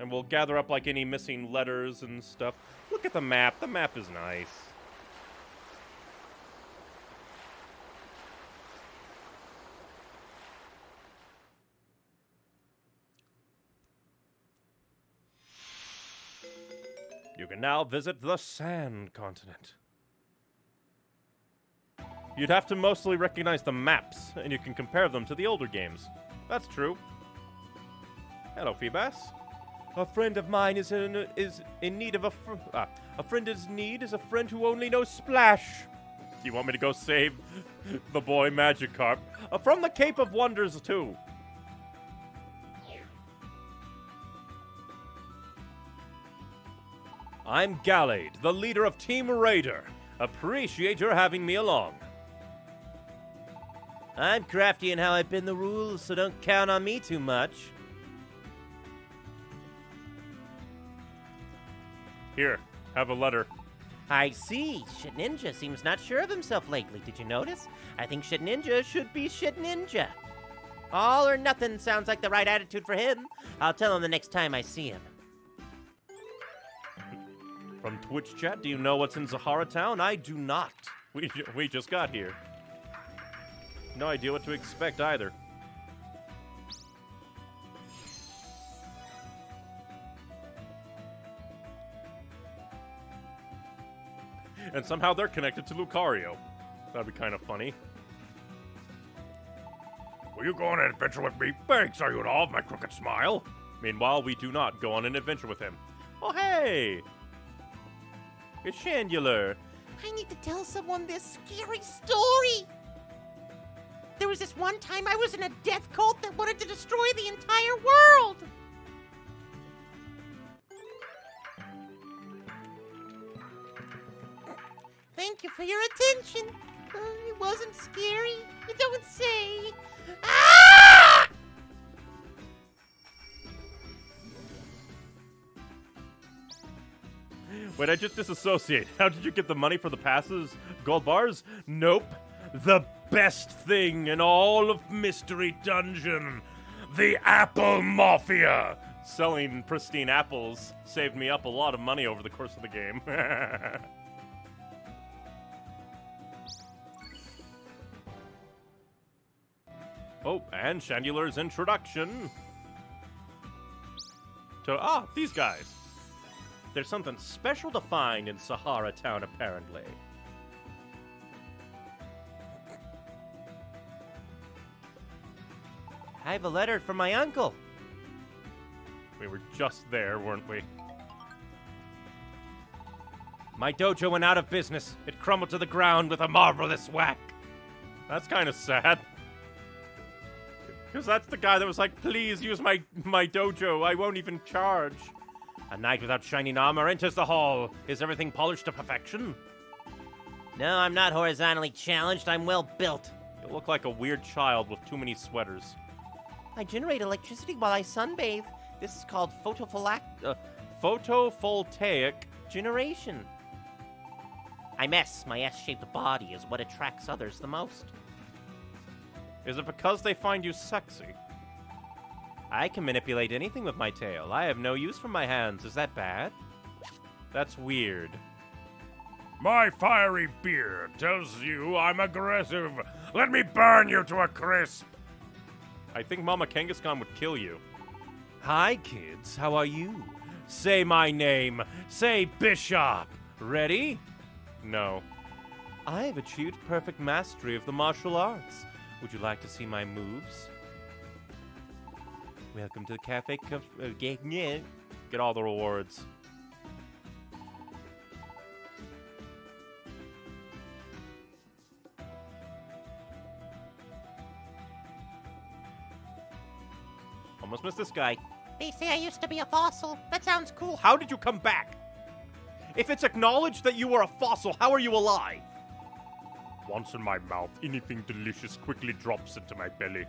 And we'll gather up, like, any missing letters and stuff. Look at the map. The map is nice. You can now visit the Sand Continent. You'd have to mostly recognize the maps, and you can compare them to the older games. That's true. Hello, Feebas. A friend of mine is in is in need of a fr uh, a friend is need is a friend who only knows Splash. You want me to go save the boy Magikarp uh, from the Cape of Wonders too? I'm Gallade, the leader of Team Raider. Appreciate your having me along. I'm crafty in how I bend the rules, so don't count on me too much. Here, have a letter. I see. Shit Ninja seems not sure of himself lately. Did you notice? I think Shit Ninja should be Shit Ninja. All or nothing sounds like the right attitude for him. I'll tell him the next time I see him. From Twitch chat, do you know what's in Sahara Town? I do not. We, we just got here. No idea what to expect either. And somehow they're connected to Lucario. That'd be kind of funny. Will you go on an adventure with me? Thanks, are you in awe of my crooked smile? Meanwhile, we do not go on an adventure with him. Oh, hey! It's Chandelure. I need to tell someone this scary story. There was this one time I was in a death cult that wanted to destroy the entire world. Thank you for your attention. Uh, it wasn't scary. You don't say. Ah! Wait, I just disassociate. How did you get the money for the passes? Gold bars? Nope. The best thing in all of Mystery Dungeon. The Apple Mafia. Selling pristine apples saved me up a lot of money over the course of the game. Oh, and Chandelure's introduction. To, ah, these guys. There's something special to find in Sahara Town, apparently. I have a letter from my uncle. We were just there, weren't we? My dojo went out of business. It crumbled to the ground with a marvelous whack. That's kind of sad. Because that's the guy that was like, please use my, my dojo. I won't even charge. A knight without shining armor enters the hall. Is everything polished to perfection? No, I'm not horizontally challenged. I'm well built. You look like a weird child with too many sweaters. I generate electricity while I sunbathe. This is called uh, photovoltaic generation. I'm S. My S-shaped body is what attracts others the most. Is it because they find you sexy? I can manipulate anything with my tail. I have no use for my hands. Is that bad? That's weird. My fiery beard tells you I'm aggressive. Let me burn you to a crisp. I think Mama Kangaskhan would kill you. Hi, kids. How are you? Say my name. Say Bishop. Ready? No. I have achieved perfect mastery of the martial arts. Would you like to see my moves? Welcome to the cafe. Get all the rewards. Almost missed this guy. They say I used to be a fossil. That sounds cool. How did you come back? If it's acknowledged that you were a fossil, how are you alive? Once in my mouth, anything delicious quickly drops into my belly.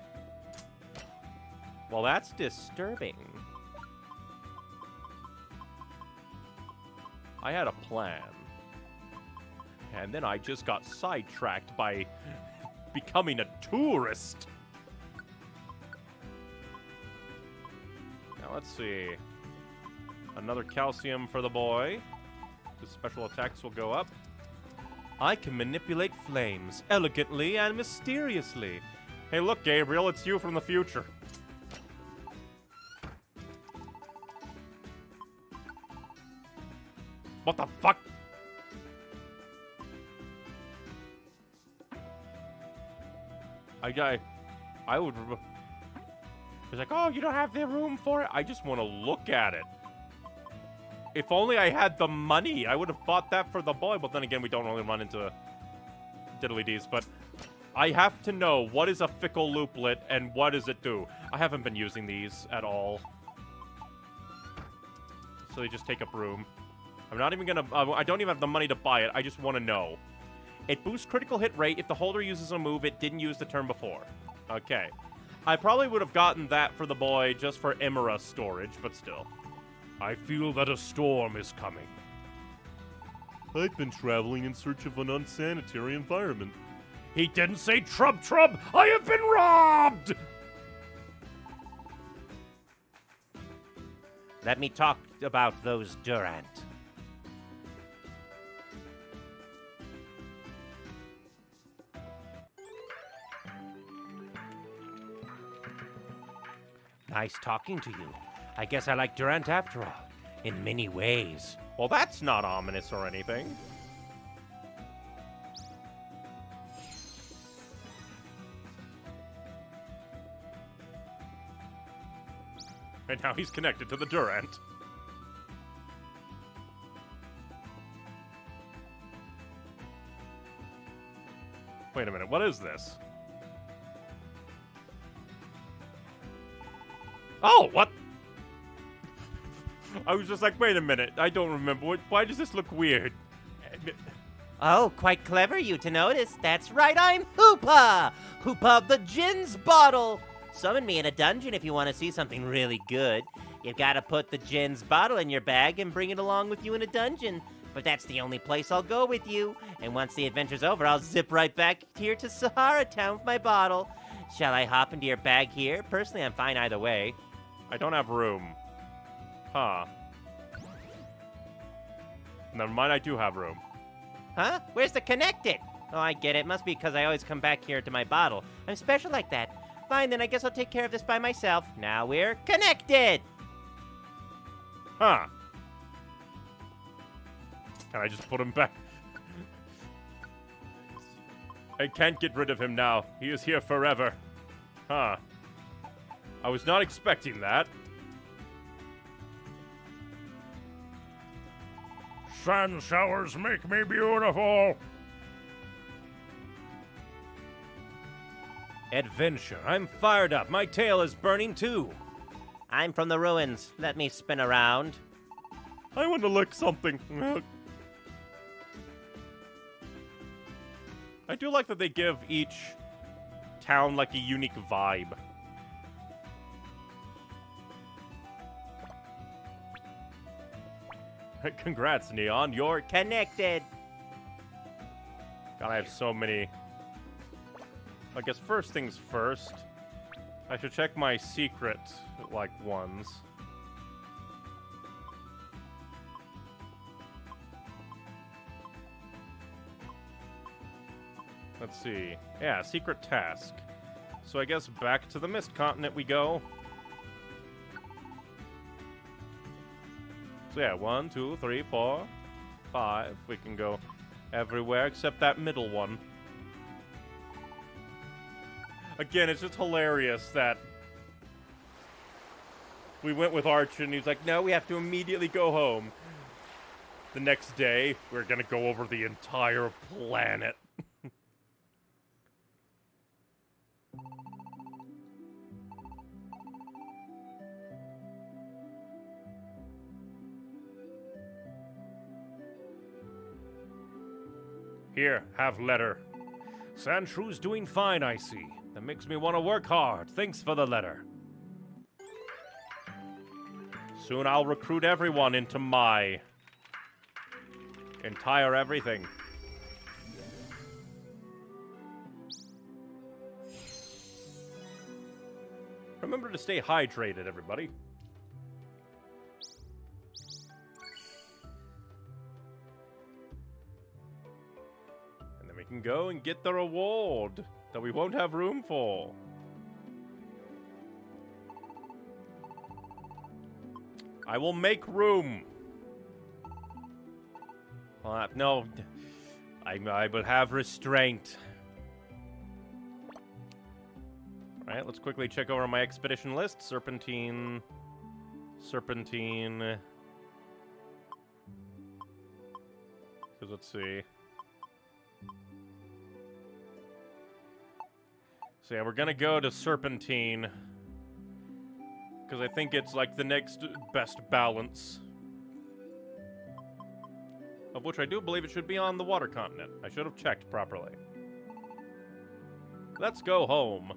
Well, that's disturbing. I had a plan. And then I just got sidetracked by becoming a tourist. Now, let's see. Another calcium for the boy. His special attacks will go up. I can manipulate flames elegantly and mysteriously. Hey, look, Gabriel, it's you from the future. What the fuck? I, I, I would... It's like, oh, you don't have the room for it? I just want to look at it. If only I had the money, I would have bought that for the boy. But then again, we don't really run into diddly-dees. But I have to know, what is a fickle looplet and what does it do? I haven't been using these at all. So they just take up room. I'm not even gonna... Uh, I don't even have the money to buy it. I just want to know. It boosts critical hit rate if the holder uses a move it didn't use the turn before. Okay. I probably would have gotten that for the boy just for Emera storage, but still. I feel that a storm is coming. I've been traveling in search of an unsanitary environment. He didn't say trub trub! I have been robbed! Let me talk about those Durant. Nice talking to you. I guess I like Durant after all, in many ways. Well, that's not ominous or anything. And now he's connected to the Durant. Wait a minute, what is this? Oh, what? I was just like, wait a minute, I don't remember. What, why does this look weird? Oh, quite clever you to notice. That's right, I'm Hoopa! Hoopa of the Gin's Bottle! Summon me in a dungeon if you want to see something really good. You've got to put the Gin's Bottle in your bag and bring it along with you in a dungeon. But that's the only place I'll go with you. And once the adventure's over, I'll zip right back here to Sahara Town with my bottle. Shall I hop into your bag here? Personally, I'm fine either way. I don't have room. Huh. Never mind, I do have room. Huh? Where's the connected? Oh, I get it. Must be because I always come back here to my bottle. I'm special like that. Fine, then I guess I'll take care of this by myself. Now we're connected! Huh. Can I just put him back? I can't get rid of him now. He is here forever. Huh. I was not expecting that. Sun showers make me beautiful. Adventure. I'm fired up. My tail is burning too. I'm from the ruins. Let me spin around. I want to lick something. I do like that they give each town like a unique vibe. Congrats, Neon. You're connected. God, I have so many. I guess first things first. I should check my secret, like, ones. Let's see. Yeah, secret task. So I guess back to the Mist Continent we go. So yeah, one, two, three, four, five. We can go everywhere except that middle one. Again, it's just hilarious that we went with Arch and he's like, no, we have to immediately go home. The next day, we're gonna go over the entire planet. Here, have letter. Sandshrews doing fine, I see. That makes me want to work hard. Thanks for the letter. Soon I'll recruit everyone into my entire everything. Remember to stay hydrated, everybody. And then we can go and get the reward that we won't have room for. I will make room. Uh, no, I, I will have restraint. All right, let's quickly check over my expedition list. Serpentine, Serpentine. Because let's see. So yeah, we're gonna go to Serpentine. Because I think it's like the next best balance. Of which I do believe it should be on the Water Continent. I should have checked properly. Let's go home.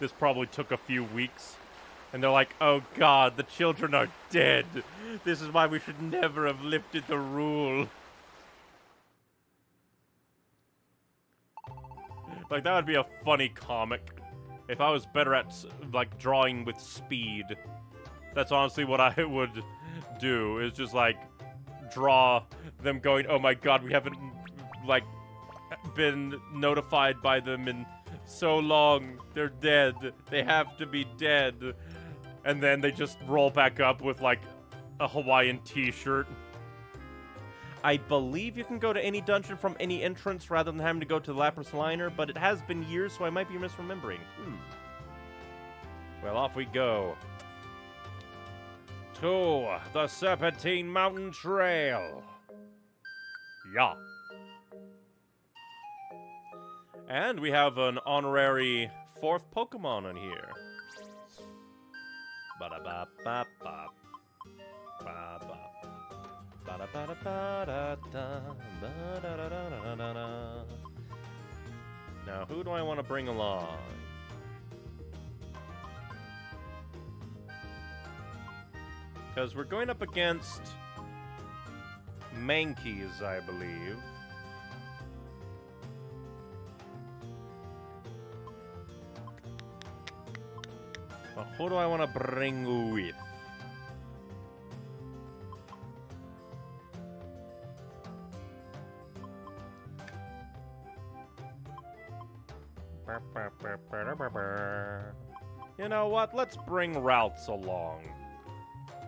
This probably took a few weeks. And they're like, oh god, the children are dead. This is why we should never have lifted the rule. Like, that would be a funny comic. If I was better at, like, drawing with speed. That's honestly what I would do, is just, like, draw them going, oh my god, we haven't, like, been notified by them in so long. They're dead. They have to be dead. And then they just roll back up with, like, a Hawaiian t-shirt. I believe you can go to any dungeon from any entrance rather than having to go to the Lapras Liner, but it has been years, so I might be misremembering. Hmm. Well, off we go. To the Serpentine Mountain Trail. Yeah. And we have an honorary fourth Pokemon in here. Ba-da-ba-ba-ba. Ba-ba. Now, who do I want to bring along? Because we're going up against Mankeys, I believe. But who do I want to bring with? You know what? Let's bring Routes along.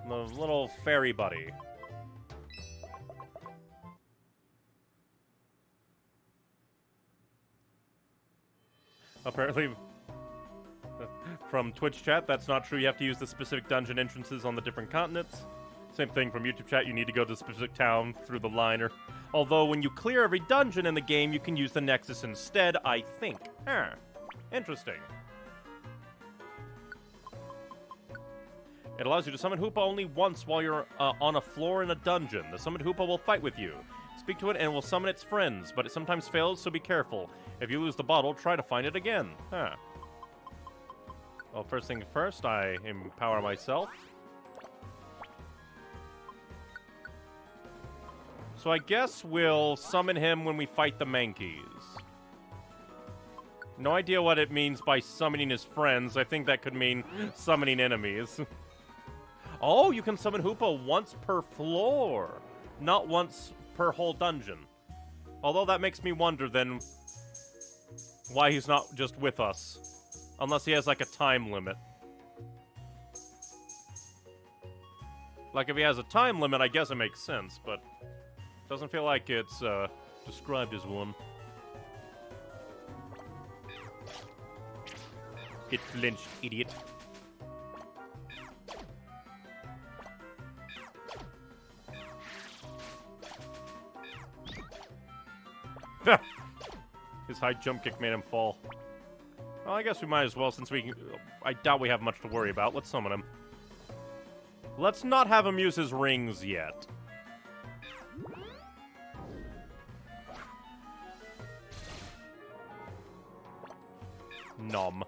The little fairy buddy. Apparently, from Twitch chat, that's not true. You have to use the specific dungeon entrances on the different continents. Same thing from YouTube chat. You need to go to the specific town through the liner. Although, when you clear every dungeon in the game, you can use the Nexus instead, I think. Huh. Interesting. It allows you to summon Hoopa only once while you're uh, on a floor in a dungeon. The summoned Hoopa will fight with you. Speak to it and it will summon its friends, but it sometimes fails, so be careful. If you lose the bottle, try to find it again. Huh. Well, first thing first, I empower myself. So I guess we'll summon him when we fight the Mankeys. No idea what it means by summoning his friends. I think that could mean summoning enemies. Oh, you can summon Hoopa once per floor. Not once per whole dungeon. Although that makes me wonder then why he's not just with us. Unless he has like a time limit. Like if he has a time limit, I guess it makes sense, but... Doesn't feel like it's uh, described as one. Get flinched, idiot. His high jump kick made him fall. Well, I guess we might as well, since we... I doubt we have much to worry about. Let's summon him. Let's not have him use his rings yet. Nom.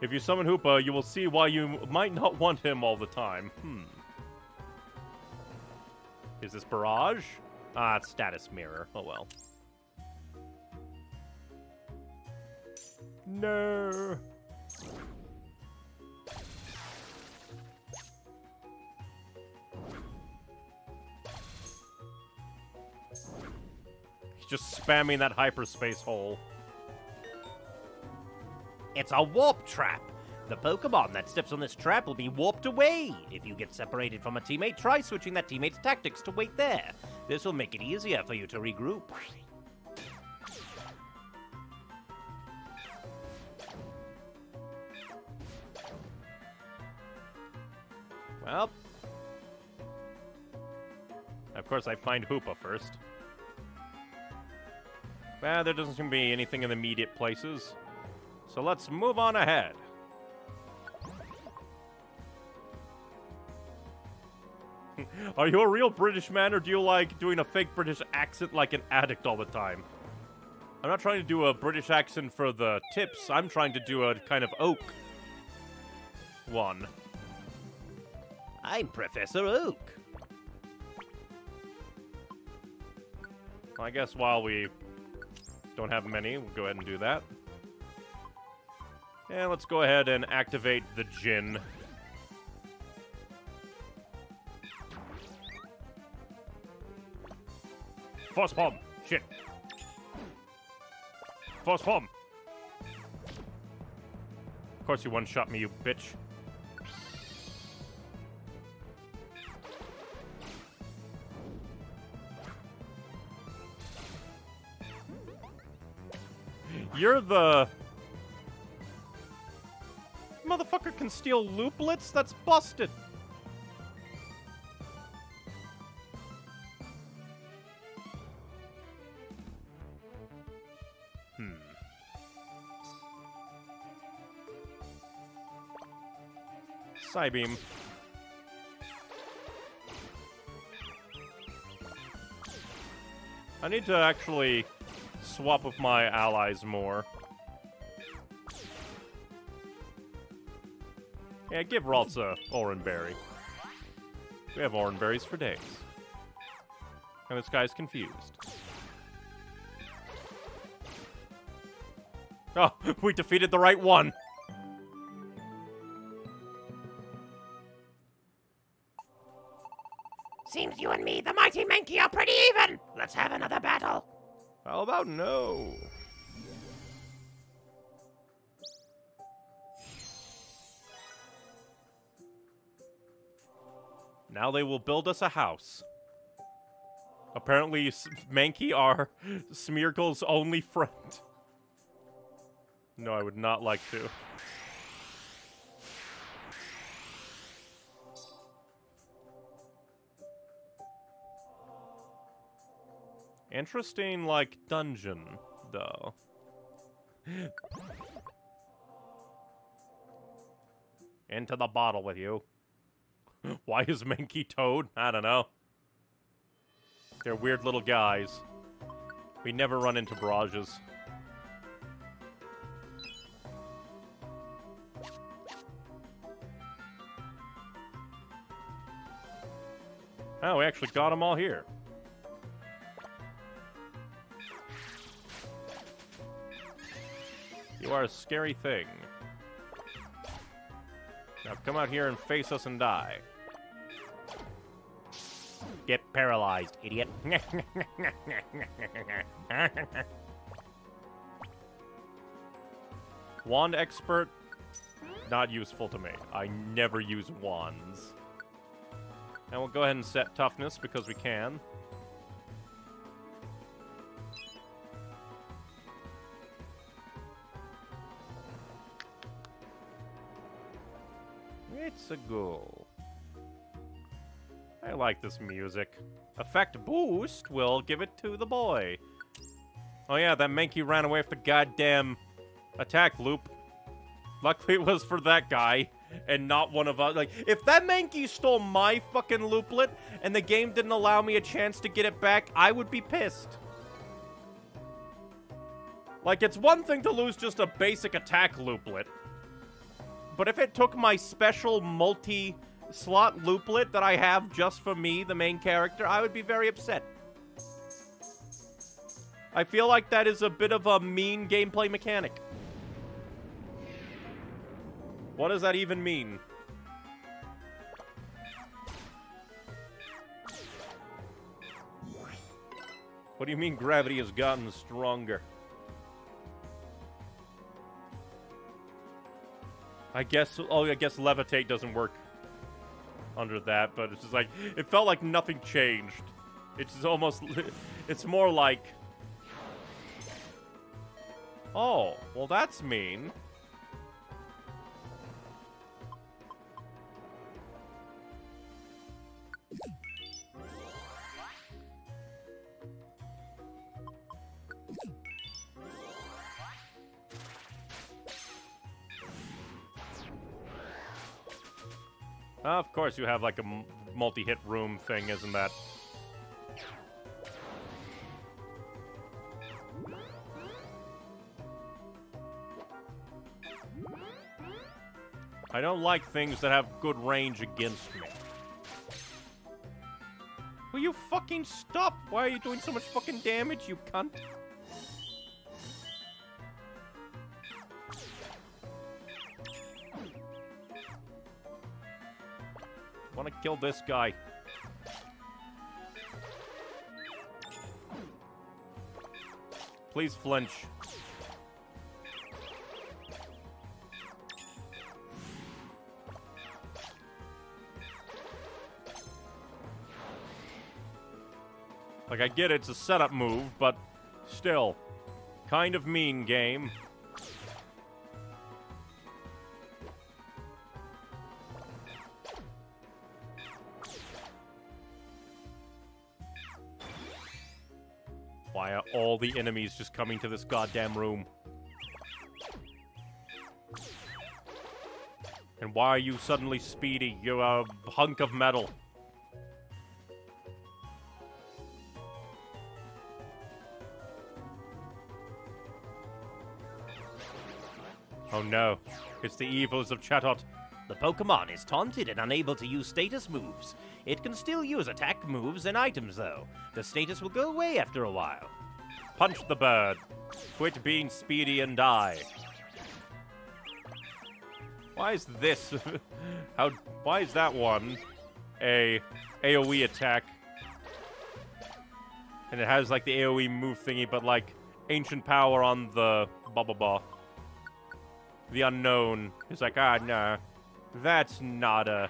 If you summon Hoopa, you will see why you might not want him all the time. Hmm. Is this Barrage? Ah, it's Status Mirror. Oh well. No. He's just spamming that hyperspace hole. It's a warp trap. The Pokemon that steps on this trap will be warped away. If you get separated from a teammate, try switching that teammate's tactics to wait there. This will make it easier for you to regroup. Well. Of course, I find Hoopa first. Well, there doesn't seem to be anything in the immediate places. So let's move on ahead. Are you a real British man, or do you like doing a fake British accent like an addict all the time? I'm not trying to do a British accent for the tips. I'm trying to do a kind of Oak one. I'm Professor Oak. I guess while we don't have many, we'll go ahead and do that. And let's go ahead and activate the Jin. Force Palm! Shit! Force Palm! Of course you one-shot me, you bitch. You're the... Motherfucker can steal looplets? That's busted! Hmm. Psybeam. I need to actually swap with my allies more. Yeah, give Ralts a Oran Berry. We have Oran Berries for days. And this guy's confused. Oh, we defeated the right one! Seems you and me, the mighty Mankey, are pretty even! Let's have another battle! How about no? Now they will build us a house. Apparently, Mankey are Smeargle's only friend. No, I would not like to. Interesting, like, dungeon, though. Into the bottle with you. Why is Mankey Toad? I don't know. They're weird little guys. We never run into barrages. Oh, we actually got them all here. You are a scary thing. Now come out here and face us and die. Get paralyzed, idiot. Wand expert, not useful to me. I never use wands. And we'll go ahead and set toughness because we can. It's a goal. I like this music. Effect boost will give it to the boy. Oh yeah, that Mankey ran away with the goddamn attack loop. Luckily it was for that guy and not one of us. Like, if that Mankey stole my fucking looplet and the game didn't allow me a chance to get it back, I would be pissed. Like, it's one thing to lose just a basic attack looplet. but if it took my special multi-slot looplet that I have just for me, the main character, I would be very upset. I feel like that is a bit of a mean gameplay mechanic. What does that even mean? What do you mean gravity has gotten stronger? I guess, oh, I guess levitate doesn't work under that, but it's just like, it felt like nothing changed. It's just almost, it's more like, oh, well that's mean. Uh, of course, you have like a multi-hit room thing, isn't that? I don't like things that have good range against me. Will you fucking stop? Why are you doing so much fucking damage, you cunt? Wanna kill this guy. Please flinch. Like, I get it, it's a setup move, but still, kind of mean game. Why are all the enemies just coming to this goddamn room? And why are you suddenly speedy? You're a hunk of metal. Oh no, it's the evils of Chatot. The Pokemon is taunted and unable to use status moves. It can still use attack moves and items though. The status will go away after a while. Punch the bird. Quit being speedy and die. Why is this? How? Why is that one a AoE attack? And it has like the AoE move thingy, but like ancient power on the blah blah blah. The unknown is like, ah, nah, that's not a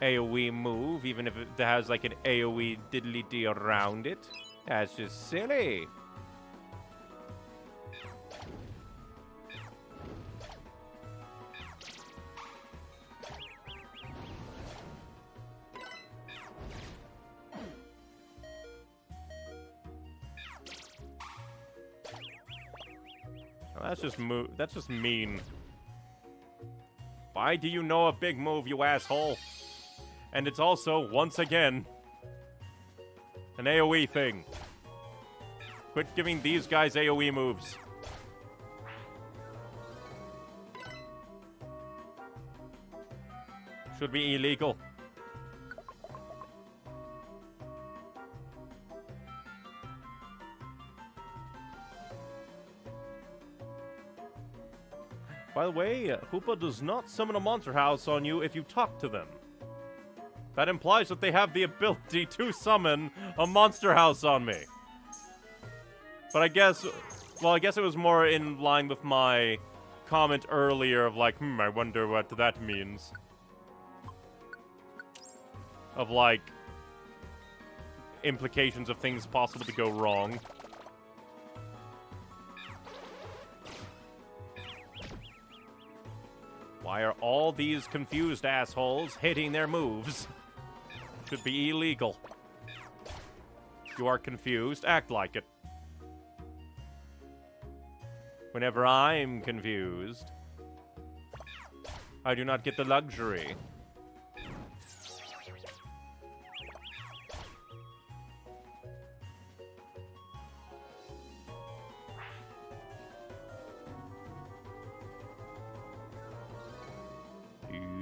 AoE move, even if it has, like, an AoE diddly-dee around it. That's just silly. That's just mo- that's just mean. Why do you know a big move, you asshole? And it's also, once again, an AoE thing. Quit giving these guys AoE moves. Should be illegal. By the way, Hoopa does not summon a monster house on you if you talk to them. That implies that they have the ability to summon a monster house on me. But I guess, well, I guess it was more in line with my comment earlier of like, hmm, I wonder what that means. Of like, implications of things possible to go wrong. Why are all these confused assholes hitting their moves? Should be illegal. If you are confused, act like it. Whenever I'm confused, I do not get the luxury.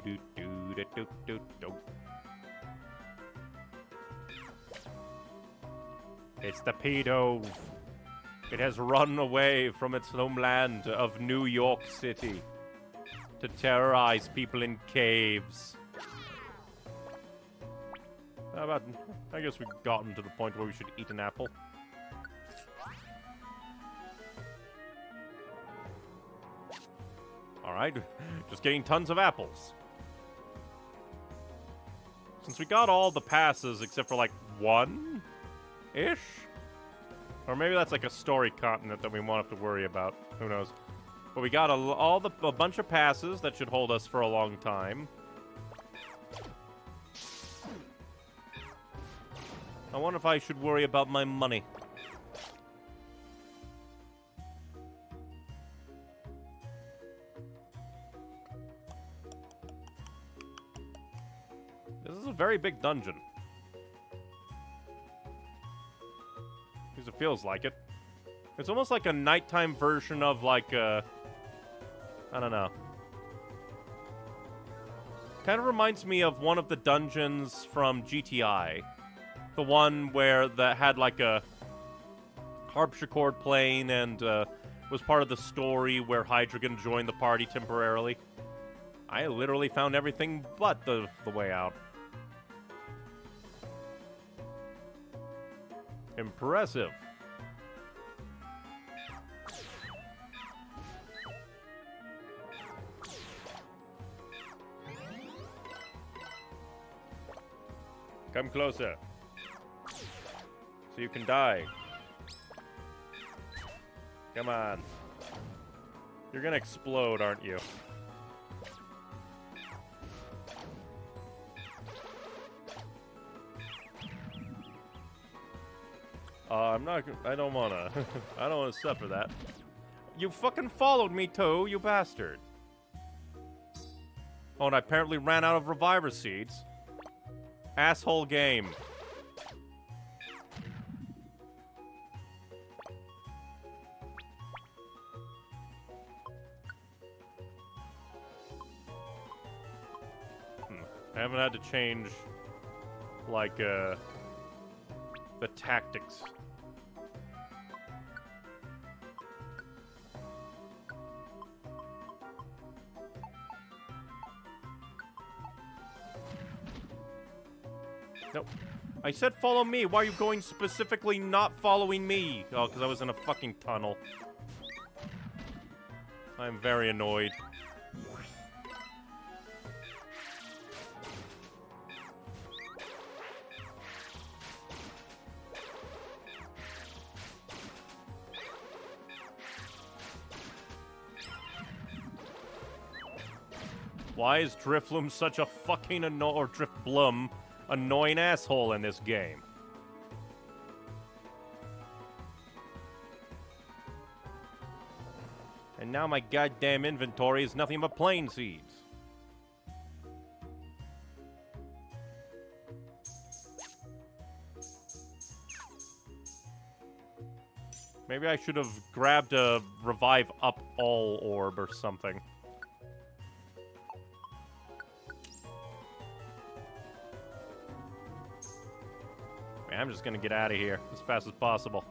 do do do do do do. It's the pedo. It has run away from its homeland of New York City to terrorize people in caves. How about, I guess we've gotten to the point where we should eat an apple. Alright, just getting tons of apples. Since we got all the passes except for like one-ish? Or maybe that's like a story continent that we won't have to worry about. Who knows? But we got a, all the, a bunch of passes that should hold us for a long time. I wonder if I should worry about my money. This is a very big dungeon. At least it feels like it. It's almost like a nighttime version of like a... I don't know. Kind of reminds me of one of the dungeons from G T I. The one where that had like a harpsichord playing and uh, was part of the story where Hydreigon joined the party temporarily. I literally found everything but the, the way out. Impressive. Come closer. You can die. Come on. You're gonna explode, aren't you? Uh, I'm not. I don't wanna. I don't wanna suffer that. You fucking followed me, too, you bastard. Oh, and I apparently ran out of Reviver Seeds. Asshole game. I haven't had to change, like, uh, the tactics. Nope. I said follow me. Why are you going specifically not following me? Oh, because I was in a fucking tunnel. I'm very annoyed. Why is Drifloom such a fucking anno- or Drifblum annoying asshole in this game? And now my goddamn inventory is nothing but plain seeds. Maybe I should have grabbed a revive up all orb or something. I'm just gonna get out of here as fast as possible.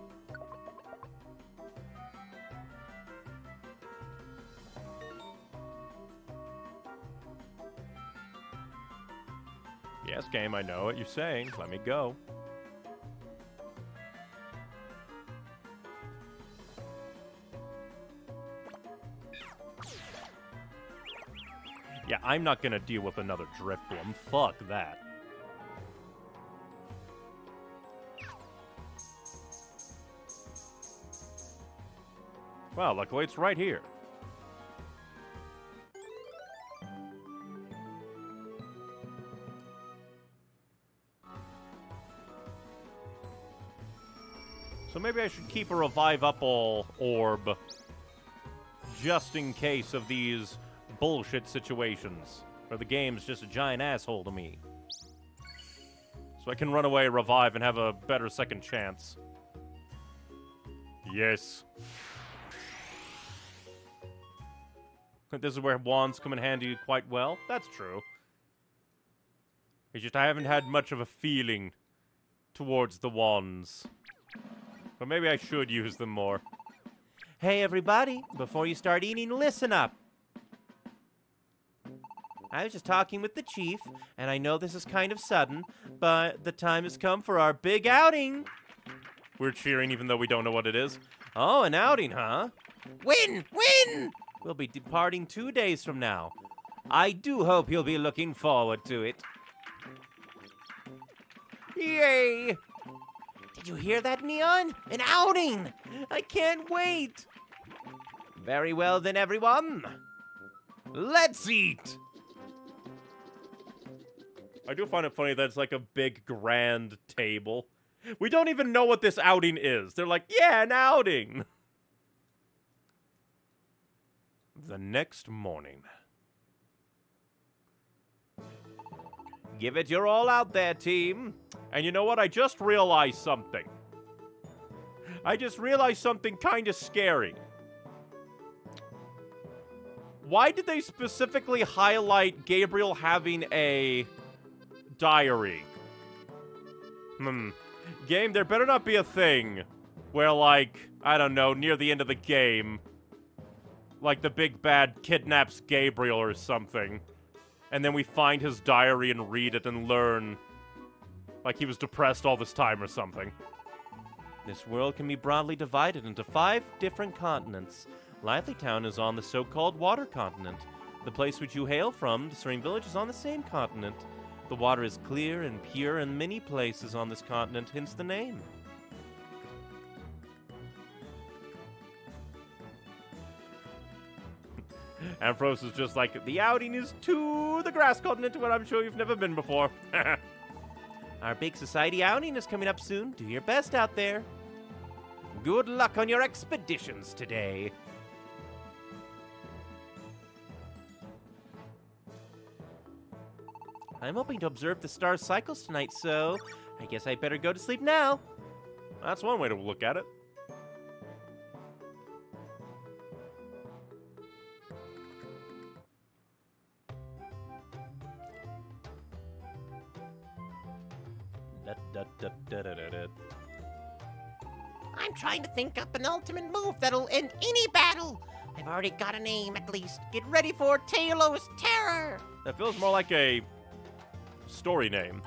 Yes, game, I know what you're saying. Let me go. Yeah, I'm not gonna deal with another Drifloom. Fuck that. Wow, luckily it's right here. So maybe I should keep a revive up all orb just in case of these bullshit situations where the game's just a giant asshole to me. So I can run away, revive, and have a better second chance. Yes. This is where wands come in handy quite well. That's true. It's just I haven't had much of a feeling towards the wands. But maybe I should use them more. Hey, everybody. Before you start eating, listen up. I was just talking with the chief, and I know this is kind of sudden, but the time has come for our big outing. We're cheering even though we don't know what it is. Oh, an outing, huh? Win! Win! We'll be departing two days from now. I do hope you'll be looking forward to it. Yay! Did you hear that, Neon? An outing! I can't wait! Very well then, everyone. Let's eat! I do find it funny that it's like a big, grand table. We don't even know what this outing is. They're like, yeah, an outing! The next morning. Give it your all out there, team. And you know what? I just realized something. I just realized something kind of scary. Why did they specifically highlight Gabriel having a diary? Hmm. Game, there better not be a thing where, like, I don't know, near the end of the game, like the big bad kidnaps Gabriel or something. And then we find his diary and read it and learn, like, he was depressed all this time or something. This world can be broadly divided into five different continents. Lively Town is on the so-called Water Continent. The place which you hail from, the Serene Village, is on the same continent. The water is clear and pure in many places on this continent, hence the name. Ambrose is just like, the outing is to the Grass Continent, where I'm sure you've never been before. Our big society outing is coming up soon. Do your best out there. Good luck on your expeditions today. I'm hoping to observe the star cycles tonight, so I guess I better go to sleep now. That's one way to look at it. I'm trying to think up an ultimate move that'll end any battle. I've already got a name, at least. Get ready for Talos Terror. That feels more like a story name.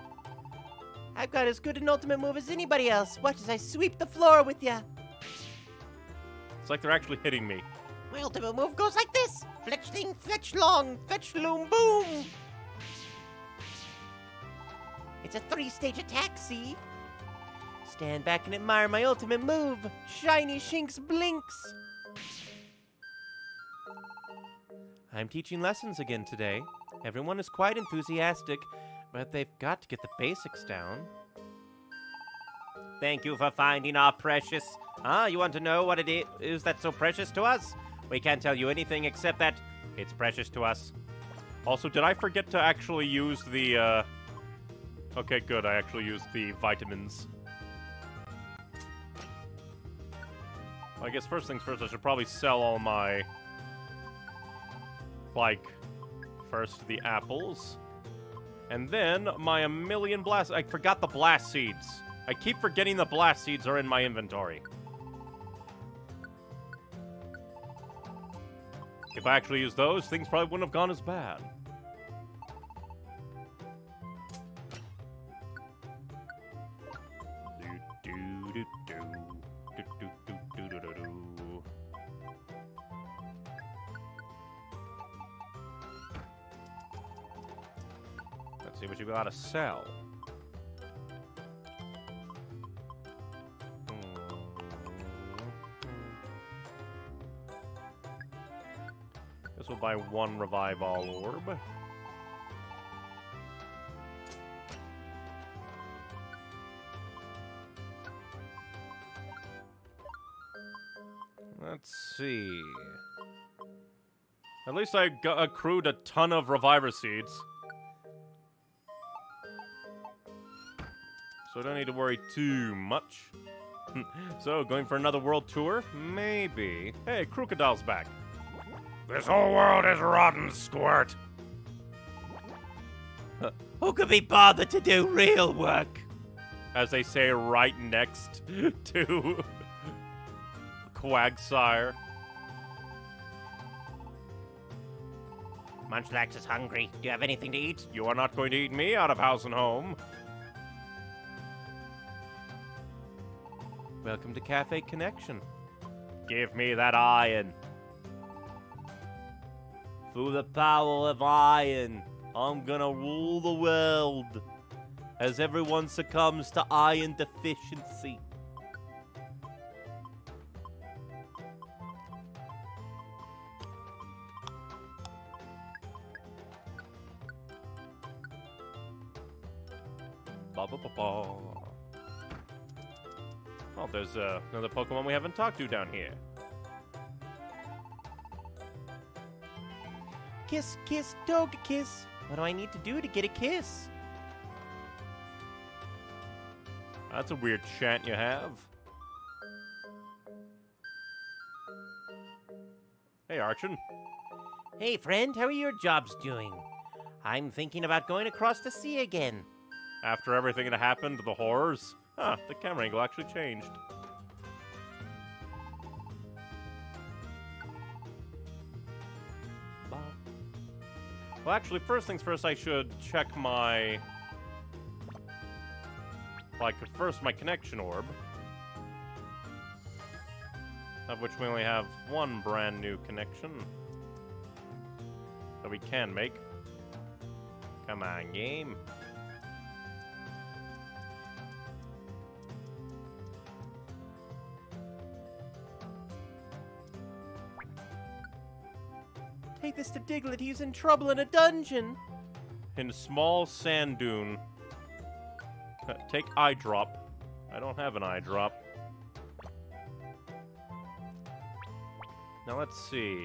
I've got as good an ultimate move as anybody else. Watch as I sweep the floor with ya. It's like they're actually hitting me. My ultimate move goes like this. Fletchling, fetch long, fetch loom, boom. It's a three-stage attack, see? Stand back and admire my ultimate move. Shiny Shinx blinks. I'm teaching lessons again today. Everyone is quite enthusiastic, but they've got to get the basics down. Thank you for finding our precious. Ah, you want to know what it is that's so precious to us? We can't tell you anything except that it's precious to us. Also, did I forget to actually use the, uh... Okay, good. I actually used the vitamins. Well, I guess first things first, I should probably sell all my... Like, first the apples. And then my a million blast... I forgot the blast seeds. I keep forgetting the blast seeds are in my inventory. If I actually used those, things probably wouldn't have gone as bad. Which you gotta sell. This will buy one revive all orb. Let's see. At least I got accrued a ton of reviver seeds. So don't need to worry too much. So, going for another world tour? Maybe. Hey, Crocodile's back. This whole world is rotten, Squirt. Uh, who could be bothered to do real work? As they say right next to Quagsire. Munchlax is hungry. Do you have anything to eat? You are not going to eat me out of house and home. Welcome to Cafe Connection. Give me that iron. Through the power of iron, I'm gonna rule the world. As everyone succumbs to iron deficiency. Oh, there's uh, another Pokemon we haven't talked to down here. Kiss, kiss, dog kiss. What do I need to do to get a kiss? That's a weird chant you have. Hey, Archon. Hey, friend. How are your jobs doing? I'm thinking about going across the sea again. After everything that happened, the horrors? Huh, the camera angle actually changed. Bye. Well, actually, first things first, I should check my... Like, first, my connection orb. Of which we only have one brand new connection. That we can make. Come on, game. Take this to Diglett, he's in trouble in a dungeon. In a small sand dune. Uh, take eye drop. I don't have an eye drop. Now let's see.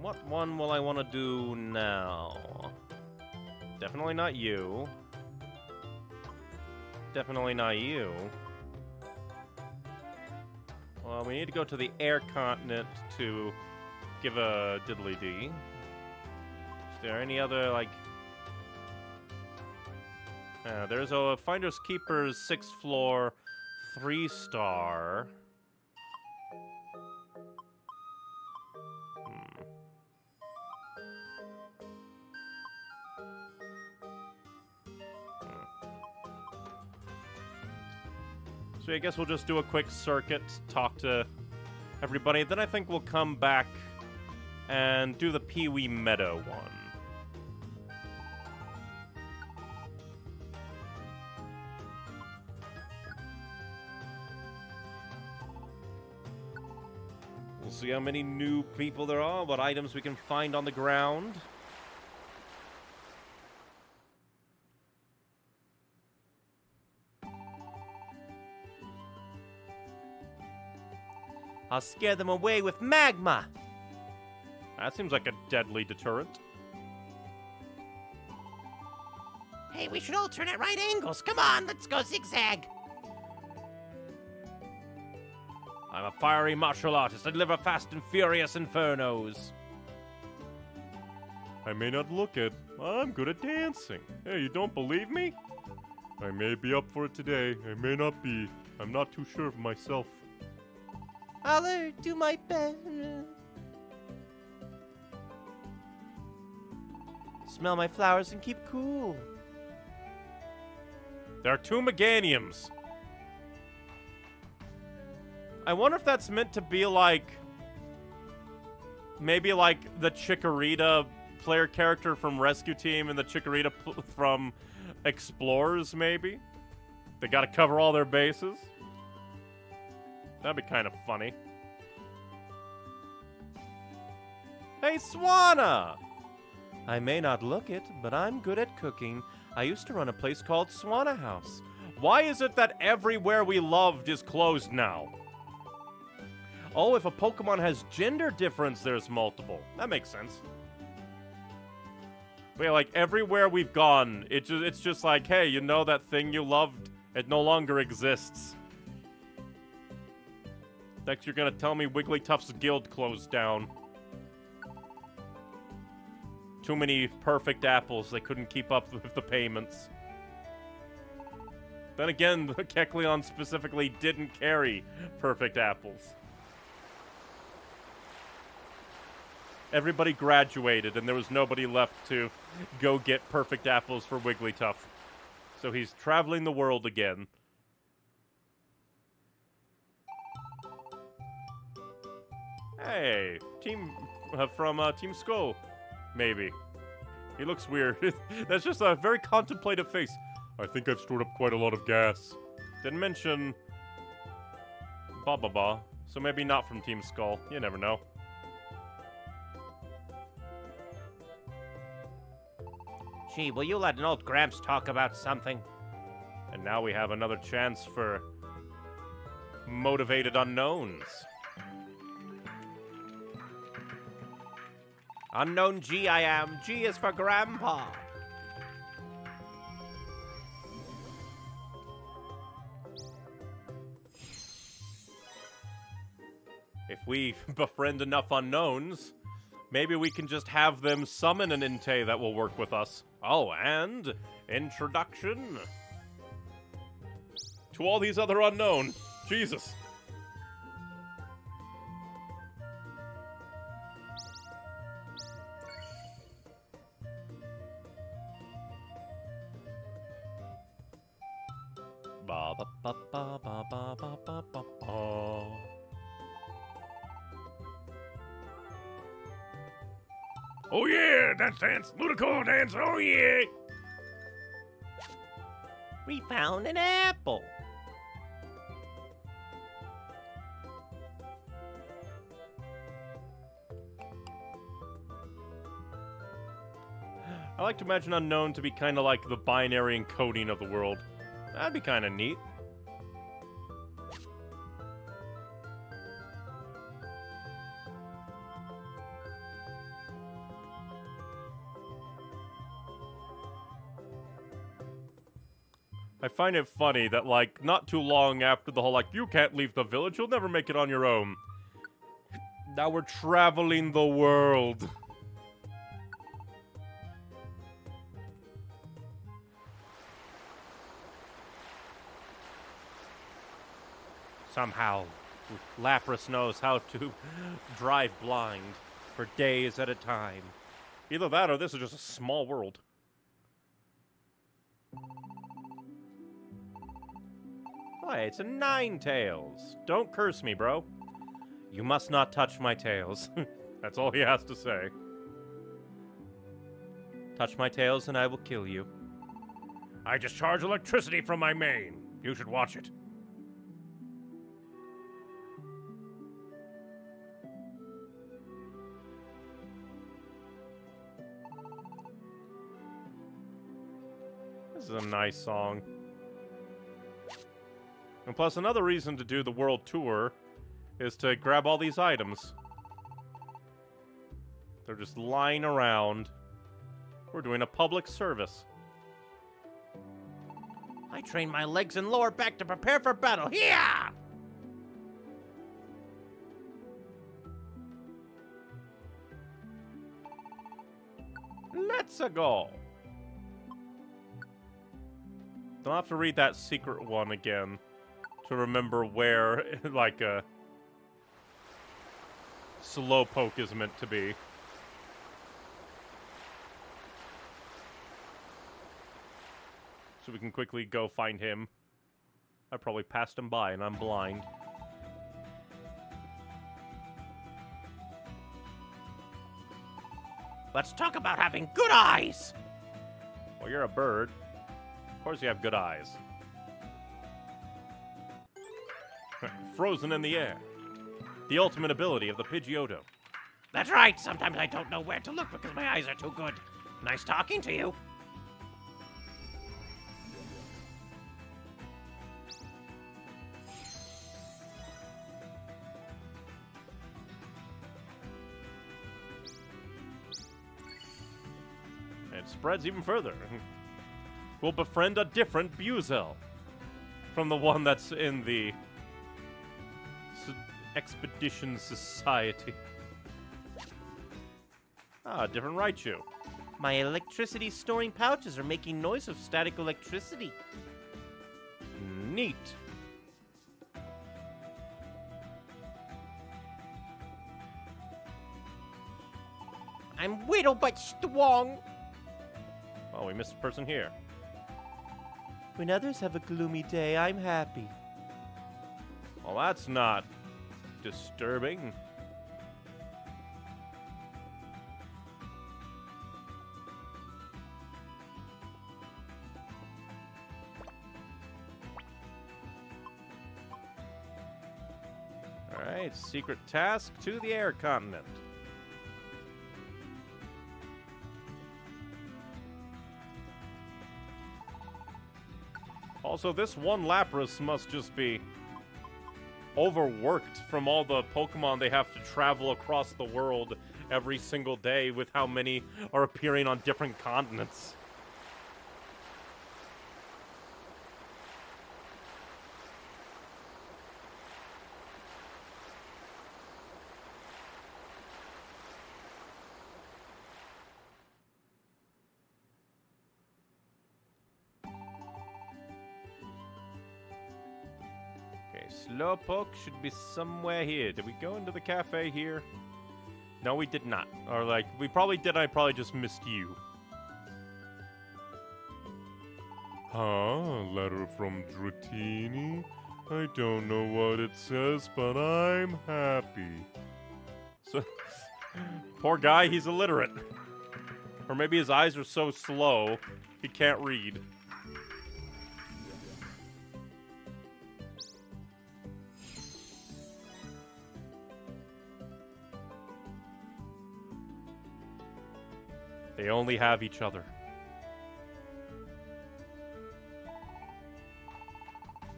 What one will I want to do now? Definitely not you. Definitely not you. Well, we need to go to the Air Continent to give a diddly-dee. Is there any other, like... Uh, there's a Finders Keepers sixth floor, three star. Hmm. Hmm. So I guess we'll just do a quick circuit, talk to everybody. Then I think we'll come back and do the Pee Wee Meadow one. See how many new people there are, what items we can find on the ground. I'll scare them away with magma. That seems like a deadly deterrent. Hey, we should all turn at right angles. Come on, let's go zigzag. I'm a fiery martial artist. I deliver fast and furious infernos. I may not look it. I'm good at dancing. Hey, you don't believe me? I may be up for it today. I may not be. I'm not too sure of myself. I'll do my best. Smell my flowers and keep cool. There are two Meganiums. I wonder if that's meant to be like, maybe like the Chikorita player character from Rescue Team and the Chikorita from Explorers, maybe? They gotta cover all their bases. That'd be kind of funny. Hey, Swanna! I may not look it, but I'm good at cooking. I used to run a place called Swanna House. Why is it that everywhere we loved is closed now? Oh, if a Pokemon has gender difference, there's multiple. That makes sense. But yeah, like, everywhere we've gone, it ju it's just like, hey, you know that thing you loved? It no longer exists. Next, you're gonna tell me Wigglytuff's guild closed down. Too many perfect apples. They couldn't keep up with the payments. Then again, the Kecleon specifically didn't carry perfect apples. Everybody graduated, and there was nobody left to go get perfect apples for Wigglytuff. So he's traveling the world again. Hey, team uh, from uh, Team Skull, maybe. He looks weird. That's just a very contemplative face. I think I've stored up quite a lot of gas. Didn't mention... Ba ba ba. So maybe not from Team Skull. You never know. Gee, will you let an old Gramps talk about something? And now we have another chance for... motivated unknowns. Unknown G I am. G is for Grandpa. If we befriend enough unknowns, maybe we can just have them summon an Entei that will work with us. Oh, and introduction to all these other unknown. Jesus. Ba ba ba ba ba ba ba ba ba ba. Oh yeah, that dance, Ludicolo dance, oh yeah! We found an apple! I like to imagine Unknown to be kind of like the binary encoding of the world. That'd be kind of neat. I find it funny that, like, not too long after the whole, like, you can't leave the village, you'll never make it on your own. Now we're traveling the world. Somehow, Lapras knows how to drive blind for days at a time. Either that or this is just a small world. Why, it's a nine tails. Don't curse me, bro. You must not touch my tails. That's all he has to say. Touch my tails and I will kill you. I discharge electricity from my mane. You should watch it. This is a nice song. And plus, another reason to do the world tour is to grab all these items. They're just lying around. We're doing a public service. I train my legs and lower back to prepare for battle. Yeah! Let's-a go. Don't have to read that secret one again. To remember where, like, a Slowpoke is meant to be. So we can quickly go find him. I probably passed him by and I'm blind. Let's talk about having good eyes! Well, you're a bird. Of course you have good eyes. Frozen in the air. The ultimate ability of the Pidgeotto. That's right! Sometimes I don't know where to look because my eyes are too good. Nice talking to you. It spreads even further. We'll befriend a different Buzel from the one that's in the Expedition Society. Ah, different Raichu. My electricity storing pouches are making noise of static electricity. Neat. I'm little but strong. Oh, we missed a person here. When others have a gloomy day, I'm happy. Well, that's not disturbing. Alright, secret task to the Air Continent. Also, this one Lapras must just be overworked from all the Pokemon they have to travel across the world every single day with how many are appearing on different continents. Slowpoke should be somewhere here. Did we go into the cafe here? No, we did not. Or, like, we probably did. I probably just missed you. Huh? Letter from Dratini? I don't know what it says, but I'm happy. So, poor guy, he's illiterate. Or maybe his eyes are so slow, he can't read. They only have each other.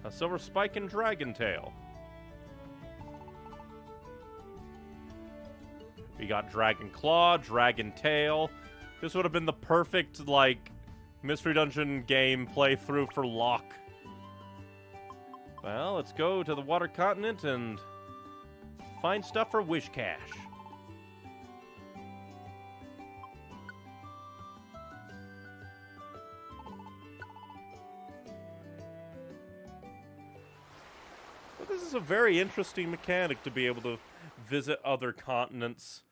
A Silver Spike and Dragon Tail. We got Dragon Claw, Dragon Tail. This would have been the perfect, like, Mystery Dungeon game playthrough for Locke. Well, let's go to the Water Continent and find stuff for Wish Cash. This is a very interesting mechanic to be able to visit other continents.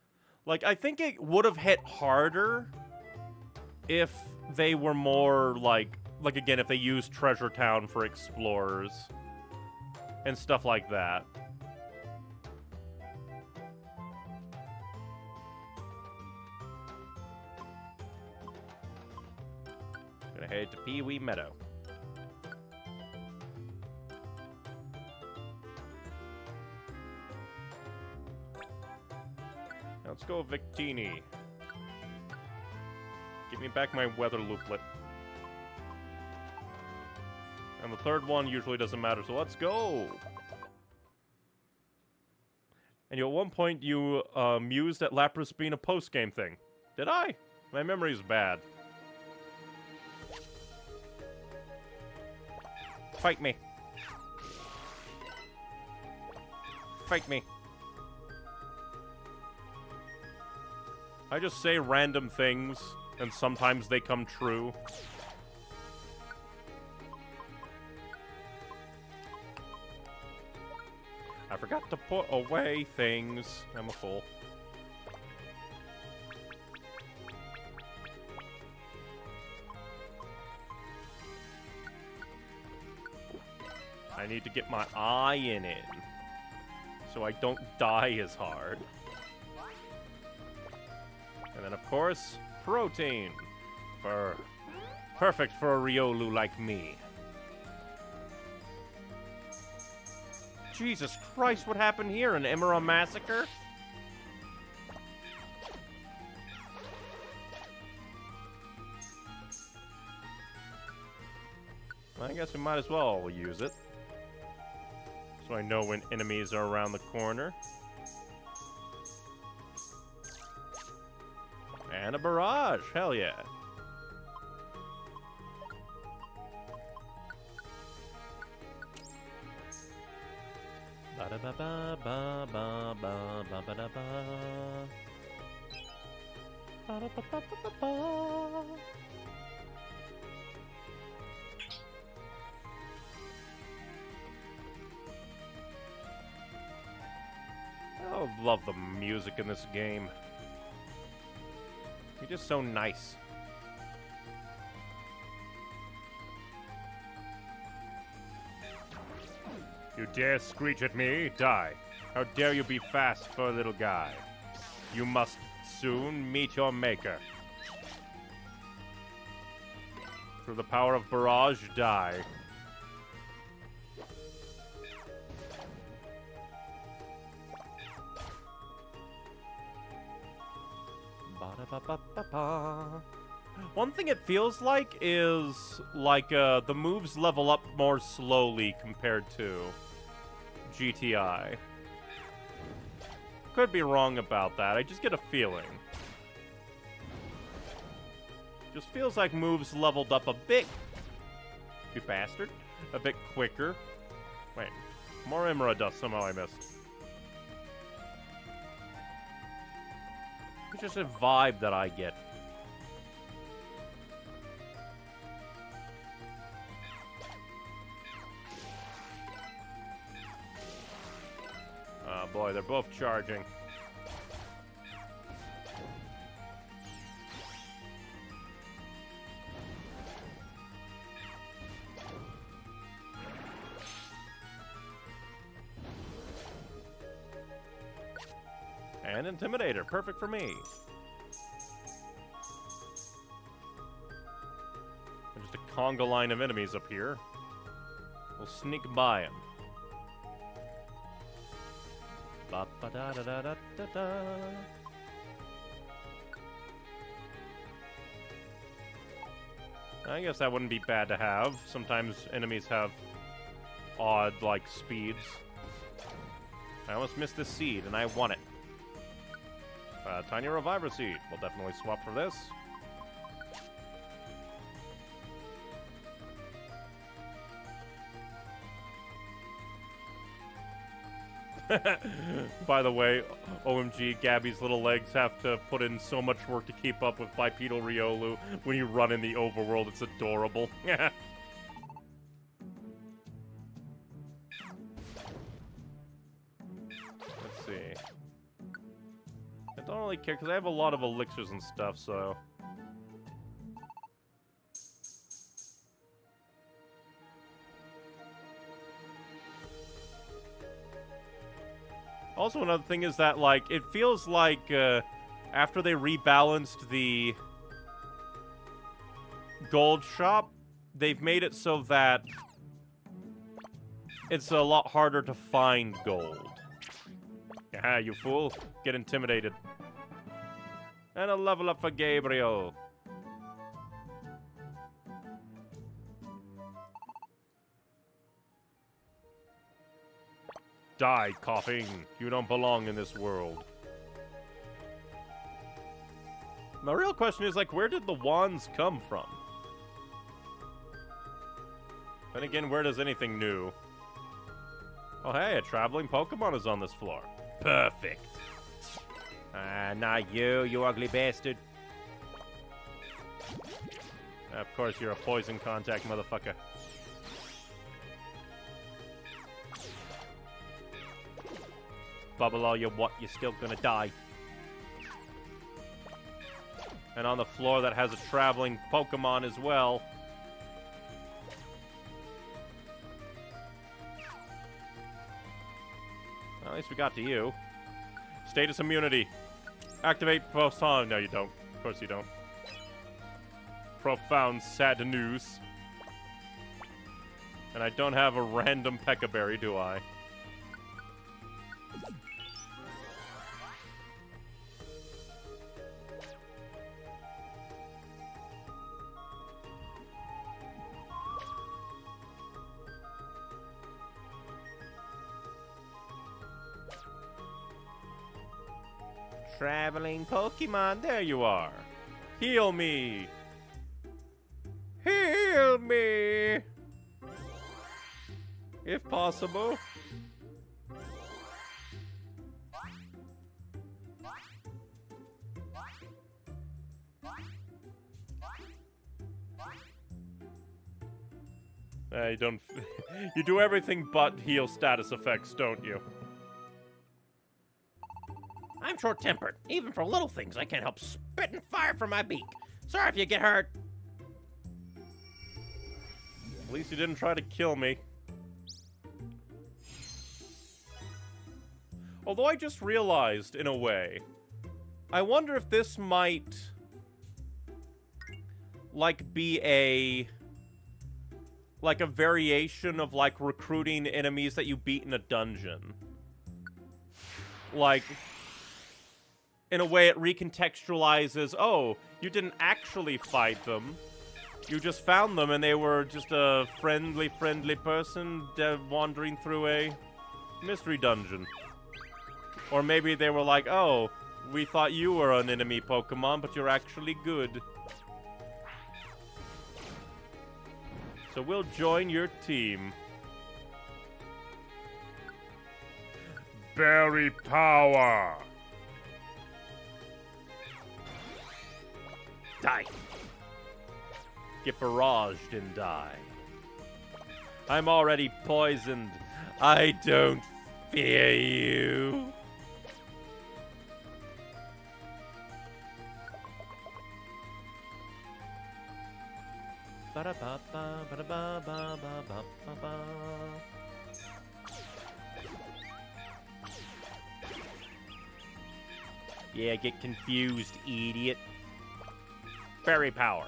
Like, I think it would have hit harder if they were more like, like again, if they used Treasure Town for explorers and stuff like that. Gonna head to Pee Wee Meadow. Let's go, Victini. Give me back my weather looplet. And the third one usually doesn't matter, so let's go! And you, at one point you uh, mused at Lapras being a post-game thing. Did I? My memory's bad. Fight me. Fight me. I just say random things, and sometimes they come true. I forgot to put away things. I'm a fool. I need to get my eye in it, so I don't die as hard. And then, of course, protein. For perfect for a Riolu like me. Jesus Christ, what happened here? An Emera massacre? I guess we might as well use it. So I know when enemies are around the corner. And a barrage, hell yeah. Da da Ba ba ba ba ba ba ba ba da ba. Ba ba ba ba ba ba. I love the music in this game. You're just so nice. You dare screech at me? Die. How dare you be fast for a little guy? You must soon meet your maker. Through the power of barrage, die. Ba-da-ba-ba-ba-ba. One thing it feels like is like uh, the moves level up more slowly compared to G T I. Could be wrong about that. I just get a feeling. Just feels like moves leveled up a bit. You bastard. A bit quicker. Wait. More Emerald dust somehow I missed. It's just a vibe that I get. Oh boy, they're both charging. And Intimidator, perfect for me. Just a conga line of enemies up here. We'll sneak by him. Ba ba da da da da da da. I guess that wouldn't be bad to have. Sometimes enemies have odd, like, speeds. I almost missed this seed, and I want it. Uh, Tiny Reviver Seed. We'll definitely swap for this. By the way, O M G, Gabby's little legs have to put in so much work to keep up with Bipedal Riolu when you run in the overworld. It's adorable. Let's see. I don't really care because I have a lot of elixirs and stuff, so... Also, another thing is that, like, it feels like uh, after they rebalanced the gold shop, they've made it so that it's a lot harder to find gold. Yeah, you fool. Get intimidated. And a level up for Gabriel. Die, coughing. You don't belong in this world. My real question is, like, where did the wands come from? Then again, where does anything new? Oh, hey, a traveling Pokemon is on this floor. Perfect. Ah, uh, not you, you ugly bastard. Of course, you're a poison contact, motherfucker. Bubble all you what, you're still gonna die. And on the floor that has a traveling Pokemon as well. Well, at least we got to you. Status immunity. Activate profound. No, you don't. Of course you don't. Profound sad news. And I don't have a random Pekaberry, do I? Traveling Pokemon, there you are. Heal me. Heal me. If possible. I don't... You do everything but heal status effects, don't you? I'm short-tempered. Even for little things, I can't help spitting fire from my beak. Sorry if you get hurt. At least you didn't try to kill me. Although I just realized, in a way, I wonder if this might, like, be a, like, a variation of, like, recruiting enemies that you beat in a dungeon. Like, in a way, it recontextualizes, oh, you didn't actually fight them. You just found them, and they were just a friendly, friendly person wandering through a mystery dungeon. Or maybe they were like, oh, we thought you were an enemy Pokemon, but you're actually good. So we'll join your team. Berry power! Die! Get barraged and die. I'm already poisoned. I don't fear you. Yeah, get confused, idiot. Fairy power.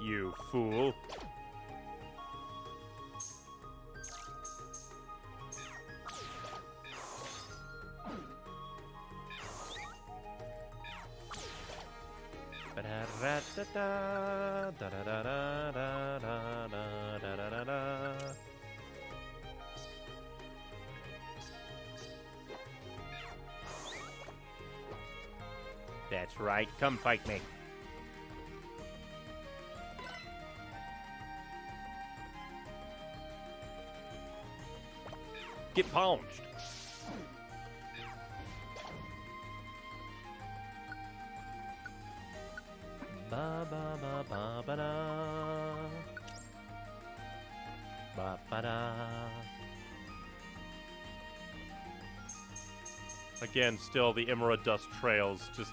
You fool. That's right, come fight me. Get pounced. Ba ba ba ba ba da. Ba ba da. Again, still the Emerald Dust trails just,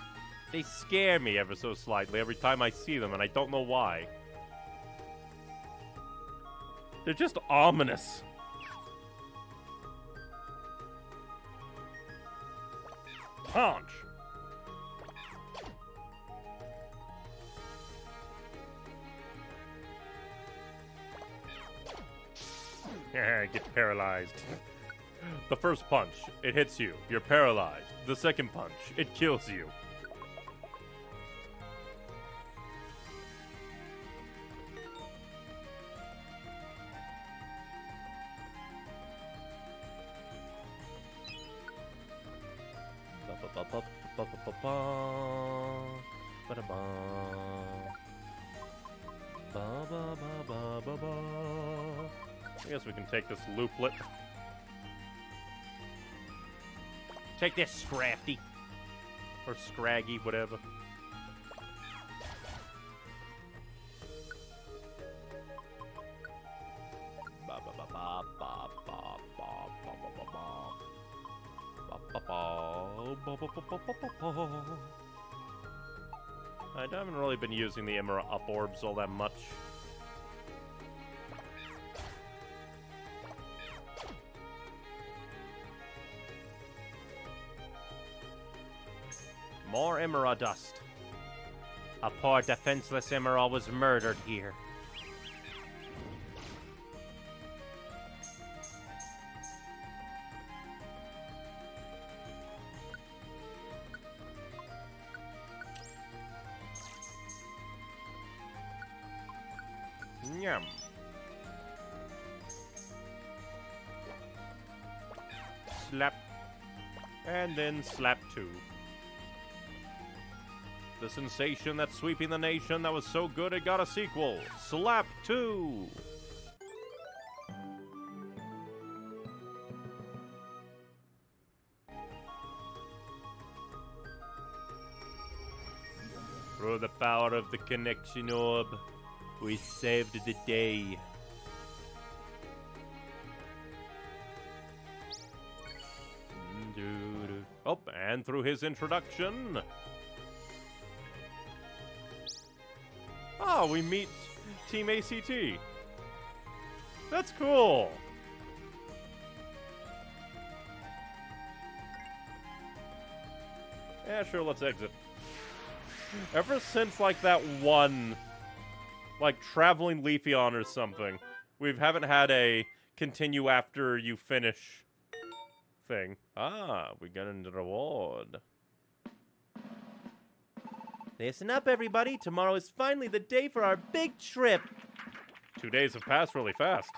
they scare me ever so slightly every time I see them, and I don't know why. They're just ominous. Punch. Get paralyzed. The first punch, it hits you. You're paralyzed. The second punch, it kills you. Take this looplet. Take this, Scrafty. Or Scraggy, whatever. I haven't really been using the Emera Up Orbs all that much. More Emerald Dust. A poor defenseless Emerald was murdered here. Yum. Slap. And then slap two. The sensation that's sweeping the nation that was so good it got a sequel. Slap two! Through the power of the connection orb, we saved the day. Oh, and through his introduction. Ah, we meet Team A C T. That's cool. Yeah, sure, let's exit. Ever since, like, that one, like, traveling Leafy on or something, we haven't had a continue after you finish thing. Ah, we got into the reward. Listen up, everybody. Tomorrow is finally the day for our big trip. Two days have passed really fast.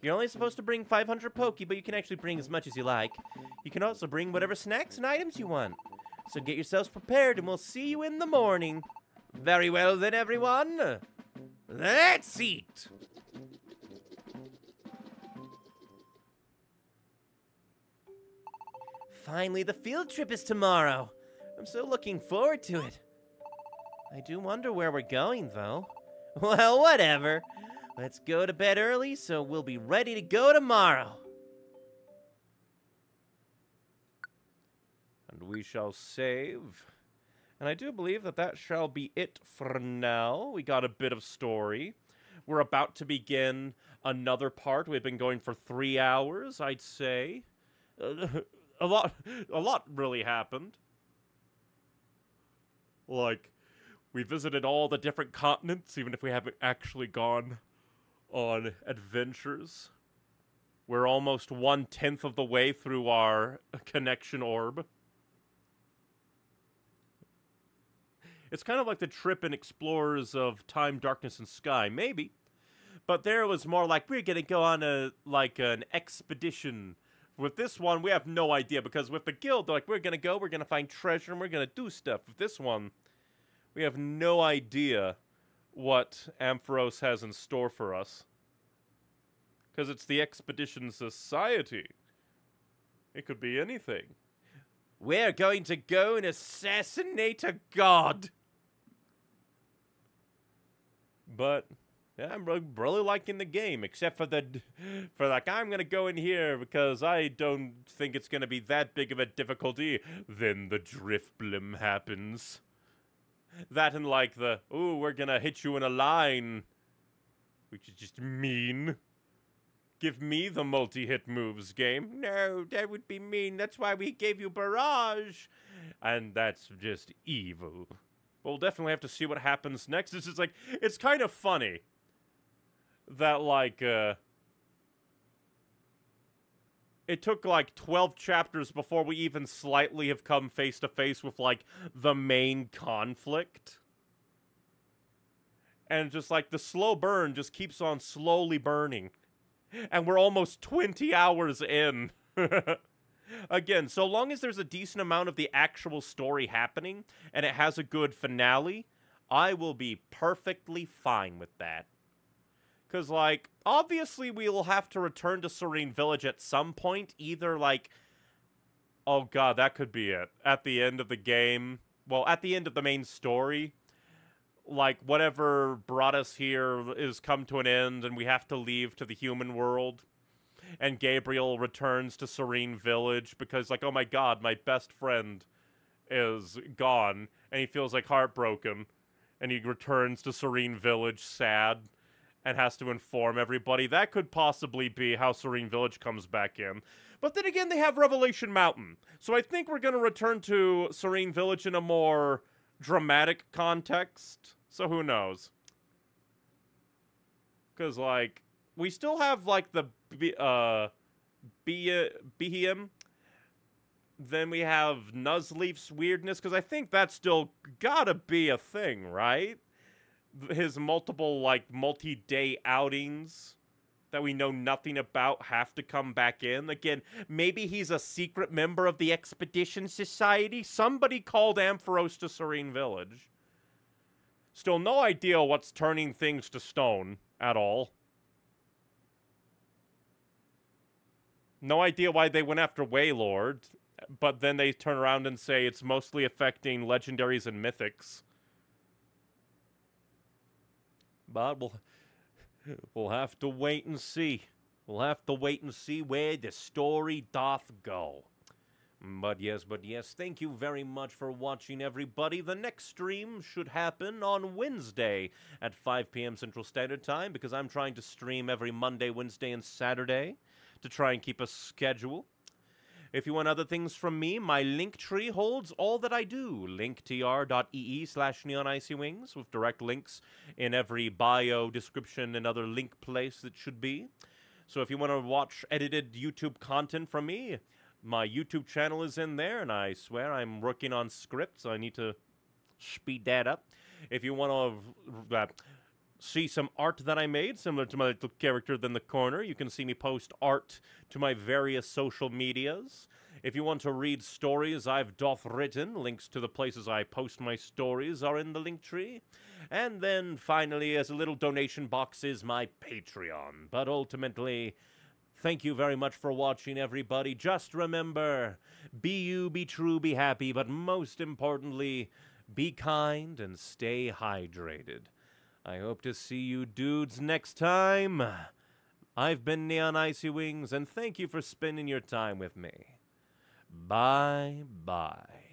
You're only supposed to bring five hundred Poké, but you can actually bring as much as you like. You can also bring whatever snacks and items you want. So get yourselves prepared, and we'll see you in the morning. Very well then, everyone. Let's eat. Finally, the field trip is tomorrow. I'm so looking forward to it. I do wonder where we're going, though. Well, whatever. Let's go to bed early, so we'll be ready to go tomorrow. And we shall save. And I do believe that that shall be it for now. We got a bit of story. We're about to begin another part. We've been going for three hours, I'd say. A lot, a lot really happened. Like, we visited all the different continents, even if we haven't actually gone on adventures. We're almost one-tenth of the way through our connection orb. It's kind of like the trip in Explorers of Time, Darkness, and Sky, maybe. But there was more like, we're going to go on a like an expedition. With this one, we have no idea, because with the guild, they're like, we're going to go, we're going to find treasure, and we're going to do stuff. With this one, we have no idea what Ampharos has in store for us. Because it's the Expedition Society. It could be anything. We're going to go and assassinate a god. But yeah, I'm really liking the game, except for the, for like, I'm going to go in here because I don't think it's going to be that big of a difficulty. Then the Driftblim happens. That and like the, ooh, we're going to hit you in a line, which is just mean. Give me the multi-hit moves game. No, that would be mean. That's why we gave you barrage. And that's just evil. We'll definitely have to see what happens next. It's just like, it's kind of funny that, like, uh, it took, like, twelve chapters before we even slightly have come face-to-face with, like, the main conflict. And just, like, the slow burn just keeps on slowly burning. And we're almost twenty hours in. Again, so long as there's a decent amount of the actual story happening and it has a good finale, I will be perfectly fine with that. Because, like, obviously we'll have to return to Serene Village at some point. Either, like, oh god, that could be it. At the end of the game, well, at the end of the main story, like, whatever brought us here is come to an end, and we have to leave to the human world. And Gabriel returns to Serene Village because, like, oh my god, my best friend is gone. And he feels, like, heartbroken. And he returns to Serene Village sad and has to inform everybody. That could possibly be how Serene Village comes back in. But then again, they have Revelation Mountain. So I think we're going to return to Serene Village in a more dramatic context. So who knows? Because, like, we still have, like, the uh, Beheeyem. Then we have Nuzleaf's weirdness, because I think that's still gotta be a thing, right? His multiple, like, multi-day outings that we know nothing about have to come back in. Again, maybe he's a secret member of the Expedition Society. Somebody called Ampharos to Serene Village. Still no idea what's turning things to stone at all. No idea why they went after Wailord, but then they turn around and say it's mostly affecting legendaries and mythics. But we'll, we'll have to wait and see. We'll have to wait and see where the story doth go. But yes, but yes, thank you very much for watching, everybody. The next stream should happen on Wednesday at five P M Central Standard Time, because I'm trying to stream every Monday, Wednesday, and Saturday to try and keep a schedule. If you want other things from me, my Linktree holds all that I do. Linktr.ee slash neonicywings with direct links in every bio, description, and other link place that should be. So if you want to watch edited YouTube content from me, my YouTube channel is in there, and I swear I'm working on scripts. I need to speed that up. If you want to uh, see some art that I made, similar to my little character in the corner, you can see me post art to my various social medias. If you want to read stories I've doth written, links to the places I post my stories are in the link tree. And then, finally, as a little donation box is my Patreon. But ultimately, thank you very much for watching, everybody. Just remember, be you, be true, be happy, but most importantly, be kind and stay hydrated. I hope to see you dudes next time. I've been Neon Icy Wings, and thank you for spending your time with me. Bye-bye.